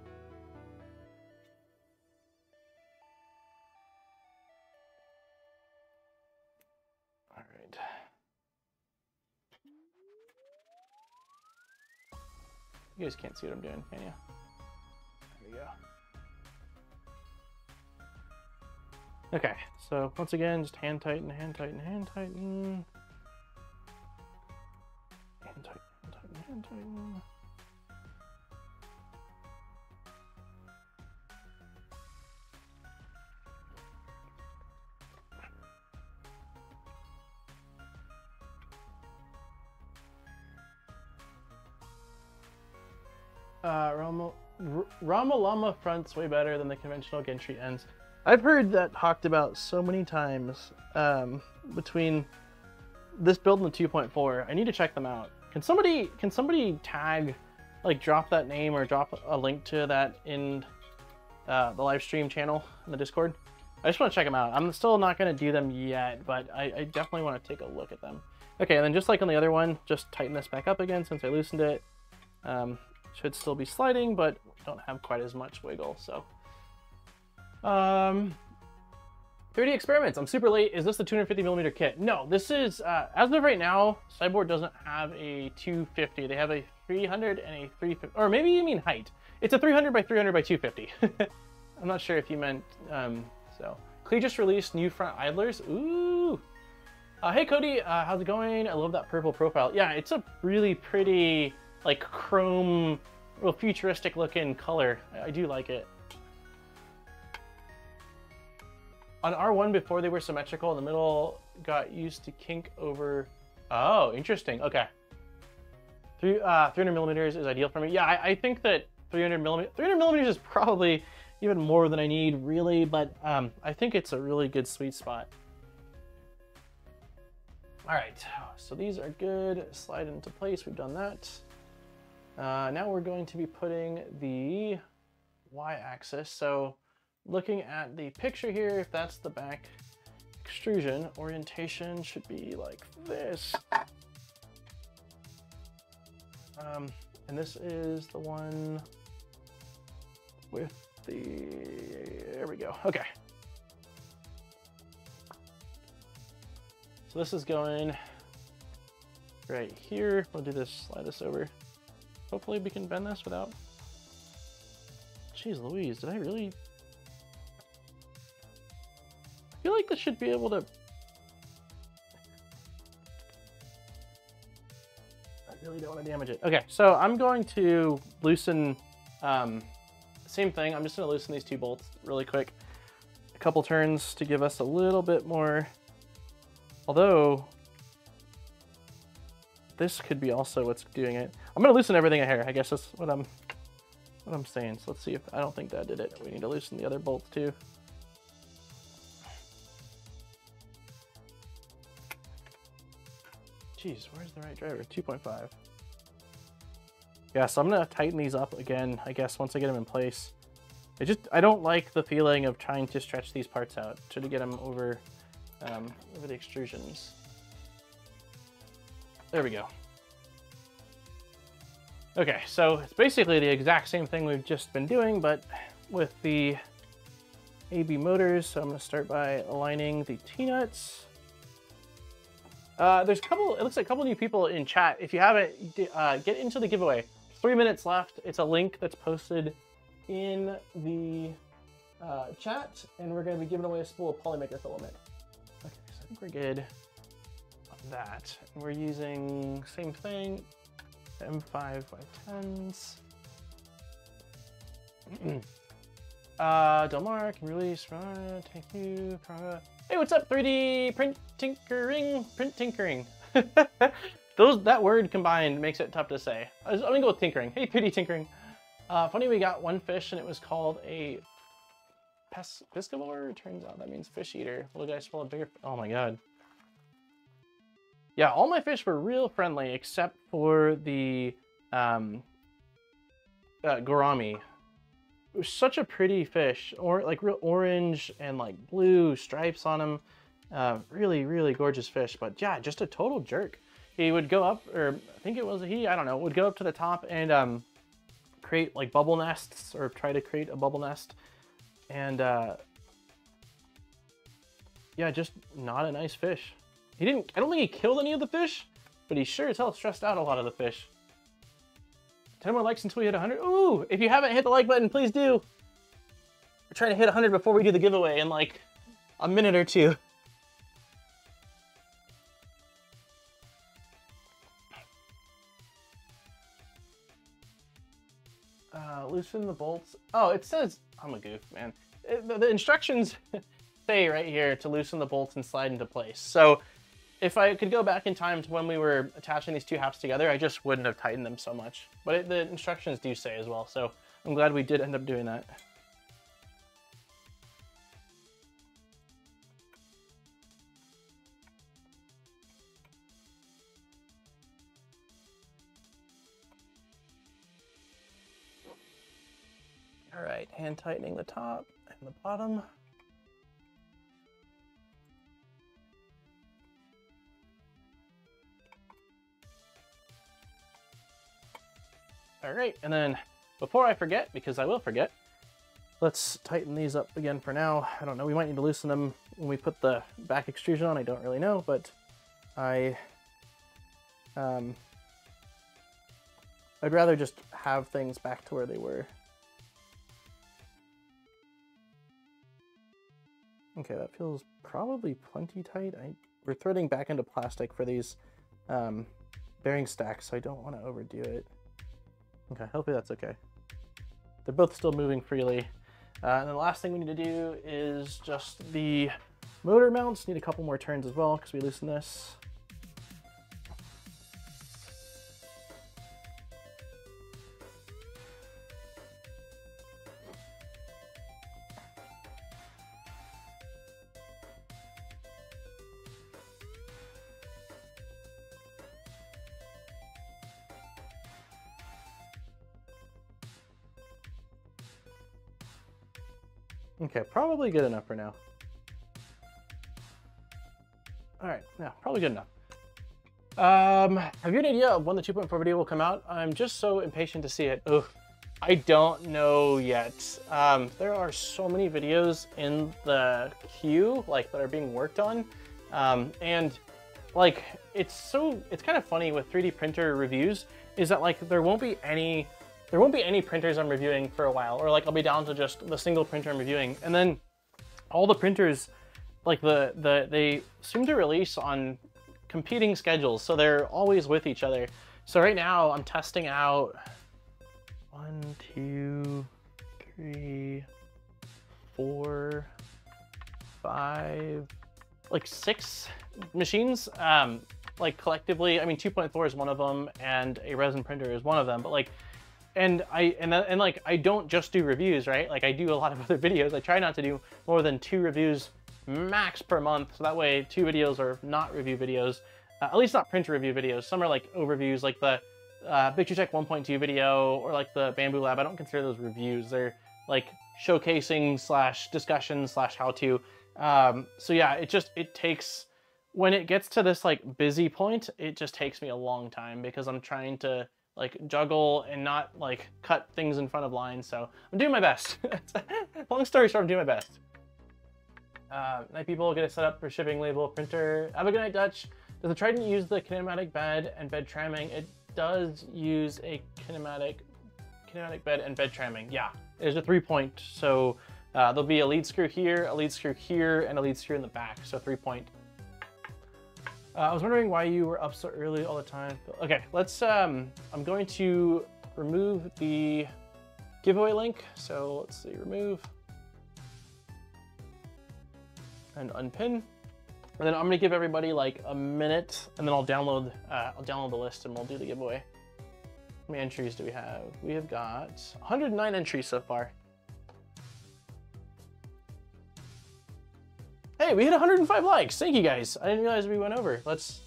All right. You guys can't see what I'm doing, can you? There we go. Okay, so once again, just hand tighten, hand tighten, hand tighten. Hand tighten, hand tighten, hand tighten. Uh, Rama, Rama Lama front's way better than the conventional gantry ends. I've heard that talked about so many times um, between this build and the two point four. I need to check them out. Can somebody can somebody tag, like drop that name or drop a link to that in uh, the live stream channel in the Discord? I just want to check them out. I'm still not going to do them yet, but I, I definitely want to take a look at them. Okay, and then just like on the other one, just tighten this back up again since I loosened it. Um, should still be sliding, but don't have quite as much wiggle, so. Um, three D experiments. I'm super late. Is this the two hundred fifty millimeter kit? No, this is, uh, as of right now, Cyborg doesn't have a two fifty. They have a three hundred and a three fifty, or maybe you mean height. It's a three hundred by three hundred by two fifty. I'm not sure if you meant, um, so. Klee just released new front idlers. Ooh. Uh, hey Cody, uh, how's it going? I love that purple profile. Yeah, it's a really pretty, like chrome, real futuristic looking color. I, I do like it. On R one before they were symmetrical, in the middle got used to kink over. Oh, interesting. Okay. Three, uh, three hundred millimeters is ideal for me. Yeah, I, I think that three hundred millimeters, three hundred millimeters is probably even more than I need really, but um, I think it's a really good sweet spot. All right, so these are good. Slide into place, we've done that. Uh, now we're going to be putting the y-axis. So looking at the picture here, if that's the back extrusion, orientation should be like this. Um, and this is the one with the, there we go, okay. So this is going right here. We'll do this, slide this over. Hopefully we can bend this without, jeez Louise, did I really? I feel like this should be able to, I really don't want to damage it. Okay, so I'm going to loosen, um, same thing, I'm just gonna loosen these two bolts really quick. A couple turns to give us a little bit more, although this could be also what's doing it. I'm gonna loosen everything here, I guess that's what I'm, what I'm saying. So let's see if, I don't think that did it. We need to loosen the other bolts too. Jeez, where's the right driver? two point five. Yeah, so I'm gonna tighten these up again, I guess, once I get them in place. I just, I don't like the feeling of trying to stretch these parts out. Try to get them over, um, over the extrusions. There we go. Okay, so it's basically the exact same thing we've just been doing, but with the A B motors. So I'm gonna start by aligning the T-nuts. Uh, there's a couple, it looks like a couple new people in chat. If you haven't, uh, get into the giveaway. Three minutes left. It's a link that's posted in the uh, chat, and we're going to be giving away a spool of Polymaker filament. Okay, so I think we're good on that. And we're using same thing, M five by tens. uh, Delmar can release, uh, thank you. Prada. Hey, what's up, three D print tinkering, print tinkering. Those, that word combined makes it tough to say. I was, I'm gonna go with tinkering. Hey, three D tinkering. Uh, funny, we got one fish and it was called a pes piscivore. Turns out that means fish eater. Little guy swallowed bigger, oh my God. Yeah, all my fish were real friendly except for the um, uh, gourami. It was such a pretty fish, or like real orange and like blue stripes on him. Uh, really, really gorgeous fish, but yeah, just a total jerk. He would go up, or I think it was he, I don't know, would go up to the top and um, create like bubble nests, or try to create a bubble nest. And uh, yeah, just not a nice fish. He didn't, I don't think he killed any of the fish, but he sure as hell stressed out a lot of the fish. ten more likes until we hit one hundred. Ooh, if you haven't hit the like button, please do. We're trying to hit one hundred before we do the giveaway in like a minute or two. Uh, loosen the bolts. Oh, it says, I'm a goof, man. It, the, the instructions say right here to loosen the bolts and slide into place. So if I could go back in time to when we were attaching these two halves together, I just wouldn't have tightened them so much. But it, the instructions do say as well, so I'm glad we did end up doing that. All right, hand tightening the top and the bottom. All right, and then before I forget, because I will forget, let's tighten these up again for now. I don't know, we might need to loosen them when we put the back extrusion on, I don't really know, but I, um, I'd rather just have things back to where they were. Okay, that feels probably plenty tight. I, we're threading back into plastic for these um, bearing stacks, so I don't want to overdo it. Okay, hopefully that's okay. They're both still moving freely. Uh, and the last thing we need to do is just the motor mounts. Need a couple more turns as well, because we loosen this. Okay, probably good enough for now. All right, yeah, probably good enough. Um, have you an idea of when the two point four video will come out? I'm just so impatient to see it. Ugh, I don't know yet. Um, there are so many videos in the queue, like, that are being worked on. Um, and like, it's so, it's kind of funny with three D printer reviews is that like, there won't be any There won't be any printers I'm reviewing for a while, or like I'll be down to just the single printer I'm reviewing. And then all the printers, like the, the they seem to release on competing schedules. So they're always with each other. So right now I'm testing out one, two, three, four, five, like six machines. Um, like collectively, I mean, two point four is one of them and a resin printer is one of them, but like, And I and, that, and like I don't just do reviews, right? Like I do a lot of other videos. I try not to do more than two reviews max per month, so that way two videos are not review videos, uh, at least not printer review videos. Some are like overviews, like the uh, BigTreeTech one point two video or like the Bamboo Lab. I don't consider those reviews. They're like showcasing slash discussion slash how to. Um, so yeah, it just it takes when it gets to this like busy point, it just takes me a long time because I'm trying to like juggle and not like cut things in front of lines. So I'm doing my best. Long story short, I'm doing my best. Uh, night people, get it set up for shipping label printer. Have a good night, Dutch. Does the Trident use the kinematic bed and bed tramming? It does use a kinematic kinematic bed and bed tramming. Yeah, it's a three point. So uh, there'll be a lead screw here, a lead screw here, and a lead screw in the back. So three point. Uh, I was wondering why you were up so early all the time. Okay, let's, um, I'm going to remove the giveaway link. So let's see, remove and unpin. And then I'm gonna give everybody like a minute and then I'll download, uh, I'll download the list and we'll do the giveaway. How many entries do we have? We have got one hundred nine entries so far. Hey, we hit one hundred five likes. Thank you guys. I didn't realize we went over. Let's,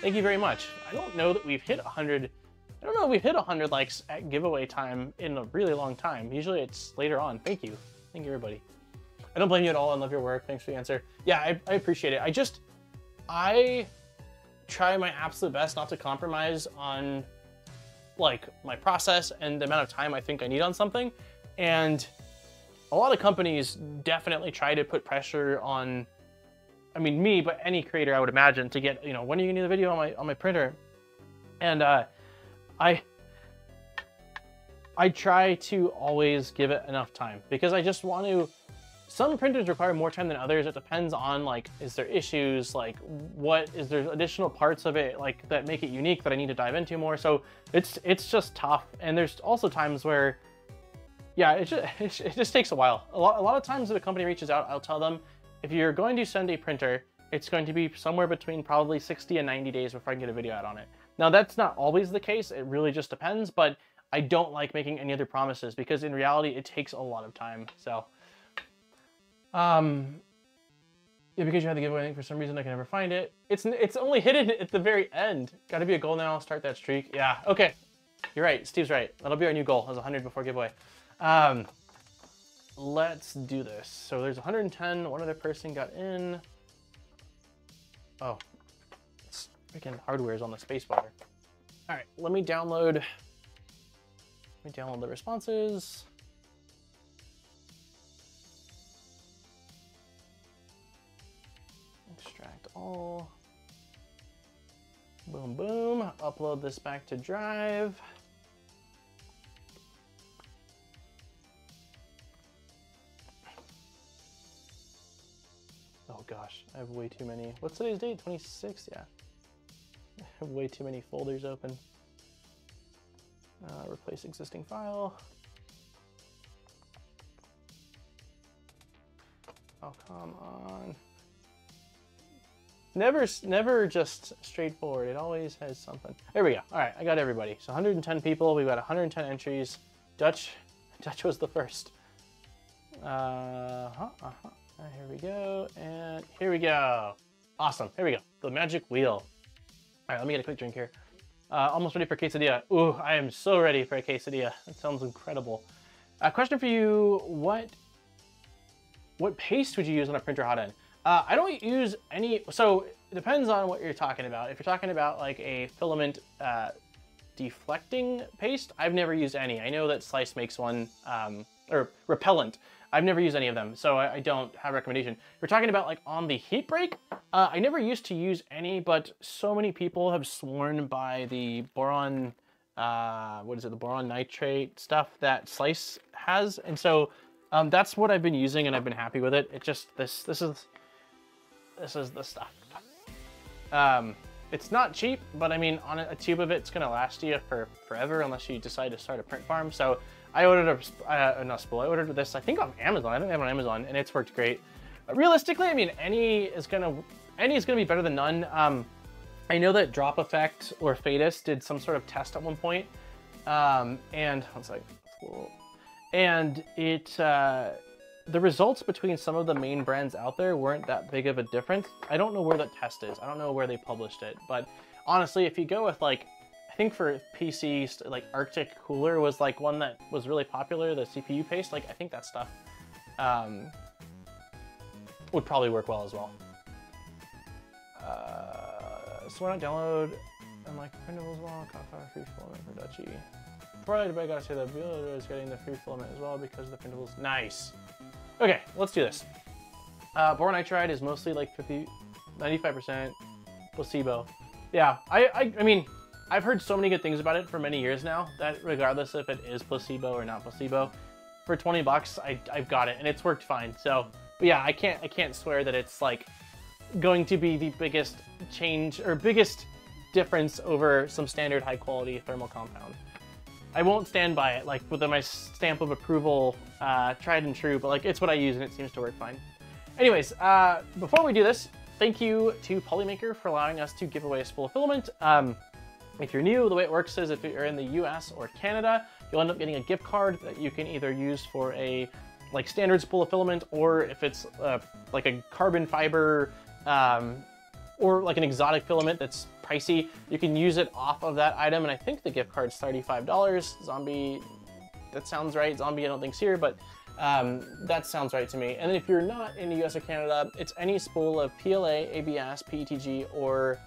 thank you very much. I don't know that we've hit one hundred, I don't know if we've hit one hundred likes at giveaway time in a really long time. Usually it's later on. Thank you. Thank you, everybody. I don't blame you at all. I love your work. Thanks for the answer. Yeah, I, I appreciate it. I just, I try my absolute best not to compromise on like my process and the amount of time I think I need on something. And a lot of companies definitely try to put pressure on, I mean, me, but any creator I would imagine, to get, you know, when are you gonna do the video on my on my printer? And uh, I I try to always give it enough time because I just want to. Some printers require more time than others. It depends on like, is there issues? Like, what is there additional parts of it like that make it unique that I need to dive into more? So it's it's just tough. And there's also times where. Yeah, it just, it just takes a while. A lot, a lot of times if a company reaches out, I'll tell them, if you're going to send a printer, it's going to be somewhere between probably sixty and ninety days before I can get a video out on it. Now that's not always the case. It really just depends, but I don't like making any other promises because in reality, it takes a lot of time. So, um, yeah, because you had the giveaway, I think for some reason I can never find it. It's, it's only hidden at the very end. Gotta be a goal now, start that streak. Yeah, okay, you're right, Steve's right. That'll be our new goal, is one hundred before giveaway. Um, let's do this. So there's one hundred ten, one other person got in. Oh, it's freaking hardware's on the spacebar. All right, let me download, let me download the responses. Extract all, boom, boom. Upload this back to Drive. gosh, I have way too many. What's today's date? twenty-sixth, yeah. I have way too many folders open. Uh, replace existing file. Oh, come on. Never, never just straightforward. It always has something. There we go. All right, I got everybody. So one hundred ten people. We've got one hundred ten entries. Dutch, Dutch was the first. Uh huh. Uh huh. Here we go, and here we go. Awesome. Here we go. The magic wheel. All right, let me get a quick drink here. Uh, almost ready for quesadilla. Ooh, I am so ready for a quesadilla. That sounds incredible. Uh, question for you: What, what paste would you use on a printer hot end? Uh, I don't use any, so it depends on what you're talking about. If you're talking about like a filament uh, deflecting paste, I've never used any. I know that Slice makes one, um, or repellent. I've never used any of them, so I, I don't have a recommendation. If we're talking about like on the heat break, uh, I never used to use any, but so many people have sworn by the boron, uh, what is it, the boron nitrate stuff that Slice has. And so um, that's what I've been using and I've been happy with it. It just, this, this is, This is the stuff. Um, it's not cheap, but I mean, on a, a tube of it, it's gonna last you for forever unless you decide to start a print farm. So I ordered a, uh, not spool, I ordered this, I think on Amazon, I don't have it on Amazon, and it's worked great. Uh, realistically, I mean, any is gonna, any is gonna be better than none. Um, I know that Drop Effect or Fadus did some sort of test at one point, um, and one second, and it, uh, the results between some of the main brands out there weren't that big of a difference. I don't know where that test is. I don't know where they published it, but honestly, if you go with like, I think for P Cs, like Arctic Cooler was like one that was really popular, the C P U paste, like I think that stuff um, would probably work well as well. Uh, so why not download and like printable as well, copper free filament for Dutchie. Before I gotta say that Builder is getting the free filament as well because of the printables. Nice. Okay, let's do this. Uh, boron nitride is mostly like fifty, ninety-five percent placebo. Yeah, I, I, I mean, I've heard so many good things about it for many years now that regardless if it is placebo or not placebo, for twenty bucks, I, I've got it and it's worked fine. So, but yeah, I can't, I can't swear that it's like going to be the biggest change or biggest difference over some standard high quality thermal compound. I won't stand by it, like with my stamp of approval, uh, tried and true, but like it's what I use and it seems to work fine. Anyways, uh, before we do this, thank you to Polymaker for allowing us to give away a spool of filament. Um, if you're new, the way it works is if you're in the U S or Canada, you'll end up getting a gift card that you can either use for a like standard spool of filament, or if it's uh, like a carbon fiber um, or like an exotic filament that's pricey, you can use it off of that item, and I think the gift card's thirty-five dollars. Zombie, that sounds right. Zombie I don't think's here, but um, that sounds right to me. And then if you're not in the U S or Canada, it's any spool of P L A, A B S, P E T G, or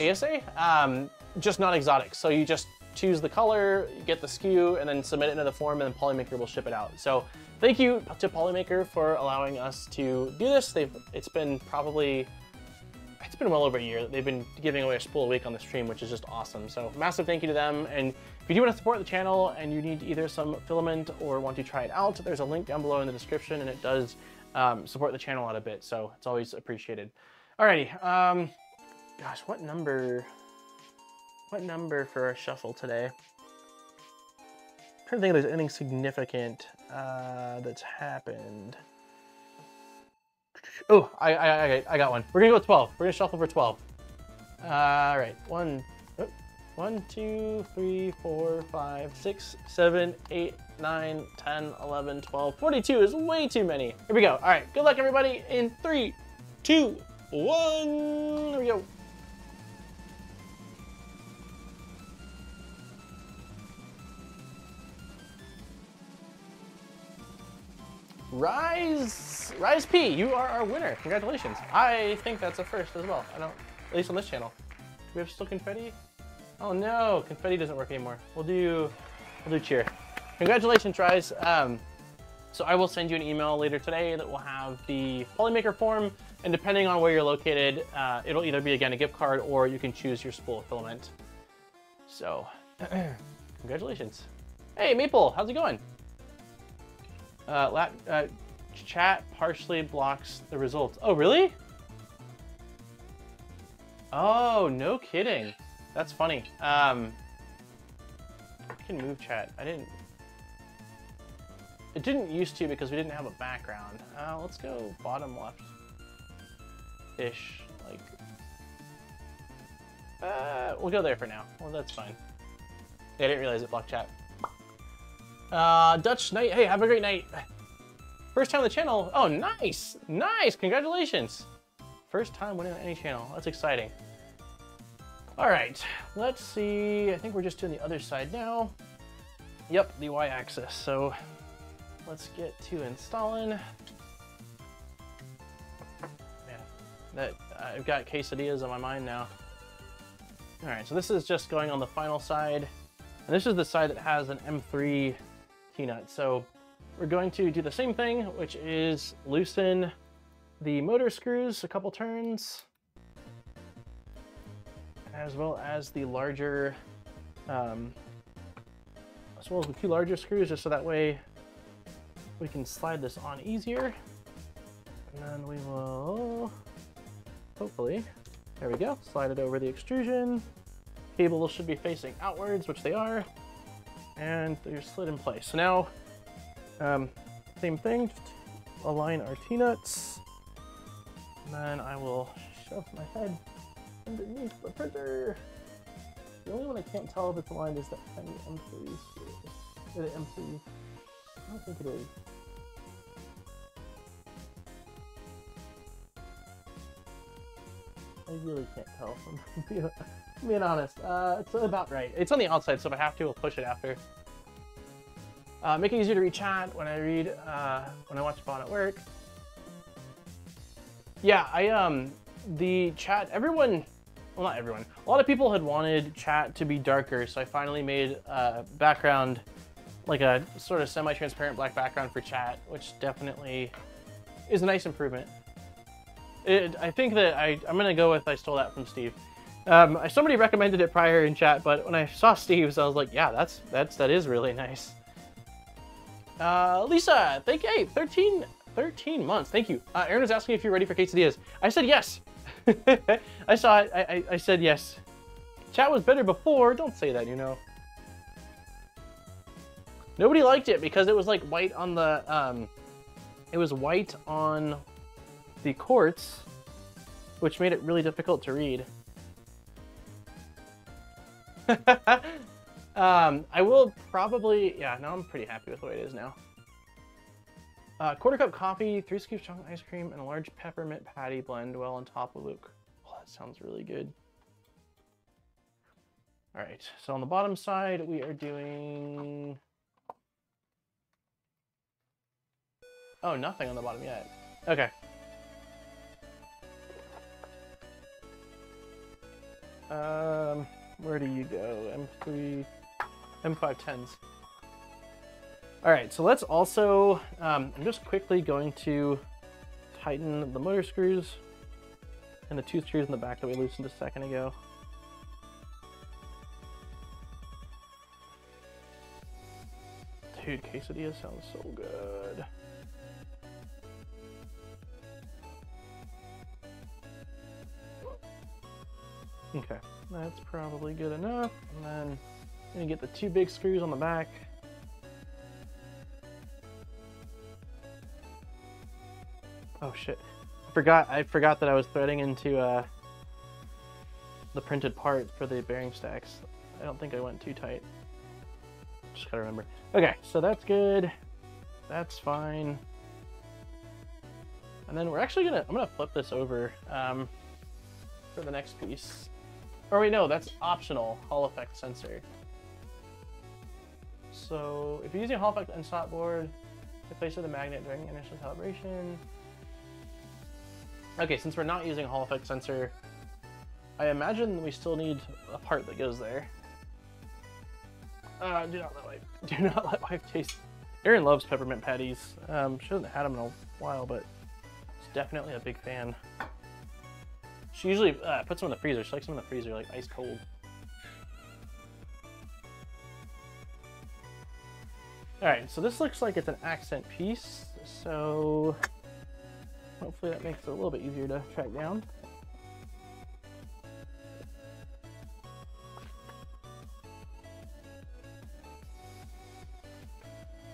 A S A, um, just not exotic. So you just choose the color, get the S K U, and then submit it into the form, and then Polymaker will ship it out. So thank you to Polymaker for allowing us to do this. They've, it's been probably... It's been well over a year that they've been giving away a spool a week on the stream, which is just awesome. So massive thank you to them. And if you do want to support the channel and you need either some filament or want to try it out, there's a link down below in the description, and it does um, support the channel out a bit. So it's always appreciated. Alrighty, um, gosh, what number, what number for our shuffle today? I'm trying to think if there's anything significant uh, that's happened. Oh, I, I, I got one. We're gonna go with twelve. We're gonna shuffle for twelve. All right, one, one, two, three, four, five, six, seven, eight, nine, ten, eleven, twelve. forty-two is way too many. Here we go. All right, good luck everybody in three, two, one. Here we go. Rise, Rise P, you are our winner. Congratulations. I think that's a first as well. I don't, at least on this channel. Do we have still confetti? Oh no, confetti doesn't work anymore. We'll do, we'll do cheer. Congratulations, Rise. Um, so I will send you an email later today that will have the Polymaker form, and depending on where you're located, uh, it'll either be again a gift card or you can choose your spool of filament. So, congratulations. Hey Maple, how's it going? Uh, lat, uh, chat partially blocks the results. Oh, really? Oh, no kidding. That's funny. Um, I can move chat. I didn't... It didn't used to because we didn't have a background. Uh, let's go bottom left-ish. Like, uh, we'll go there for now. Well, that's fine. Yeah, I didn't realize it blocked chat. Uh, Dutch Knight, hey, have a great night. First time on the channel. Oh, nice, nice, congratulations. First time winning on any channel. That's exciting. All right, let's see. I think we're just doing the other side now. Yep, the y-axis. So let's get to installing. Man, that I've got quesadillas on my mind now. All right, so this is just going on the final side. And this is the side that has an M three keynut. So we're going to do the same thing, which is loosen the motor screws a couple turns, as well as the larger, um, as well as the two larger screws, just so that way we can slide this on easier. And then we will, hopefully, there we go, slide it over the extrusion. Cable should be facing outwards, which they are, and they're slid in place. So now, um, same thing, align our T-nuts, and then I will shove my head underneath the printer. The only one I can't tell if it's aligned is that tiny M three screw. Or the M three. I don't think it is. I really can't tell if I'm being, being honest. Uh, it's about right. It's on the outside, so if I have to, I'll push it after. Uh, make it easier to read chat when I read, uh, when I watch VOD at work. Yeah, I, um, the chat, everyone, well, not everyone, a lot of people had wanted chat to be darker, so I finally made a background, like a sort of semi-transparent black background for chat, which definitely is a nice improvement. It, I think that I, I'm going to go with I stole that from Steve. Um, somebody recommended it prior in chat, but when I saw Steve's, I was like, yeah, that's, that's, that is really nice. Uh, Lisa, thank you. Hey, thirteen, thirteen months. Thank you. Uh, Aaron was asking if you're ready for quesadillas. I said yes. I saw it. I, I, I said yes. Chat was better before. Don't say that, you know. Nobody liked it because it was like white on the, um, it was white on the quartz, which made it really difficult to read. um, I will probably, yeah, no, I'm pretty happy with the way it is now. Uh, quarter cup coffee, three scoops chocolate ice cream, and a large peppermint patty blend well on top of Luke. Oh, that sounds really good. All right, so on the bottom side, we are doing, oh, nothing on the bottom yet. Okay. Um, where do you go? M three, M five tens. All right, so let's also, um, I'm just quickly going to tighten the motor screws and the two screws in the back that we loosened a second ago. Dude, quesadilla sounds so good. Okay, that's probably good enough. And then I'm gonna get the two big screws on the back. Oh shit, I forgot, I forgot that I was threading into uh, the printed part for the bearing stacks. I don't think I went too tight. Just gotta remember. Okay, so that's good. That's fine. And then we're actually gonna, I'm gonna flip this over um, for the next piece. Or wait, no, that's optional, Hall Effect sensor. So if you're using a Hall Effect and slot board, replace it with a magnet during initial calibration. Okay, since we're not using a Hall Effect sensor, I imagine we still need a part that goes there. Uh, do not let wife, do not let wife taste. Erin loves peppermint patties. Um, she hasn't had them in a while, but she's definitely a big fan. She usually uh, puts them in the freezer. She likes them in the freezer, like ice cold. All right, so this looks like it's an accent piece. so hopefully that makes it a little bit easier to track down.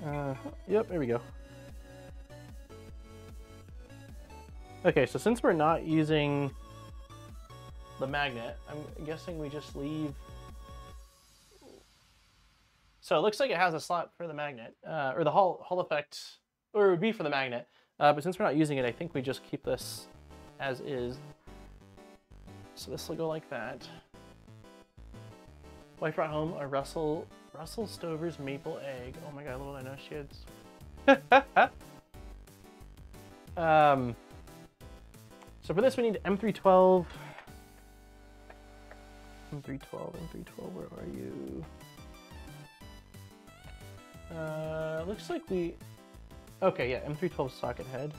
Uh, yep, there we go. Okay, so since we're not using the magnet, I'm guessing we just leave. So it looks like it has a slot for the magnet, uh, or the Hall, Hall effect, or it would be for the magnet. Uh, but since we're not using it, I think we just keep this as is. So this will go like that. Wife brought home a Russell Russell Stover's maple egg. Oh my God, little I know she had. um. So for this, we need M three twelve. M three twelve, M three twelve, where are you? Uh, looks like we, okay, yeah, M three twelve socket head.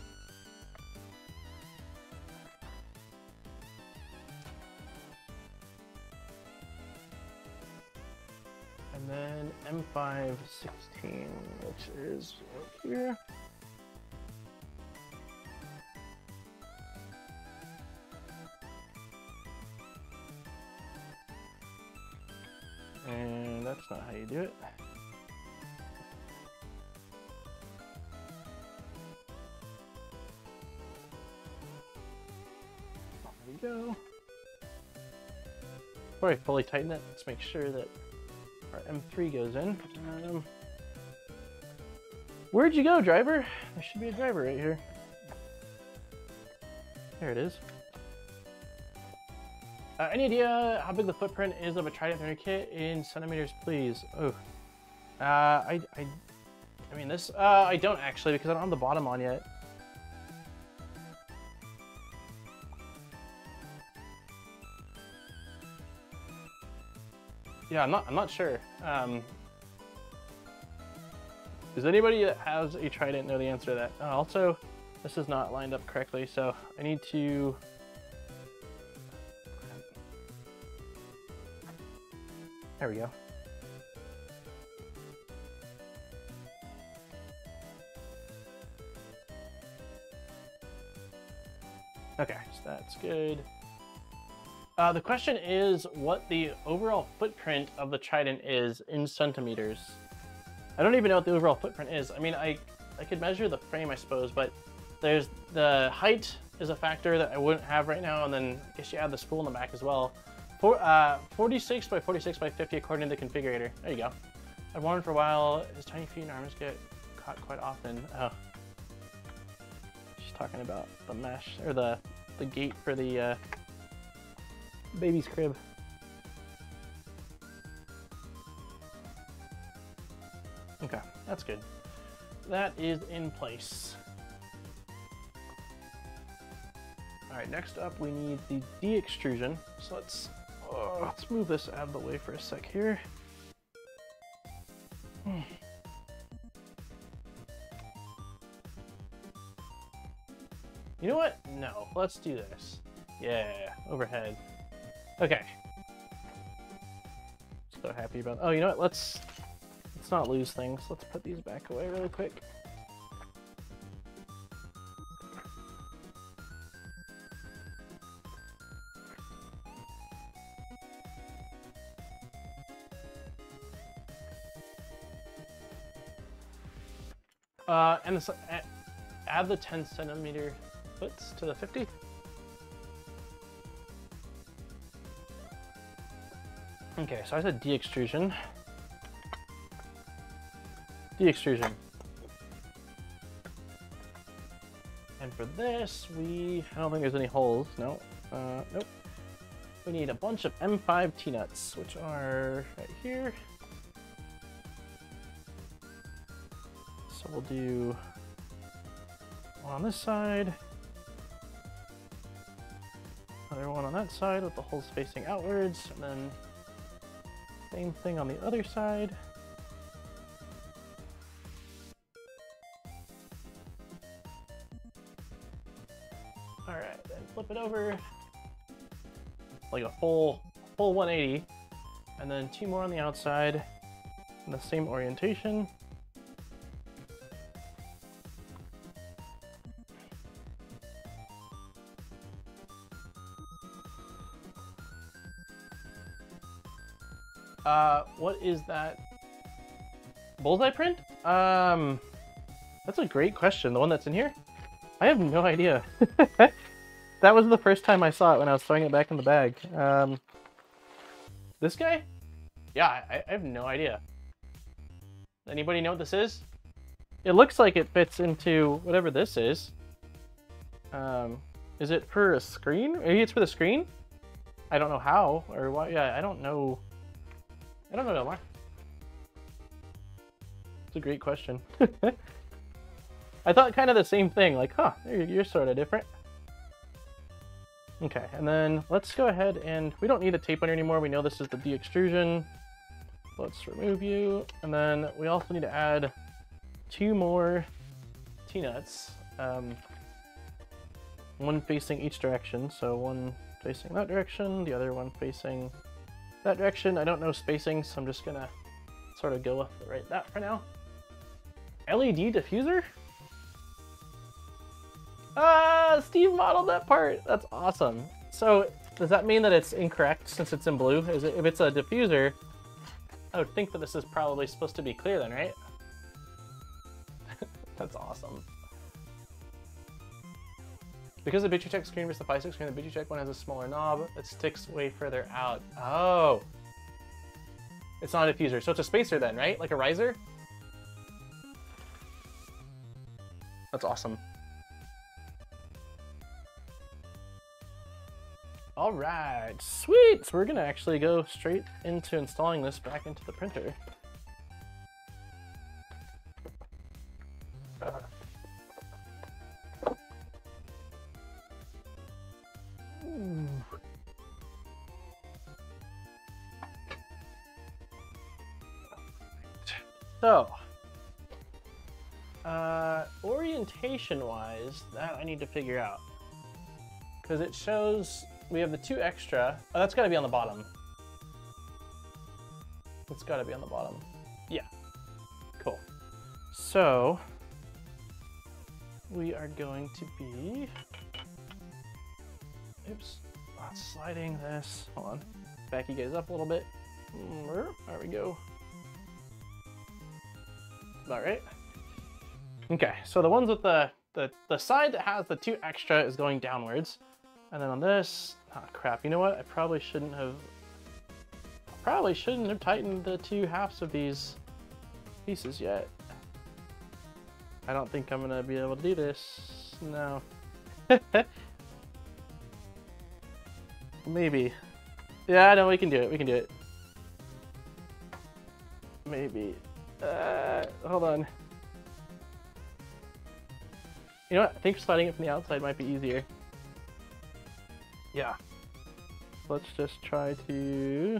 And then M five sixteen, which is right here. And that's not how you do it. There we go. Before I fully tighten it, let's make sure that our M three goes in. Um, where'd you go, driver? There should be a driver right here. There it is. Uh, any idea how big the footprint is of a Trident burner kit in centimeters, please? Oh, uh, I, I, I mean this. Uh, I don't actually because I don't have the bottom on yet. Yeah, I'm not. I'm not sure. Um, does anybody that has a Trident know the answer to that? Uh, also, this is not lined up correctly, so I need to. There we go. Okay, so that's good. Uh, the question is what the overall footprint of the Trident is in centimeters. I don't even know what the overall footprint is. I mean, I, I could measure the frame, I suppose, but there's the height is a factor that I wouldn't have right now, and then I guess you add the spool in the back as well. For, uh, forty-six by forty-six by fifty according to the configurator. There you go. I've worn for a while. His tiny feet and arms get caught quite often. Oh. She's talking about the mesh, or the, the gate for the uh, baby's crib. Okay, that's good. That is in place. All right, next up we need the de-extrusion. So let's... Oh, let's move this out of the way for a sec here. Hmm. You know what? No, let's do this. Yeah, overhead. Okay. So happy about... Oh, you know what? Let's... Let's not lose things. Let's put these back away really quick. Uh, and this, add, add the ten centimeter foots to the fifty. Okay, so I said de-extrusion. De-extrusion. And for this, we, I don't think there's any holes, no, uh, nope. We need a bunch of M five T-nuts, which are right here. So we'll do one on this side, another one on that side with the holes facing outwards, and then same thing on the other side. All right, then flip it over like a full, full one eighty, and then two more on the outside in the same orientation. Uh, what is that? Bullseye print? Um, that's a great question. The one that's in here? I have no idea. That was the first time I saw it when I was throwing it back in the bag. Um, this guy? Yeah, I, I have no idea. Anybody know what this is? It looks like it fits into whatever this is. Um, is it for a screen? Maybe it's for the screen? I don't know how or why. Yeah, I don't know. I don't know why. It's a great question. I thought kind of the same thing. Like, huh, you're sort of different. Okay, and then let's go ahead and we don't need a tape under anymore. We know this is the de-extrusion. Let's remove you. And then we also need to add two more T-nuts. Um, one facing each direction. So one facing that direction, the other one facing that direction. I don't know spacing, so I'm just gonna sort of go with right that for now. L E D diffuser? Ah, Steve modeled that part. That's awesome. So does that mean that it's incorrect since it's in blue? Is it, if it's a diffuser, I would think that this is probably supposed to be clear then, right? That's awesome. Because the BigTreeTech screen versus the PieStick screen, the BigTreeTech one has a smaller knob that sticks way further out. Oh. It's not a diffuser, so it's a spacer then, right? Like a riser? That's awesome. All right, sweet. So we're gonna actually go straight into installing this back into the printer. So, uh, orientation-wise, that I need to figure out. Because it shows we have the two extra. Oh, that's gotta be on the bottom. It's gotta be on the bottom. Yeah, cool. So, we are going to be, oops, not sliding this. Hold on, back you guys up a little bit. There we go. All right. Okay, so the ones with the, the, the side that has the two extra is going downwards. And then on this, ah, crap, you know what? I probably shouldn't have, probably shouldn't have tightened the two halves of these pieces yet. I don't think I'm gonna be able to do this. No. Maybe. Yeah, no, we can do it, we can do it. Maybe. Uh, hold on. You know what? I think sliding it from the outside might be easier. Yeah. Let's just try to...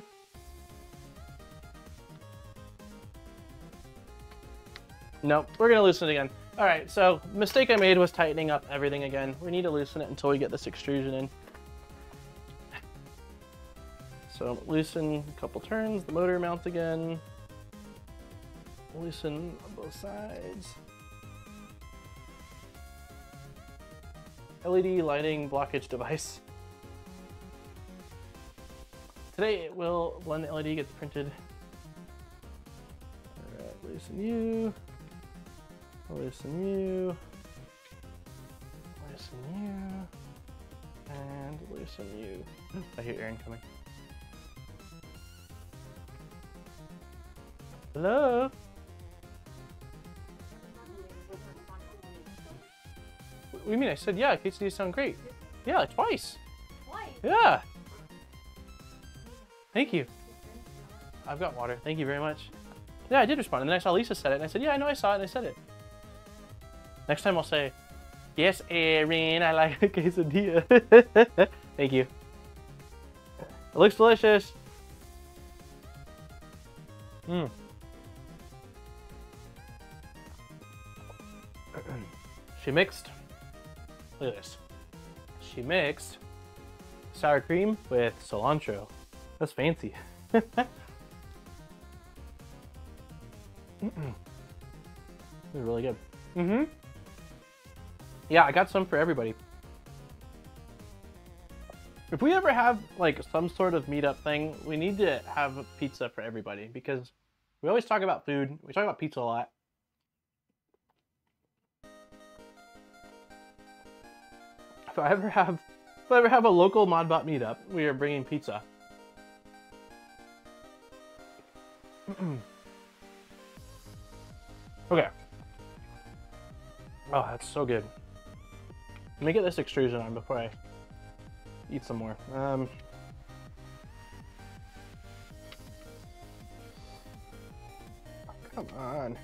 Nope, we're gonna loosen it again. All right, so mistake I made was tightening up everything again. We need to loosen it until we get this extrusion in. So loosen a couple turns, the motor mounts again. Loosen on both sides. L E D lighting blockage device. Today it will, when the L E D gets printed. All right, loosen you. Loosen you. Loosen you. And loosen you. I hear Aaron coming. Hello? What do you mean? I said, yeah, K C D sound great. Yeah, twice. Twice? Yeah. Thank you. I've got water. Thank you very much. Yeah, I did respond. And then I saw Lisa said it. And I said, yeah, I know I saw it. And I said it. Next time I'll say, yes, Erin, I like a quesadilla. Thank you. It looks delicious. Mmm. She mixed. Look at this. She mixed sour cream with cilantro. That's fancy. This is really good. Mm-hmm. Yeah, I got some for everybody. If we ever have like some sort of meetup thing, we need to have pizza for everybody, because we always talk about food. We talk about pizza a lot. If I ever have, if I ever have a local ModBot meetup, we are bringing pizza. Okay. Oh, that's so good. Let me get this extrusion on before I eat some more. Um, come on.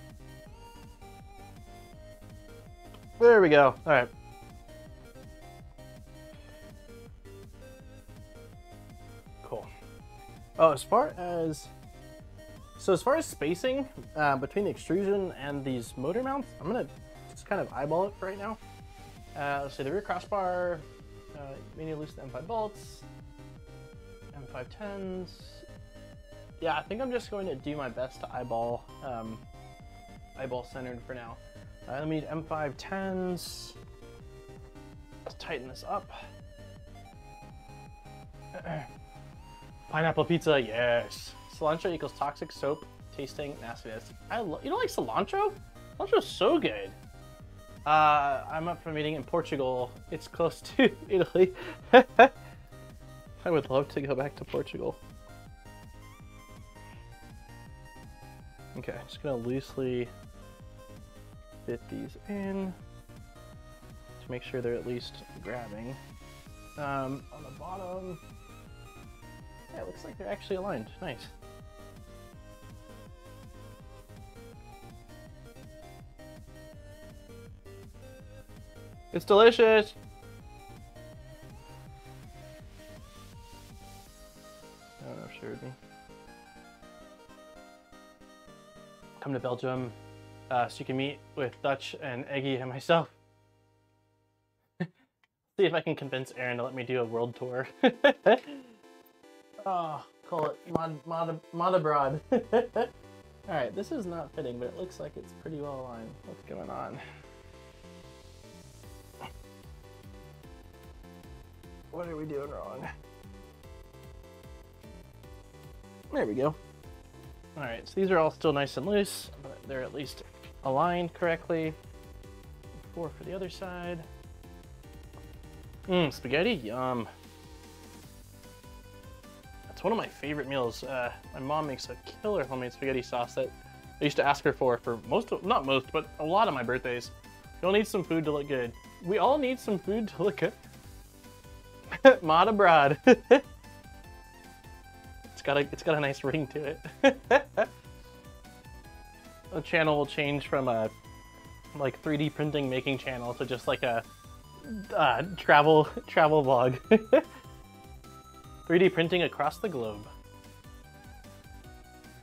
There we go. All right. Cool. Oh, as far as... So as far as spacing uh, between the extrusion and these motor mounts, I'm gonna just kind of eyeball it for right now. Uh, let's see, the rear crossbar, uh, manual loose the M five bolts, M five tens. Yeah, I think I'm just going to do my best to eyeball, um, eyeball centered for now. Uh, let me do M five tens. Let's tighten this up. Pineapple pizza, yes. Cilantro equals toxic soap, tasting nastiness. I lo you don't like cilantro? Cilantro's so good. Uh, I'm up for a meeting in Portugal. It's close to Italy. I would love to go back to Portugal. Okay, I'm just gonna loosely fit these in to make sure they're at least grabbing. Um, on the bottom, yeah, it looks like they're actually aligned. Nice. It's delicious. I don't know if she heard me. Come to Belgium uh, so you can meet with Dutch and Eggy and myself. See if I can convince Aaron to let me do a world tour. Oh, call it mod, mod, mod abroad. Alright, this is not fitting, but it looks like it's pretty well aligned. What's going on? What are we doing wrong? There we go. Alright, so these are all still nice and loose, but they're at least aligned correctly. Four for the other side. Mmm, spaghetti? Yum. That's one of my favorite meals. Uh, my mom makes a killer homemade spaghetti sauce that I used to ask her for for most of, not most, but a lot of my birthdays. You'll need some food to look good. We all need some food to look good. Mod abroad. It's got a it's got a nice ring to it. The channel will change from a like three D printing making channel to just like a uh, travel travel vlog. three D printing across the globe.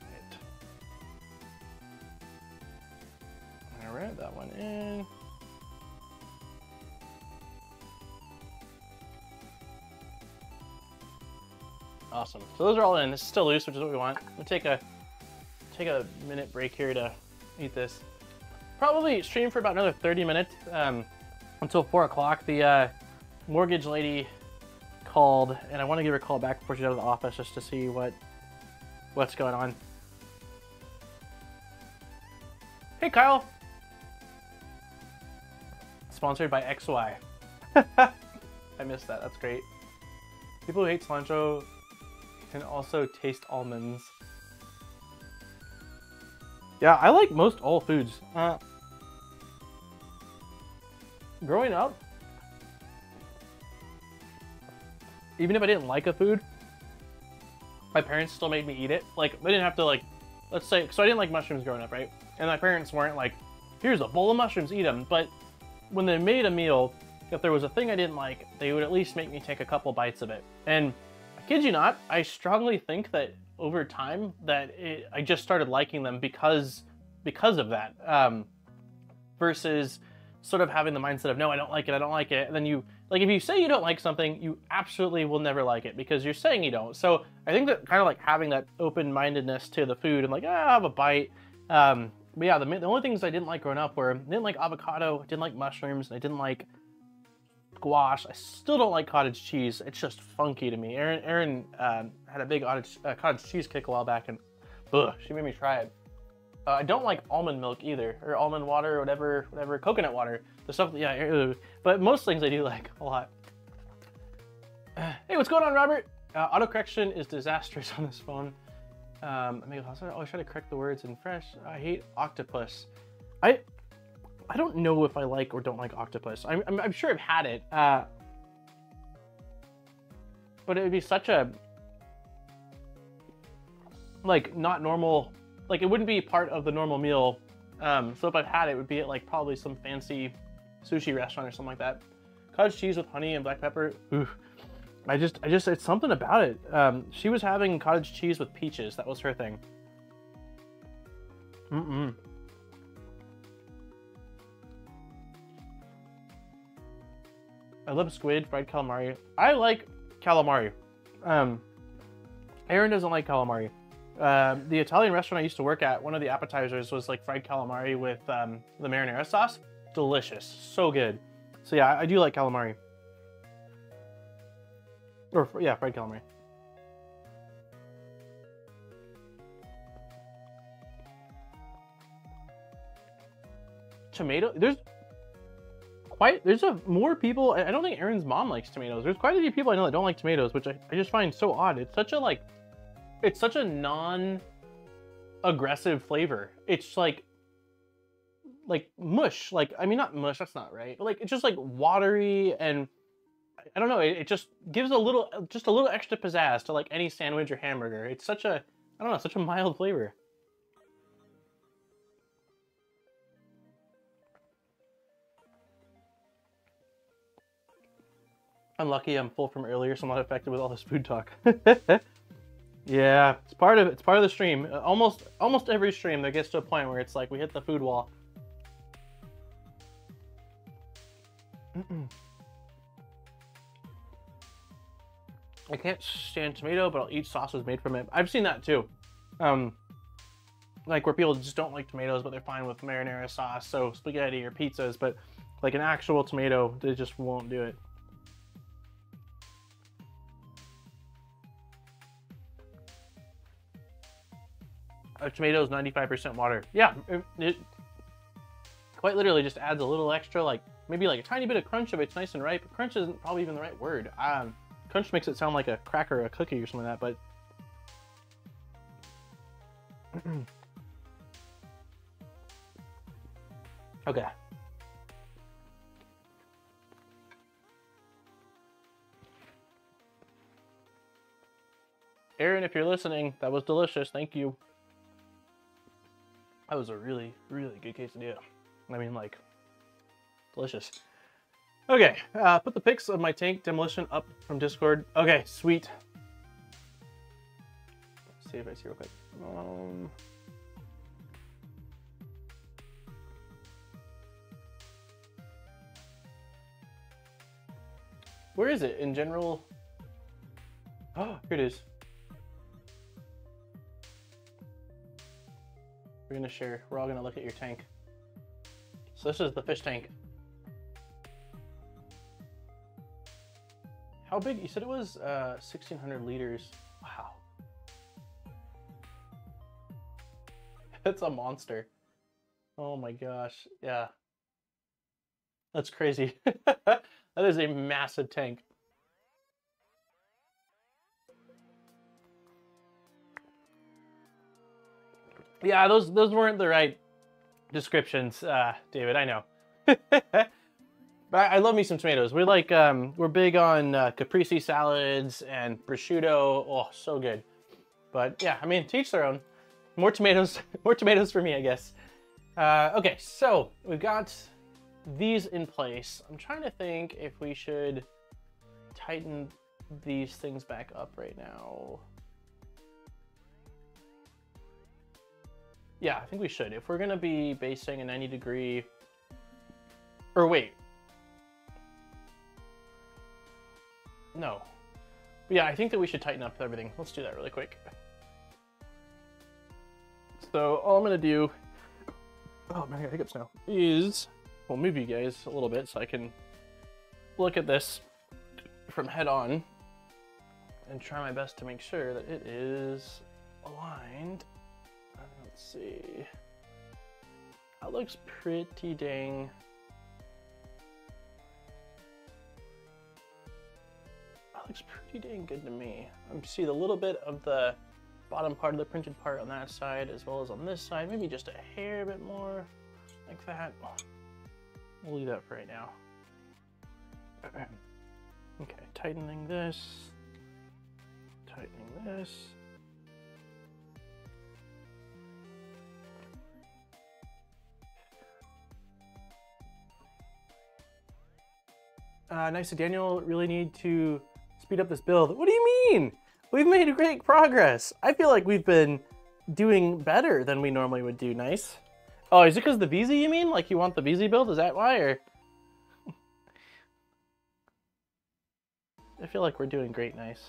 Right. All right, that one in. Awesome. So those are all in. It's still loose, which is what we want. We'll take a take a minute break here to eat this. Probably stream for about another thirty minutes um, until four o'clock. The uh, mortgage lady called, and I want to give her a call back before she's out of the office just to see what what's going on. Hey, Kyle. Sponsored by X Y. I missed that. That's great. People who hate cilantro can also taste almonds. Yeah, I like most all foods. Uh, growing up, even if I didn't like a food, my parents still made me eat it. Like, they didn't have to like, let's say, so I didn't like mushrooms growing up, right? And my parents weren't like, here's a bowl of mushrooms, eat them. But when they made a meal, if there was a thing I didn't like, they would at least make me take a couple bites of it. And kid you not, I strongly think that over time that it, I just started liking them because because of that, um, versus sort of having the mindset of, no, I don't like it, I don't like it. And then you, like if you say you don't like something, you absolutely will never like it because you're saying you don't. So I think that kind of like having that open-mindedness to the food and like, ah, I'll have a bite. Um, but yeah, the, the only things I didn't like growing up were, I didn't like avocado, I didn't like mushrooms, and I didn't like squash. I still don't like cottage cheese. It's just funky to me. Erin, Erin um, had a big cottage, uh, cottage cheese kick a while back, and ugh, she made me try it. Uh, I don't like almond milk either, or almond water, or whatever, whatever, coconut water. The stuff, yeah, ew. But most things I do like a lot. Uh, hey, what's going on, Robert? Uh, autocorrection is disastrous on this phone. Um, I mean, I always try to correct the words in French. I hate octopus. I I don't know if I like or don't like octopus. I'm, I'm, I'm sure I've had it. Uh, but it would be such a, like, not normal, like it wouldn't be part of the normal meal. Um, so if I've had it, it would be at like probably some fancy sushi restaurant or something like that. Cottage cheese with honey and black pepper. Ooh. I just, I just, it's something about it. Um, she was having cottage cheese with peaches. That was her thing. Mm-mm. I love squid, fried calamari. I like calamari. Um, Erin doesn't like calamari. Uh, the Italian restaurant I used to work at, one of the appetizers was like fried calamari with um, the marinara sauce. Delicious, so good. So yeah, I, I do like calamari. Or, yeah, fried calamari. Tomato, there's quite, there's a more people, I don't think Erin's mom likes tomatoes. There's quite a few people I know that don't like tomatoes, which I, I just find so odd. It's such a like, it's such a non-aggressive flavor. It's like, like mush, like, I mean, not mush, that's not right. But like, it's just like watery and I don't know, it, it just gives a little, just a little extra pizzazz to like any sandwich or hamburger. It's such a, I don't know, such a mild flavor. I'm lucky I'm full from earlier, so I'm not affected with all this food talk. Yeah, it's part of, it's part of the stream. Almost, almost every stream there gets to a point where it's like we hit the food wall. Mm-mm. I can't stand tomato, but I'll eat sauces made from it. I've seen that too. Um, like where people just don't like tomatoes, but they're fine with marinara sauce, so spaghetti or pizzas, but like an actual tomato, they just won't do it. A tomato is ninety-five percent water. Yeah, it, it quite literally just adds a little extra, like maybe like a tiny bit of crunch if it's nice and ripe. Crunch isn't probably even the right word. Um, Crunch makes it sound like a cracker or a cookie or something like that, but... Okay. Erin, if you're listening, that was delicious. Thank you. That was a really, really good quesadilla. I mean, like, delicious. Okay, uh, put the pics of my tank demolition up from Discord. Okay, sweet. Let's see if I see real quick. Um... Where is it in general? Oh, here it is. We're gonna share, we're all gonna look at your tank. So this is the fish tank. How big? You said it was uh, sixteen hundred liters. Wow. That's a monster. Oh my gosh. Yeah. That's crazy. That is a massive tank. Yeah, those those weren't the right descriptions, uh, David. I know. But I love me some tomatoes. We like, um, we're big on uh, caprese salads and prosciutto. Oh, so good. But yeah, I mean, to each their own. More tomatoes, more tomatoes for me, I guess. Uh, okay, so we've got these in place. I'm trying to think if we should tighten these things back up right now. Yeah, I think we should. If we're gonna be basing a ninety degree, or wait. No. But yeah, I think that we should tighten up everything. Let's do that really quick. So all I'm gonna do, oh man, I got hiccups now, is, we'll move you guys a little bit so I can look at this from head on and try my best to make sure that it is aligned. Let's see. That looks pretty dang. That looks pretty dang good to me. I see the little bit of the bottom part of the printed part on that side, as well as on this side, maybe just a hair bit more like that. We'll leave that for right now. Okay, tightening this, tightening this. Uh, nice to Daniel, really need to speed up this build. What do you mean? We've made great progress. I feel like we've been doing better than we normally would do, nice. Oh, is it because the V Z you mean? Like you want the V Z build? Is that why? Or I feel like we're doing great, nice.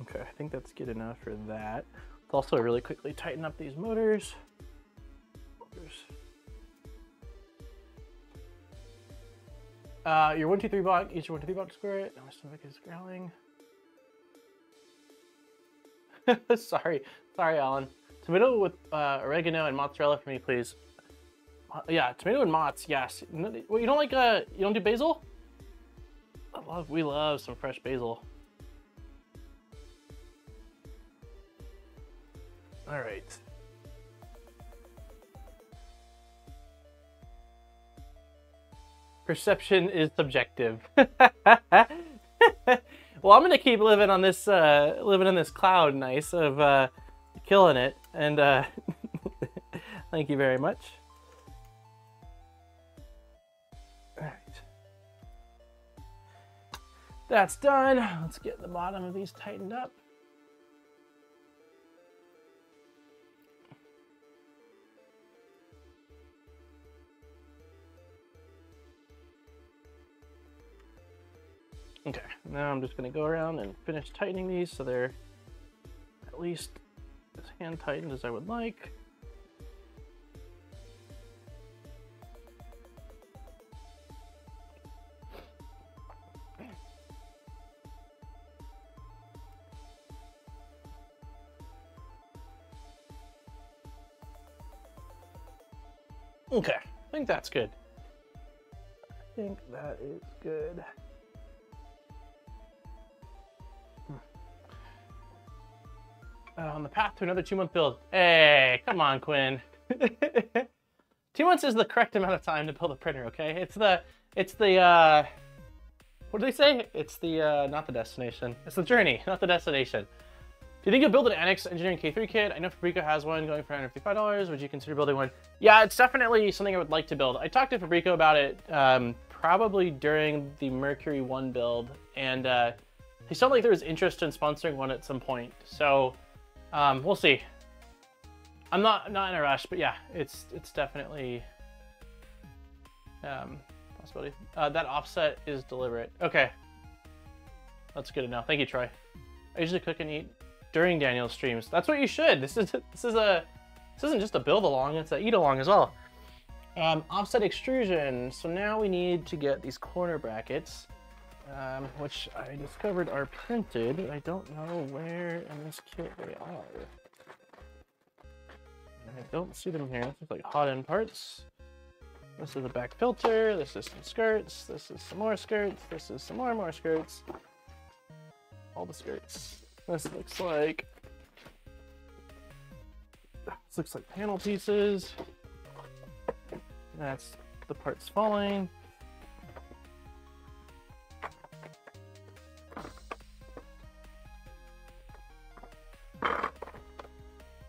Okay, I think that's good enough for that. Let's also really quickly tighten up these motors. Uh, your one two three block, each one two three block square. Now my stomach is growling. sorry, sorry, Alan. Tomato with uh, oregano and mozzarella for me, please. Uh, yeah, tomato and mozz. Yes. No, well, you don't like uh, you don't do basil? I love. We love some fresh basil. All right. Perception is subjective. Well, I'm gonna keep living on this, uh, living in this cloud, nice of uh, killing it. And uh, thank you very much. All right, that's done. Let's get the bottom of these tightened up. Okay, now I'm just gonna go around and finish tightening these so they're at least as hand tightened as I would like. Okay, I think that's good. I think that is good. Uh, on the path to another two-month build. Hey, come on, Quinn. Two months is the correct amount of time to build a printer, okay? It's the, it's the, uh, what do they say? It's the, uh, not the destination. It's the journey, not the destination. Do you think you'll build an Annex Engineering K three kit? I know Fabreeko has one going for one hundred fifty-five dollars. Would you consider building one? Yeah, it's definitely something I would like to build. I talked to Fabreeko about it um, probably during the Mercury one build, and uh, he sounded like there was interest in sponsoring one at some point, so... Um, we'll see. I'm not not in a rush, but yeah, it's it's definitely um, possibility. Uh, that offset is deliberate. Okay, that's good enough. Thank you, Troy. I usually cook and eat during Daniel's streams. That's what you should. This is this is a this isn't just a build along. It's a eat along as well. Um, offset extrusion. So now we need to get these corner brackets, um, which I discovered are printed, but I don't know where in this kit they are. I don't see them here. This looks like hot end parts. This is the back filter. This is some skirts. This is some more skirts. This is some more and more skirts. All the skirts. This looks like... This looks like panel pieces. That's the parts falling.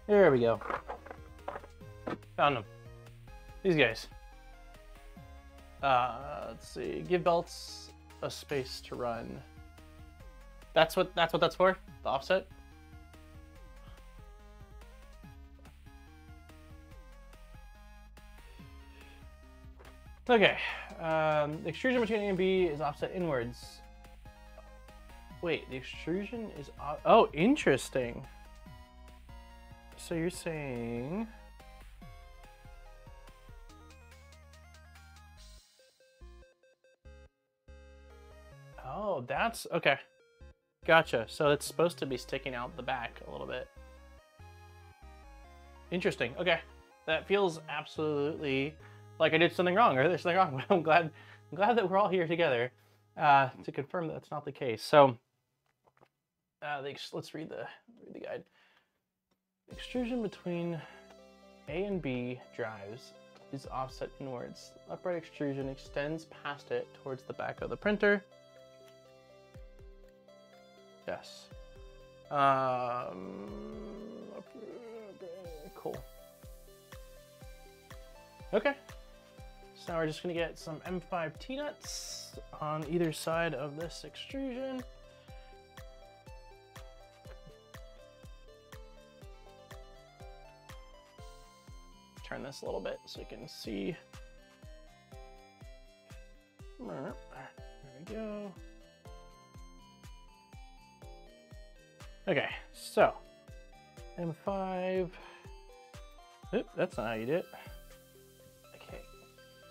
There we go. Found them. These guys. Uh, let's see. Give belts a space to run. That's what that's what that's for? The offset? Okay. Um, the extrusion between A and B is offset inwards. Wait, the extrusion is... Oh, interesting. So you're saying... Oh, that's... Okay. Gotcha. So it's supposed to be sticking out the back a little bit. Interesting. Okay. That feels absolutely like I did something wrong, or there's something wrong, but I'm glad, I'm glad that we're all here together uh, to confirm that that's not the case. So uh, the, let's read the, read the guide. Extrusion between A and B drives is offset inwards. Upright extrusion extends past it towards the back of the printer. Yes. Um, cool. Okay. So now we're just gonna get some M five T-nuts on either side of this extrusion. Turn this a little bit so you can see. There we go. Okay, so M five. Oop, that's not how you do it. Okay,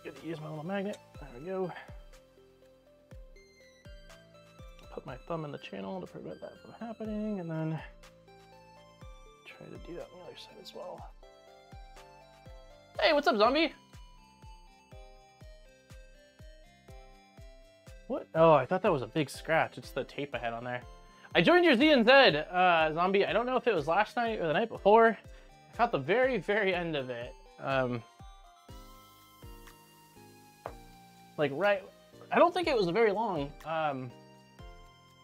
good to use my little magnet. There we go. Put my thumb in the channel to prevent that from happening, and then try to do that on the other side as well. Hey, what's up, zombie? What? Oh, I thought that was a big scratch. It's the tape I had on there. I joined your Z and Z, uh, Zombie. I don't know if it was last night or the night before. I caught the very, very end of it. Um, like, right, I don't think it was a very long, um,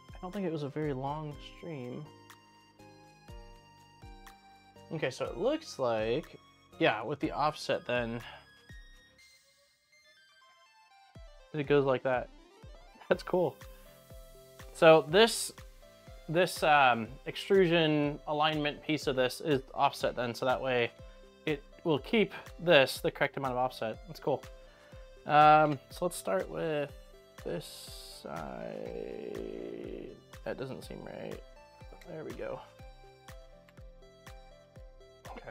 I don't think it was a very long stream. Okay, so it looks like, yeah, with the offset then, it goes like that. That's cool. So this, This um, extrusion alignment piece of this is offset then, so that way it will keep this the correct amount of offset. That's cool. Um, so let's start with this side. That doesn't seem right. There we go. Okay.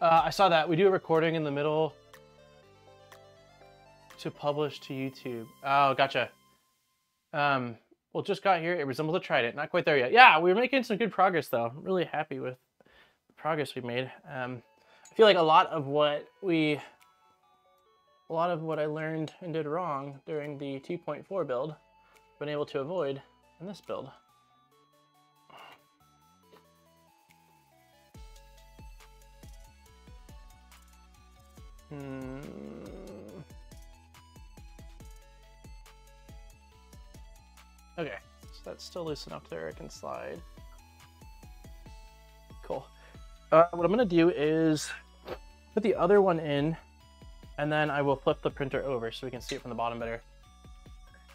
Uh, I saw that. We do a recording in the middle to publish to YouTube. Oh, gotcha. Um, well, just got here. It resembles a Trident. Not quite there yet. Yeah, we were making some good progress, though. I'm really happy with the progress we made. Um, I feel like a lot of what we, a lot of what I learned and did wrong during the two point four build, I've been able to avoid in this build. Hmm. Okay, so that's still loose enough there, I can slide. Cool. Uh, what I'm gonna do is put the other one in, and then I will flip the printer over so we can see it from the bottom better.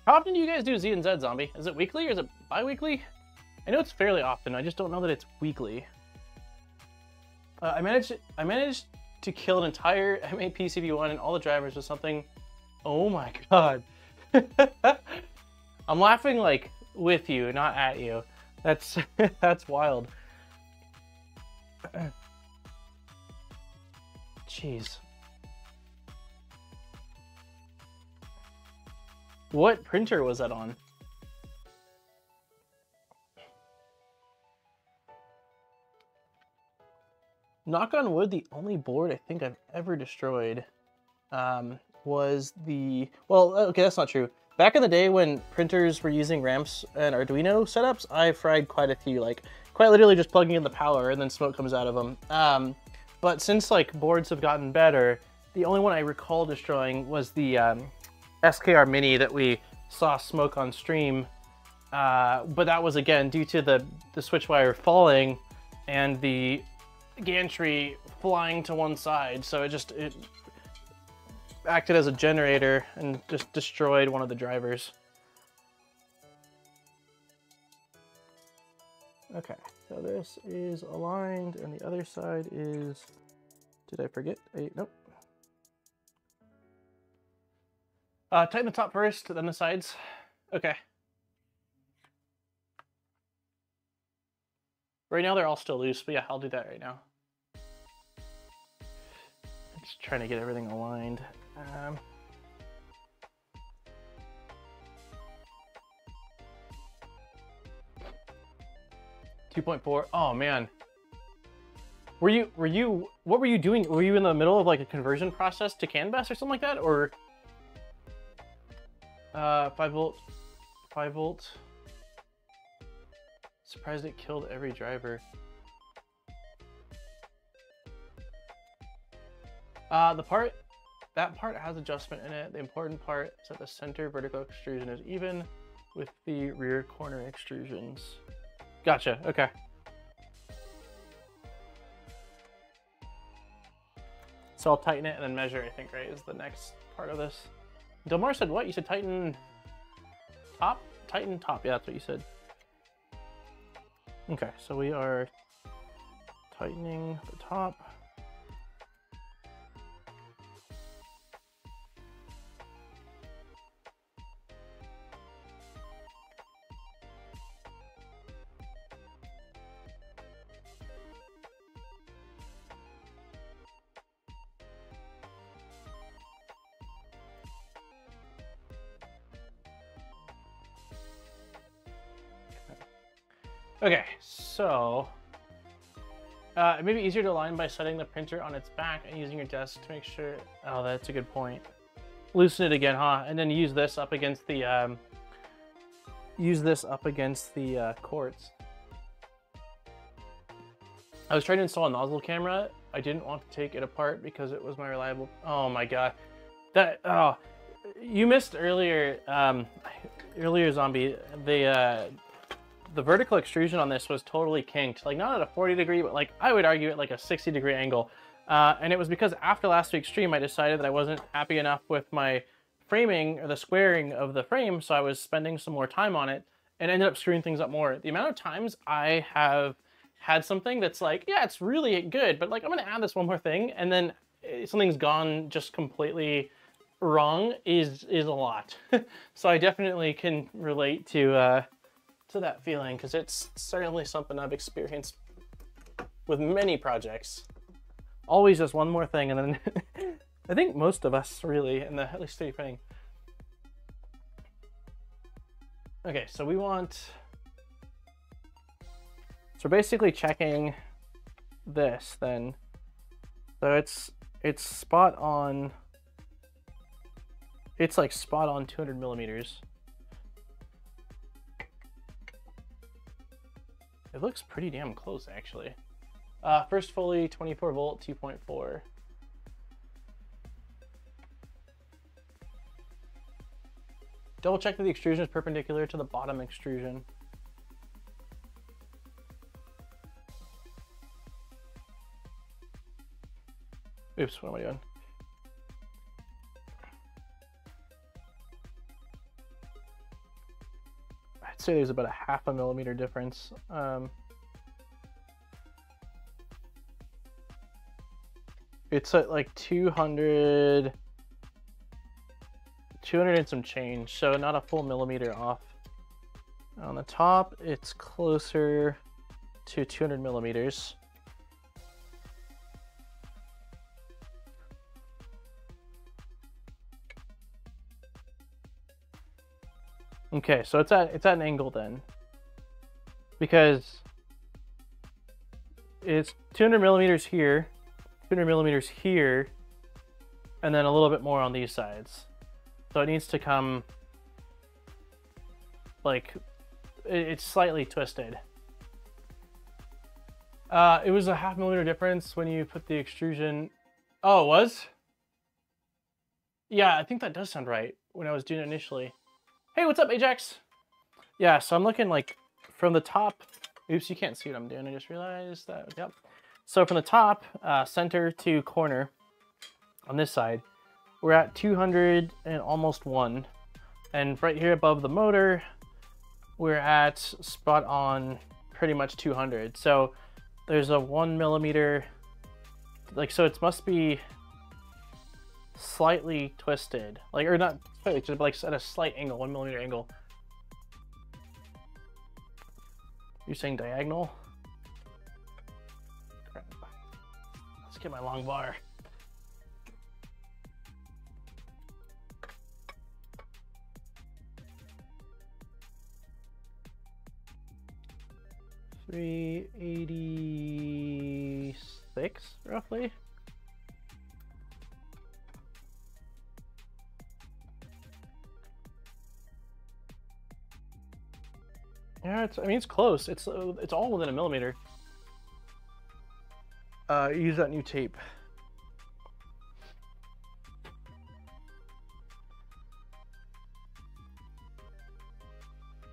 How often do you guys do Z and Z, Zombie? Is it weekly or is it bi-weekly? I know it's fairly often, I just don't know that it's weekly. Uh, I managed I managed to kill an entire M A P C V one and all the drivers with something. Oh my God. I'm laughing like with you, not at you. That's that's wild. Jeez. What printer was that on? Knock on wood, the only board I think I've ever destroyed um, was the, well, okay, that's not true. Back in the day when printers were using ramps and Arduino setups, I fried quite a few, like quite literally just plugging in the power and then smoke comes out of them. Um, but since like boards have gotten better, the only one I recall destroying was the um, S K R Mini that we saw smoke on stream. Uh, but that was again due to the, the switch wire falling and the gantry flying to one side. So it just, it, acted as a generator and just destroyed one of the drivers. Okay, so this is aligned and the other side is Did I forget? I, nope. Uh, tighten the top first, then the sides. Okay. Right now they're all still loose, but yeah, I'll do that right now. Just trying to get everything aligned. Um, two point four. Oh man. Were you were you what were you doing? Were you in the middle of like a conversion process to C A N bus or something like that? Or uh five volt five volt. Surprised it killed every driver. Uh the part that part has adjustment in it. The important part is that the center vertical extrusion is even with the rear corner extrusions. Gotcha, okay. So I'll tighten it and then measure, I think, right, is the next part of this. Delmar said what? You said tighten top? Tighten top, yeah, that's what you said. Okay, so we are tightening the top. Okay, so uh, it may be easier to align by setting the printer on its back and using your desk to make sure. Oh, that's a good point. Loosen it again, huh? And then use this up against the um, use this up against the uh, cords. I was trying to install a nozzle camera. I didn't want to take it apart because it was my reliable. Oh my god, that oh, you missed earlier. Um, earlier zombie, the. Uh, The vertical extrusion on this was totally kinked, like not at a forty degree, but like I would argue at like a sixty degree angle. Uh, and it was because after last week's stream, I decided that I wasn't happy enough with my framing or the squaring of the frame. So I was spending some more time on it and ended up screwing things up more. The amount of times I have had something that's like, yeah, it's really good, but like, I'm going to add this one more thing. And then something's gone just completely wrong is, is a lot. So I definitely can relate to, uh, to that feeling, because it's certainly something I've experienced with many projects. Always just one more thing, and then I think most of us really in the at least three D printing. Okay, so we want, so we're basically checking this then. So it's it's spot on. It's like spot on two hundred millimeters. It looks pretty damn close, actually. Uh, first fully, twenty-four volt, two point four. Double check that the extrusion is perpendicular to the bottom extrusion. Oops, what am I doing? I'd say there's about a half a millimeter difference. Um, it's at like two hundred, two hundred and some change, so not a full millimeter off. On the top, it's closer to two hundred millimeters. Okay, so it's at it's at an angle then, because it's two hundred millimeters here, two hundred millimeters here, and then a little bit more on these sides. So it needs to come like it's slightly twisted. Uh, it was a half millimeter difference when you put the extrusion. Oh, it was? Yeah, I think that does sound right when I was doing it initially. Hey, what's up, Ajax? Yeah, so I'm looking like from the top. Oops, you can't see what I'm doing. I just realized that. Yep. So from the top, uh, center to corner on this side, we're at two hundred and almost one. And right here above the motor, we're at spot on pretty much two hundred. So there's a one millimeter like, so it must be slightly twisted, like, or not slightly twisted, but like at a slight angle, one millimeter angle. You're saying diagonal? Crap. Let's get my long bar. three eighty-six, roughly. Yeah, it's, I mean, it's close. It's uh, it's all within a millimeter. Uh, use that new tape.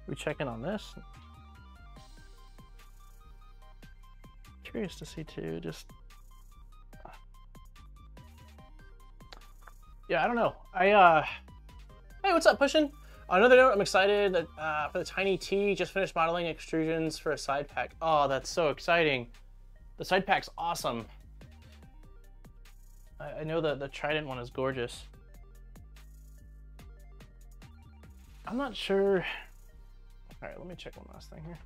We check in on this. Curious to see too. Just yeah, I don't know. I uh, hey, what's up, Pushin? On another note, I'm excited that, uh, for the Tiny T. Just finished modeling extrusions for a side pack. Oh, that's so exciting. The side pack's awesome. I, I know that the Trident one is gorgeous. I'm not sure. All right, let me check one last thing here.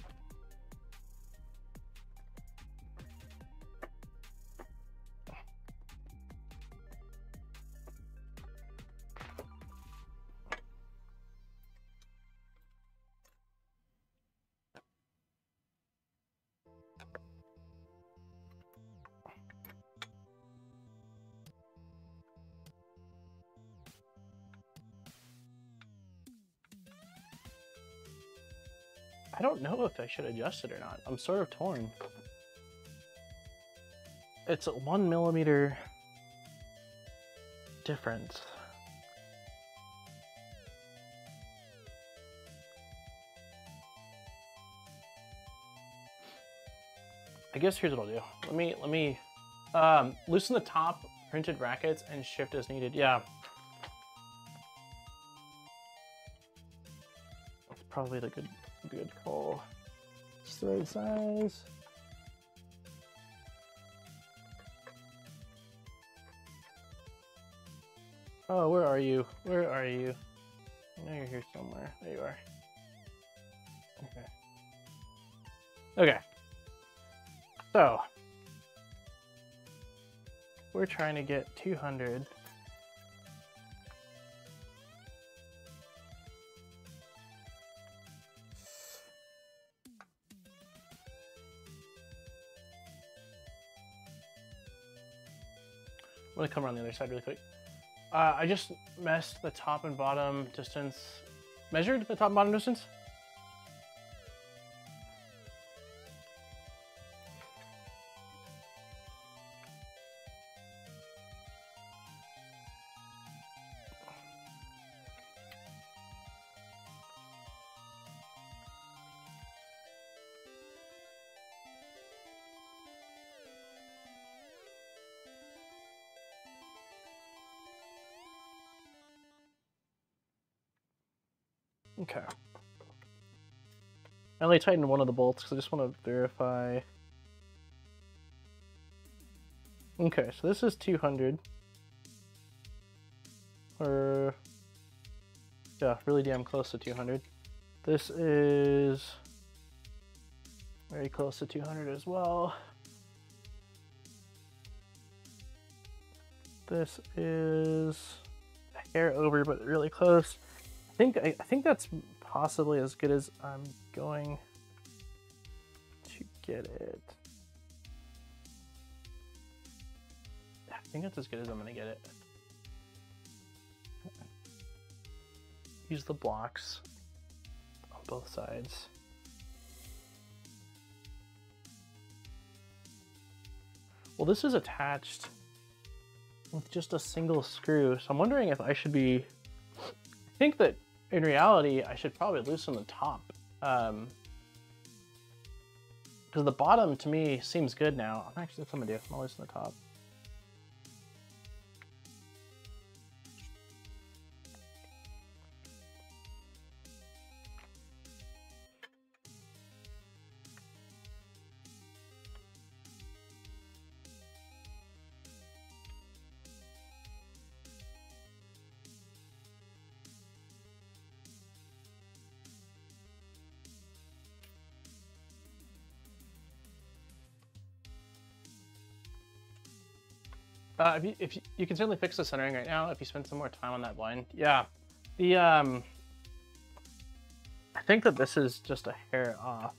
I don't know if I should adjust it or not. I'm sort of torn. It's a one millimeter difference. I guess here's what I'll do. Let me, let me um, loosen the top printed brackets and shift as needed. Yeah. That's probably the good. Good call. It's the right size. Oh, where are you? Where are you? I know you're here somewhere. There you are. Okay. Okay. So, we're trying to get two hundred. I'm gonna come around the other side really quick. Uh, I just messed the top and bottom distance. Measured the top and bottom distance? Okay. I only tightened one of the bolts because I just want to verify. Okay, so this is two hundred. Or, yeah, really damn close to two hundred. This is very close to two hundred as well. This is a hair over, but really close. I think, I think that's possibly as good as I'm going to get it. I think that's as good as I'm going to get it. Use the blocks on both sides. Well, this is attached with just a single screw, so I'm wondering if I should be... I think that in reality, I should probably loosen the top, um, because the bottom to me seems good now. I'm actually, that's what I'm gonna do. I'm gonna loosen the top. Uh, if you, if you, you can certainly fix the centering right now if you spend some more time on that blind. Yeah, the um, I think that this is just a hair off.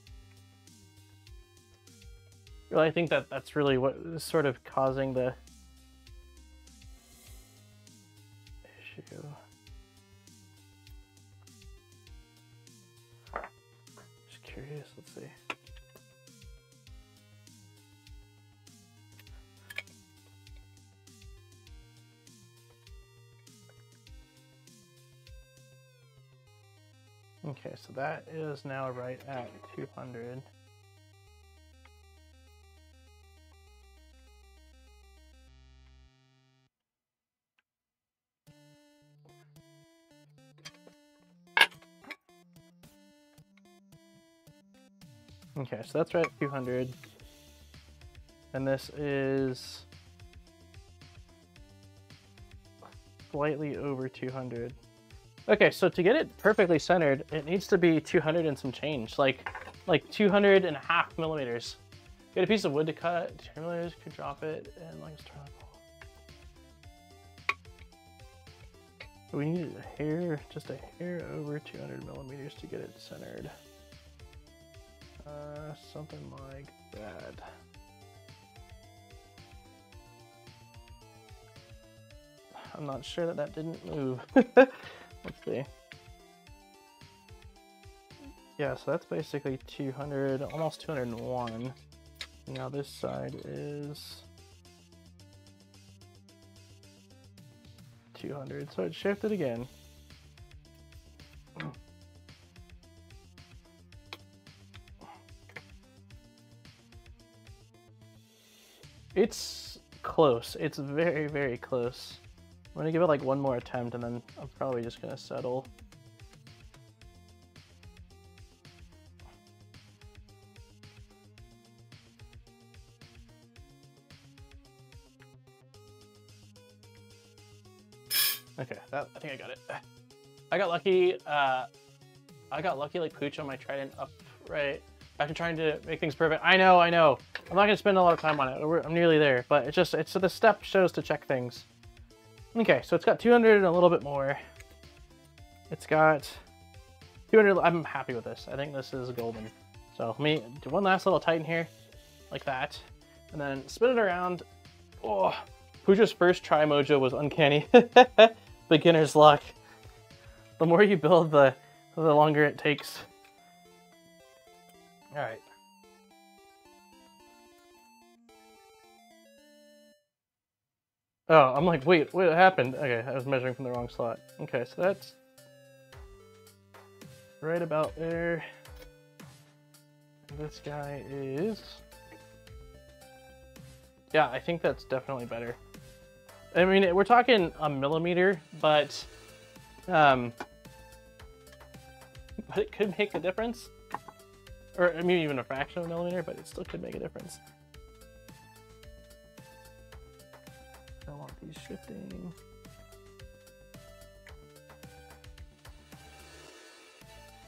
Really, I think that that's really what is sort of causing the issue. Just curious. Let's see. Okay, so that is now right at two hundred. Okay, so that's right at two hundred. And this is slightly over two hundred. Okay, so to get it perfectly centered, it needs to be two hundred and some change, like like two hundred and a half millimeters. Get a piece of wood to cut, two millimeters, could drop it, and like start. We need a hair, just a hair over two hundred millimeters to get it centered. Uh, something like that. I'm not sure that that didn't move. Let's see. Yeah, so that's basically two hundred, almost two hundred and one. Now this side is two hundred, so it shifted again. It's close. It's very, very close. I'm gonna give it like one more attempt and then I'm probably just gonna settle. Okay, that, I think I got it. I got lucky, uh, I got lucky like pooch on my Trident up, right? After trying to make things perfect. I know, I know. I'm not gonna spend a lot of time on it. I'm nearly there, but it's just, it's so the step shows to check things. Okay, so it's got two hundred and a little bit more. It's got two hundred. I'm happy with this. I think this is golden. So let me do one last little tighten here, like that, and then spin it around. Oh, Pooja's first try mojo was uncanny. Beginner's luck. The more you build, the the longer it takes. All right. Oh, I'm like, wait, wait, what happened? Okay, I was measuring from the wrong slot. Okay, so that's right about there. This guy is... Yeah, I think that's definitely better. I mean, we're talking a millimeter, but, um, but it could make a difference. Or, I mean, even a fraction of a millimeter, but it still could make a difference. I want these shifting.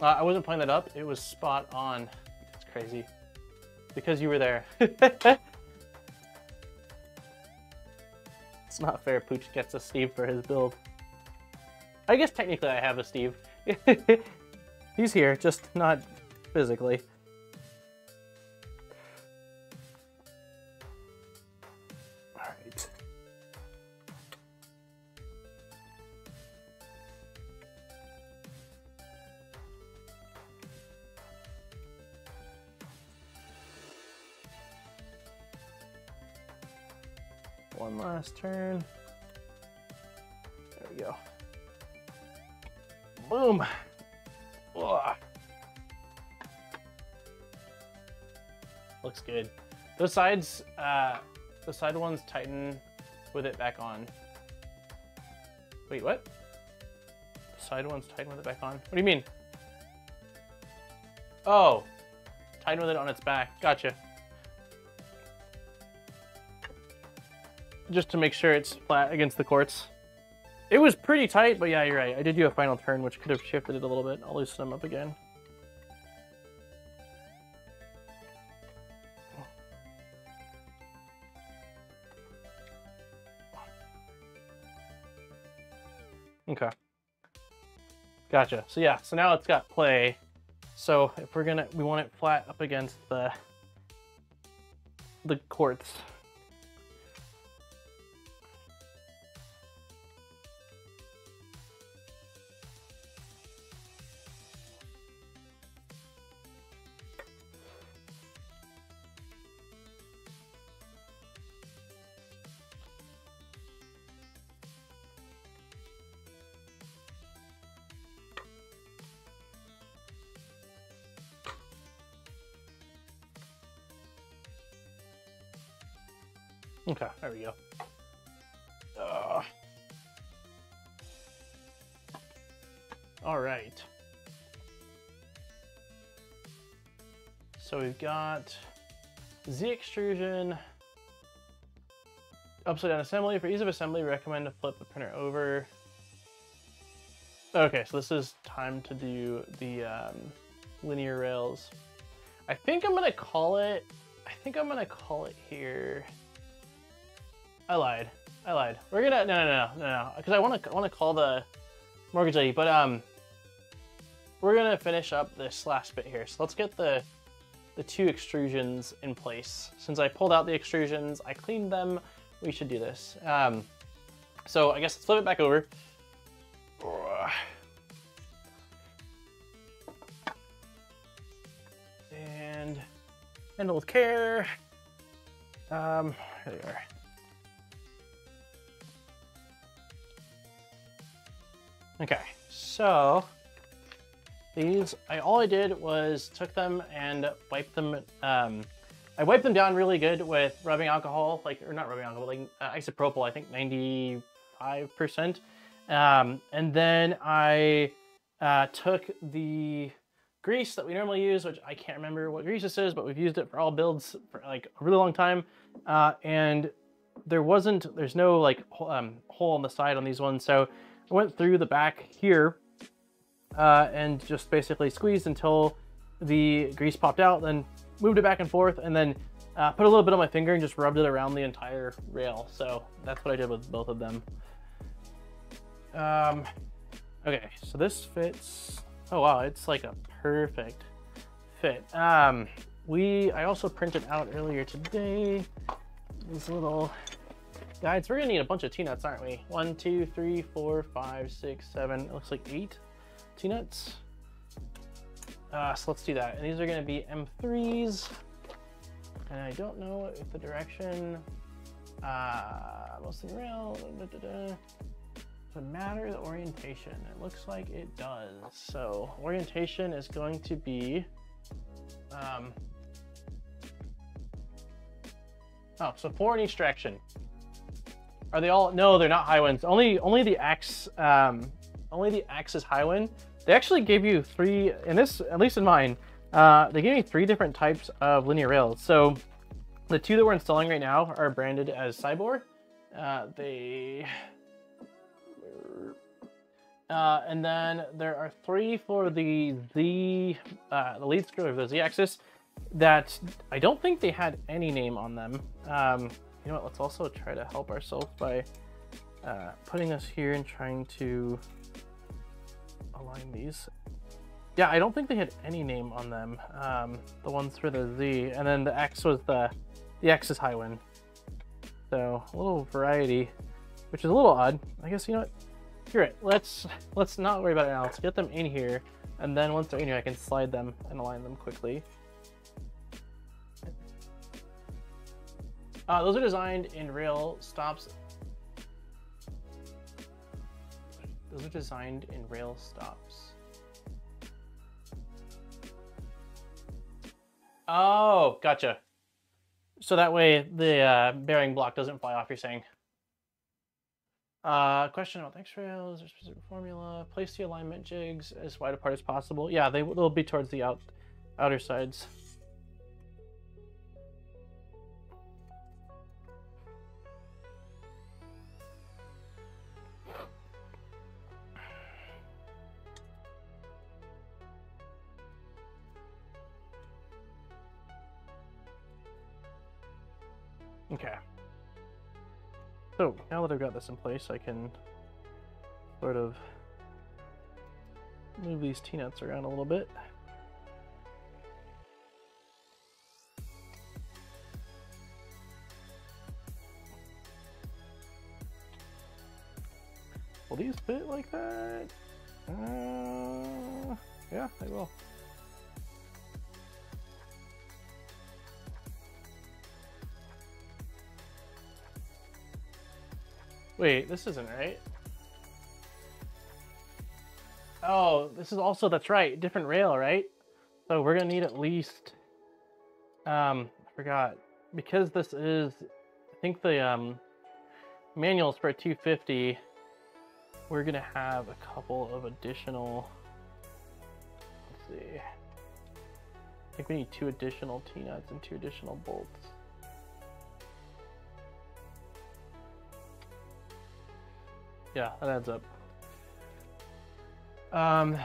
Uh, I wasn't playing that up. It was spot on. It's crazy. Because you were there. It's not fair. Pooch gets a Steve for his build. I guess technically I have a Steve. He's here, just not physically. One last turn. There we go. Boom. Ugh. Looks good. Those sides, uh, the side ones tighten with it back on. Wait, what? The side ones tighten with it back on? What do you mean? Oh, tighten with it on its back. Gotcha. Just to make sure it's flat against the quartz. It was pretty tight, but yeah, you're right. I did do a final turn, which could have shifted it a little bit. I'll loosen them up again. Okay. Gotcha. So yeah, so now it's got play. So if we're gonna, we want it flat up against the the quartz. Okay, there we go. Uh. All right. So we've got Z extrusion, upside down assembly. For ease of assembly, recommend to flip the printer over. Okay, so this is time to do the um, linear rails. I think I'm gonna call it, I think I'm gonna call it here. I lied. I lied. We're gonna no no no no no because I want to I want to call the mortgage lady, but um we're gonna finish up this last bit here. So let's get the the two extrusions in place. Since I pulled out the extrusions, I cleaned them. We should do this. Um, so I guess let's flip it back over. And handle with care. Um, here they are. Okay, so these, I all I did was took them and wiped them. Um, I wiped them down really good with rubbing alcohol, like, or not rubbing alcohol, but like uh, isopropyl, I think ninety-five percent. Um, and then I uh, took the grease that we normally use, which I can't remember what grease this is, but we've used it for all builds for like a really long time. Uh, and there wasn't, there's no like um, hole on the side on these ones. So I went through the back here uh, and just basically squeezed until the grease popped out, then moved it back and forth, and then uh, put a little bit on my finger and just rubbed it around the entire rail. So that's what I did with both of them. Um, okay, so this fits. Oh wow, it's like a perfect fit. Um, we I also printed out earlier today these little guys. We're gonna need a bunch of T-nuts, aren't we? One, two, three, four, five, six, seven, it looks like eight T-nuts. Uh, so let's do that. And these are gonna be M threes. And I don't know if the direction, uh, mostly around, da, da, da, da. Does it matter the orientation? It looks like it does. So orientation is going to be, um, oh, so four in each direction. Are they all? No, they're not high winds. Only, only the axe, um, only the axe is high wind. They actually gave you three in this, at least in mine. Uh, they gave me three different types of linear rails. So the two that we're installing right now are branded as Cyborg. Uh, they, uh, and then there are three for the the uh, the lead screw of the Z axis that I don't think they had any name on them. Um, You know what, let's also try to help ourselves by uh, putting us here and trying to align these. Yeah, I don't think they had any name on them. Um, the ones for the Z, and then the X was the, the X is high wind. So a little variety, which is a little odd. I guess, you know what, you're right. Let's, let's not worry about it now. Let's get them in here. And then once they're in here, I can slide them and align them quickly. Uh, those are designed in rail stops. Those are designed in rail stops. Oh, gotcha. So that way the uh, bearing block doesn't fly off, you're saying. Uh, question about the X rails, or specific formula. Place the alignment jigs as wide apart as possible. Yeah, they will be towards the out, outer sides. Okay, so now that I've got this in place, I can sort of move these T-nuts around a little bit. Will these fit like that? Uh, yeah, they will. Wait, this isn't right. Oh, this is also, that's right, different rail, right? So we're gonna need at least, um, I forgot, because this is, I think the um, manual's for two fifty, we're gonna have a couple of additional, let's see, I think we need two additional T-nuts and two additional bolts. Yeah, that adds up. Um, okay.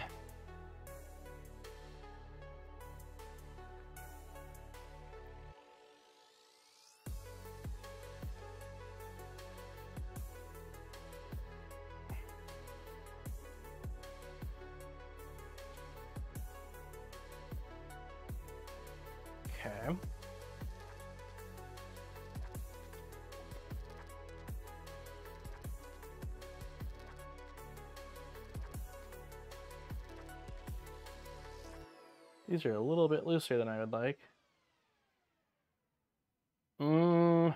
These are a little bit looser than I would like. Mm,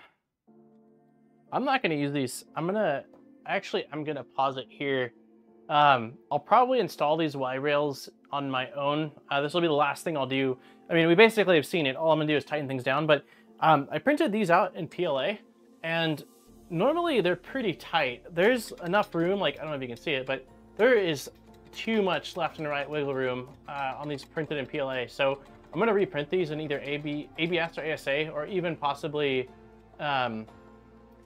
I'm not going to use these. I'm going to, actually, I'm going to pause it here. Um, I'll probably install these Y rails on my own. Uh, this will be the last thing I'll do. I mean, we basically have seen it. All I'm going to do is tighten things down, but um, I printed these out in P L A, and normally they're pretty tight. There's enough room, like, I don't know if you can see it, but there is too much left and right wiggle room uh, on these printed in P L A. So I'm going to reprint these in either A B, A B S or A S A, or even possibly, um,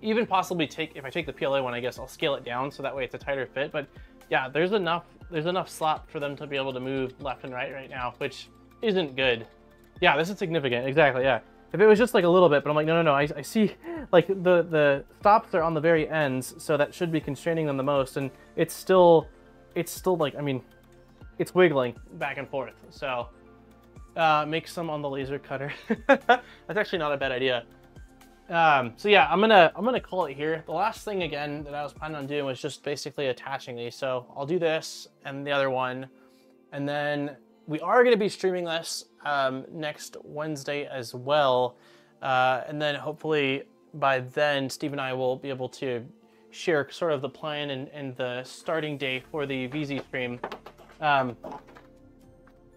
even possibly take, if I take the P L A one, I guess I'll scale it down so that way it's a tighter fit. But yeah, there's enough, there's enough slop for them to be able to move left and right right now, which isn't good. Yeah, this is significant. Exactly. Yeah. If it was just like a little bit, but I'm like, no, no, no. I, I see like the, the stops are on the very ends. So that should be constraining them the most. And it's still, it's still like, I mean, it's wiggling back and forth. So uh, make some on the laser cutter. That's actually not a bad idea. Um, so yeah, I'm gonna, I'm gonna call it here. The last thing again that I was planning on doing was just basically attaching these. So I'll do this and the other one. And then we are gonna be streaming this um, next Wednesday as well. Uh, and then hopefully by then, Steve and I will be able to share sort of the plan and, and the starting day for the V Z stream. Um,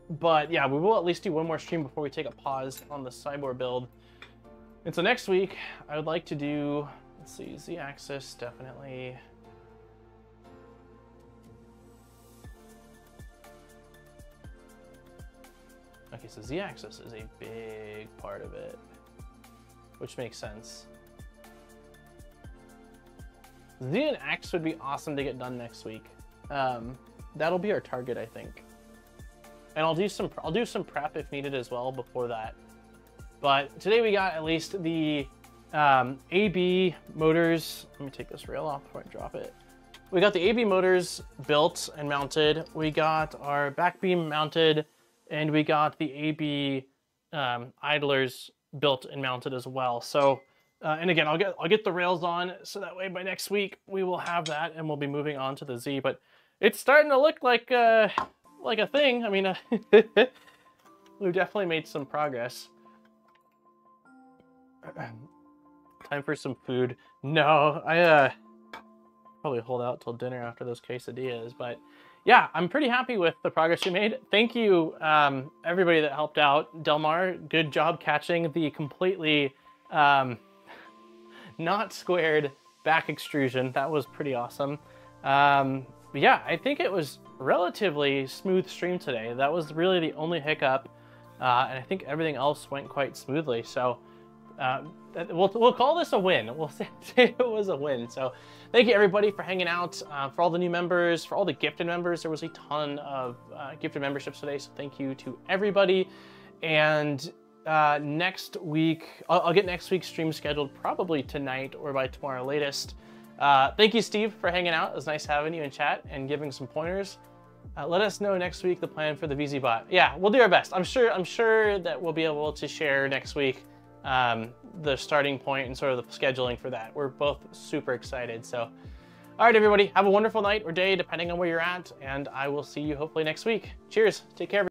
but yeah, we will at least do one more stream before we take a pause on the Cyborg build. And so next week, I would like to do, let's see, Z-axis definitely. Okay, so Z-axis is a big part of it, which makes sense. Z and X would be awesome to get done next week. Um, that'll be our target, I think. And I'll do some I'll do some prep if needed as well before that. But today we got at least the um, A B motors. Let me take this rail off before I drop it. We got the A B motors built and mounted. We got our back beam mounted, and we got the A B um, idlers built and mounted as well. So. Uh, and again, I'll get I'll get the rails on, so that way by next week we will have that, and we'll be moving on to the Z. But it's starting to look like uh, like a thing. I mean, uh, we've definitely made some progress. Time for some food. No, I uh, probably hold out till dinner after those quesadillas. But yeah, I'm pretty happy with the progress we made. Thank you, um, everybody that helped out. Delmar, good job catching the completely. Um, Not squared back extrusion. That was pretty awesome. Um, but yeah, I think it was relatively smooth stream today. That was really the only hiccup, uh, and I think everything else went quite smoothly. So uh, we'll we'll call this a win. We'll say it was a win. So thank you everybody for hanging out, uh, for all the new members, for all the gifted members. There was a ton of uh, gifted memberships today. So thank you to everybody. And. Uh, next week, I'll, I'll get next week's stream scheduled probably tonight or by tomorrow latest. Uh, thank you, Steve, for hanging out. It was nice having you in chat and giving some pointers. Uh, let us know next week the plan for the VZBot. Yeah, we'll do our best. I'm sure I'm sure that we'll be able to share next week um, the starting point and sort of the scheduling for that. We're both super excited. So, all right, everybody, have a wonderful night or day, depending on where you're at, and I will see you hopefully next week. Cheers. Take care, everybody.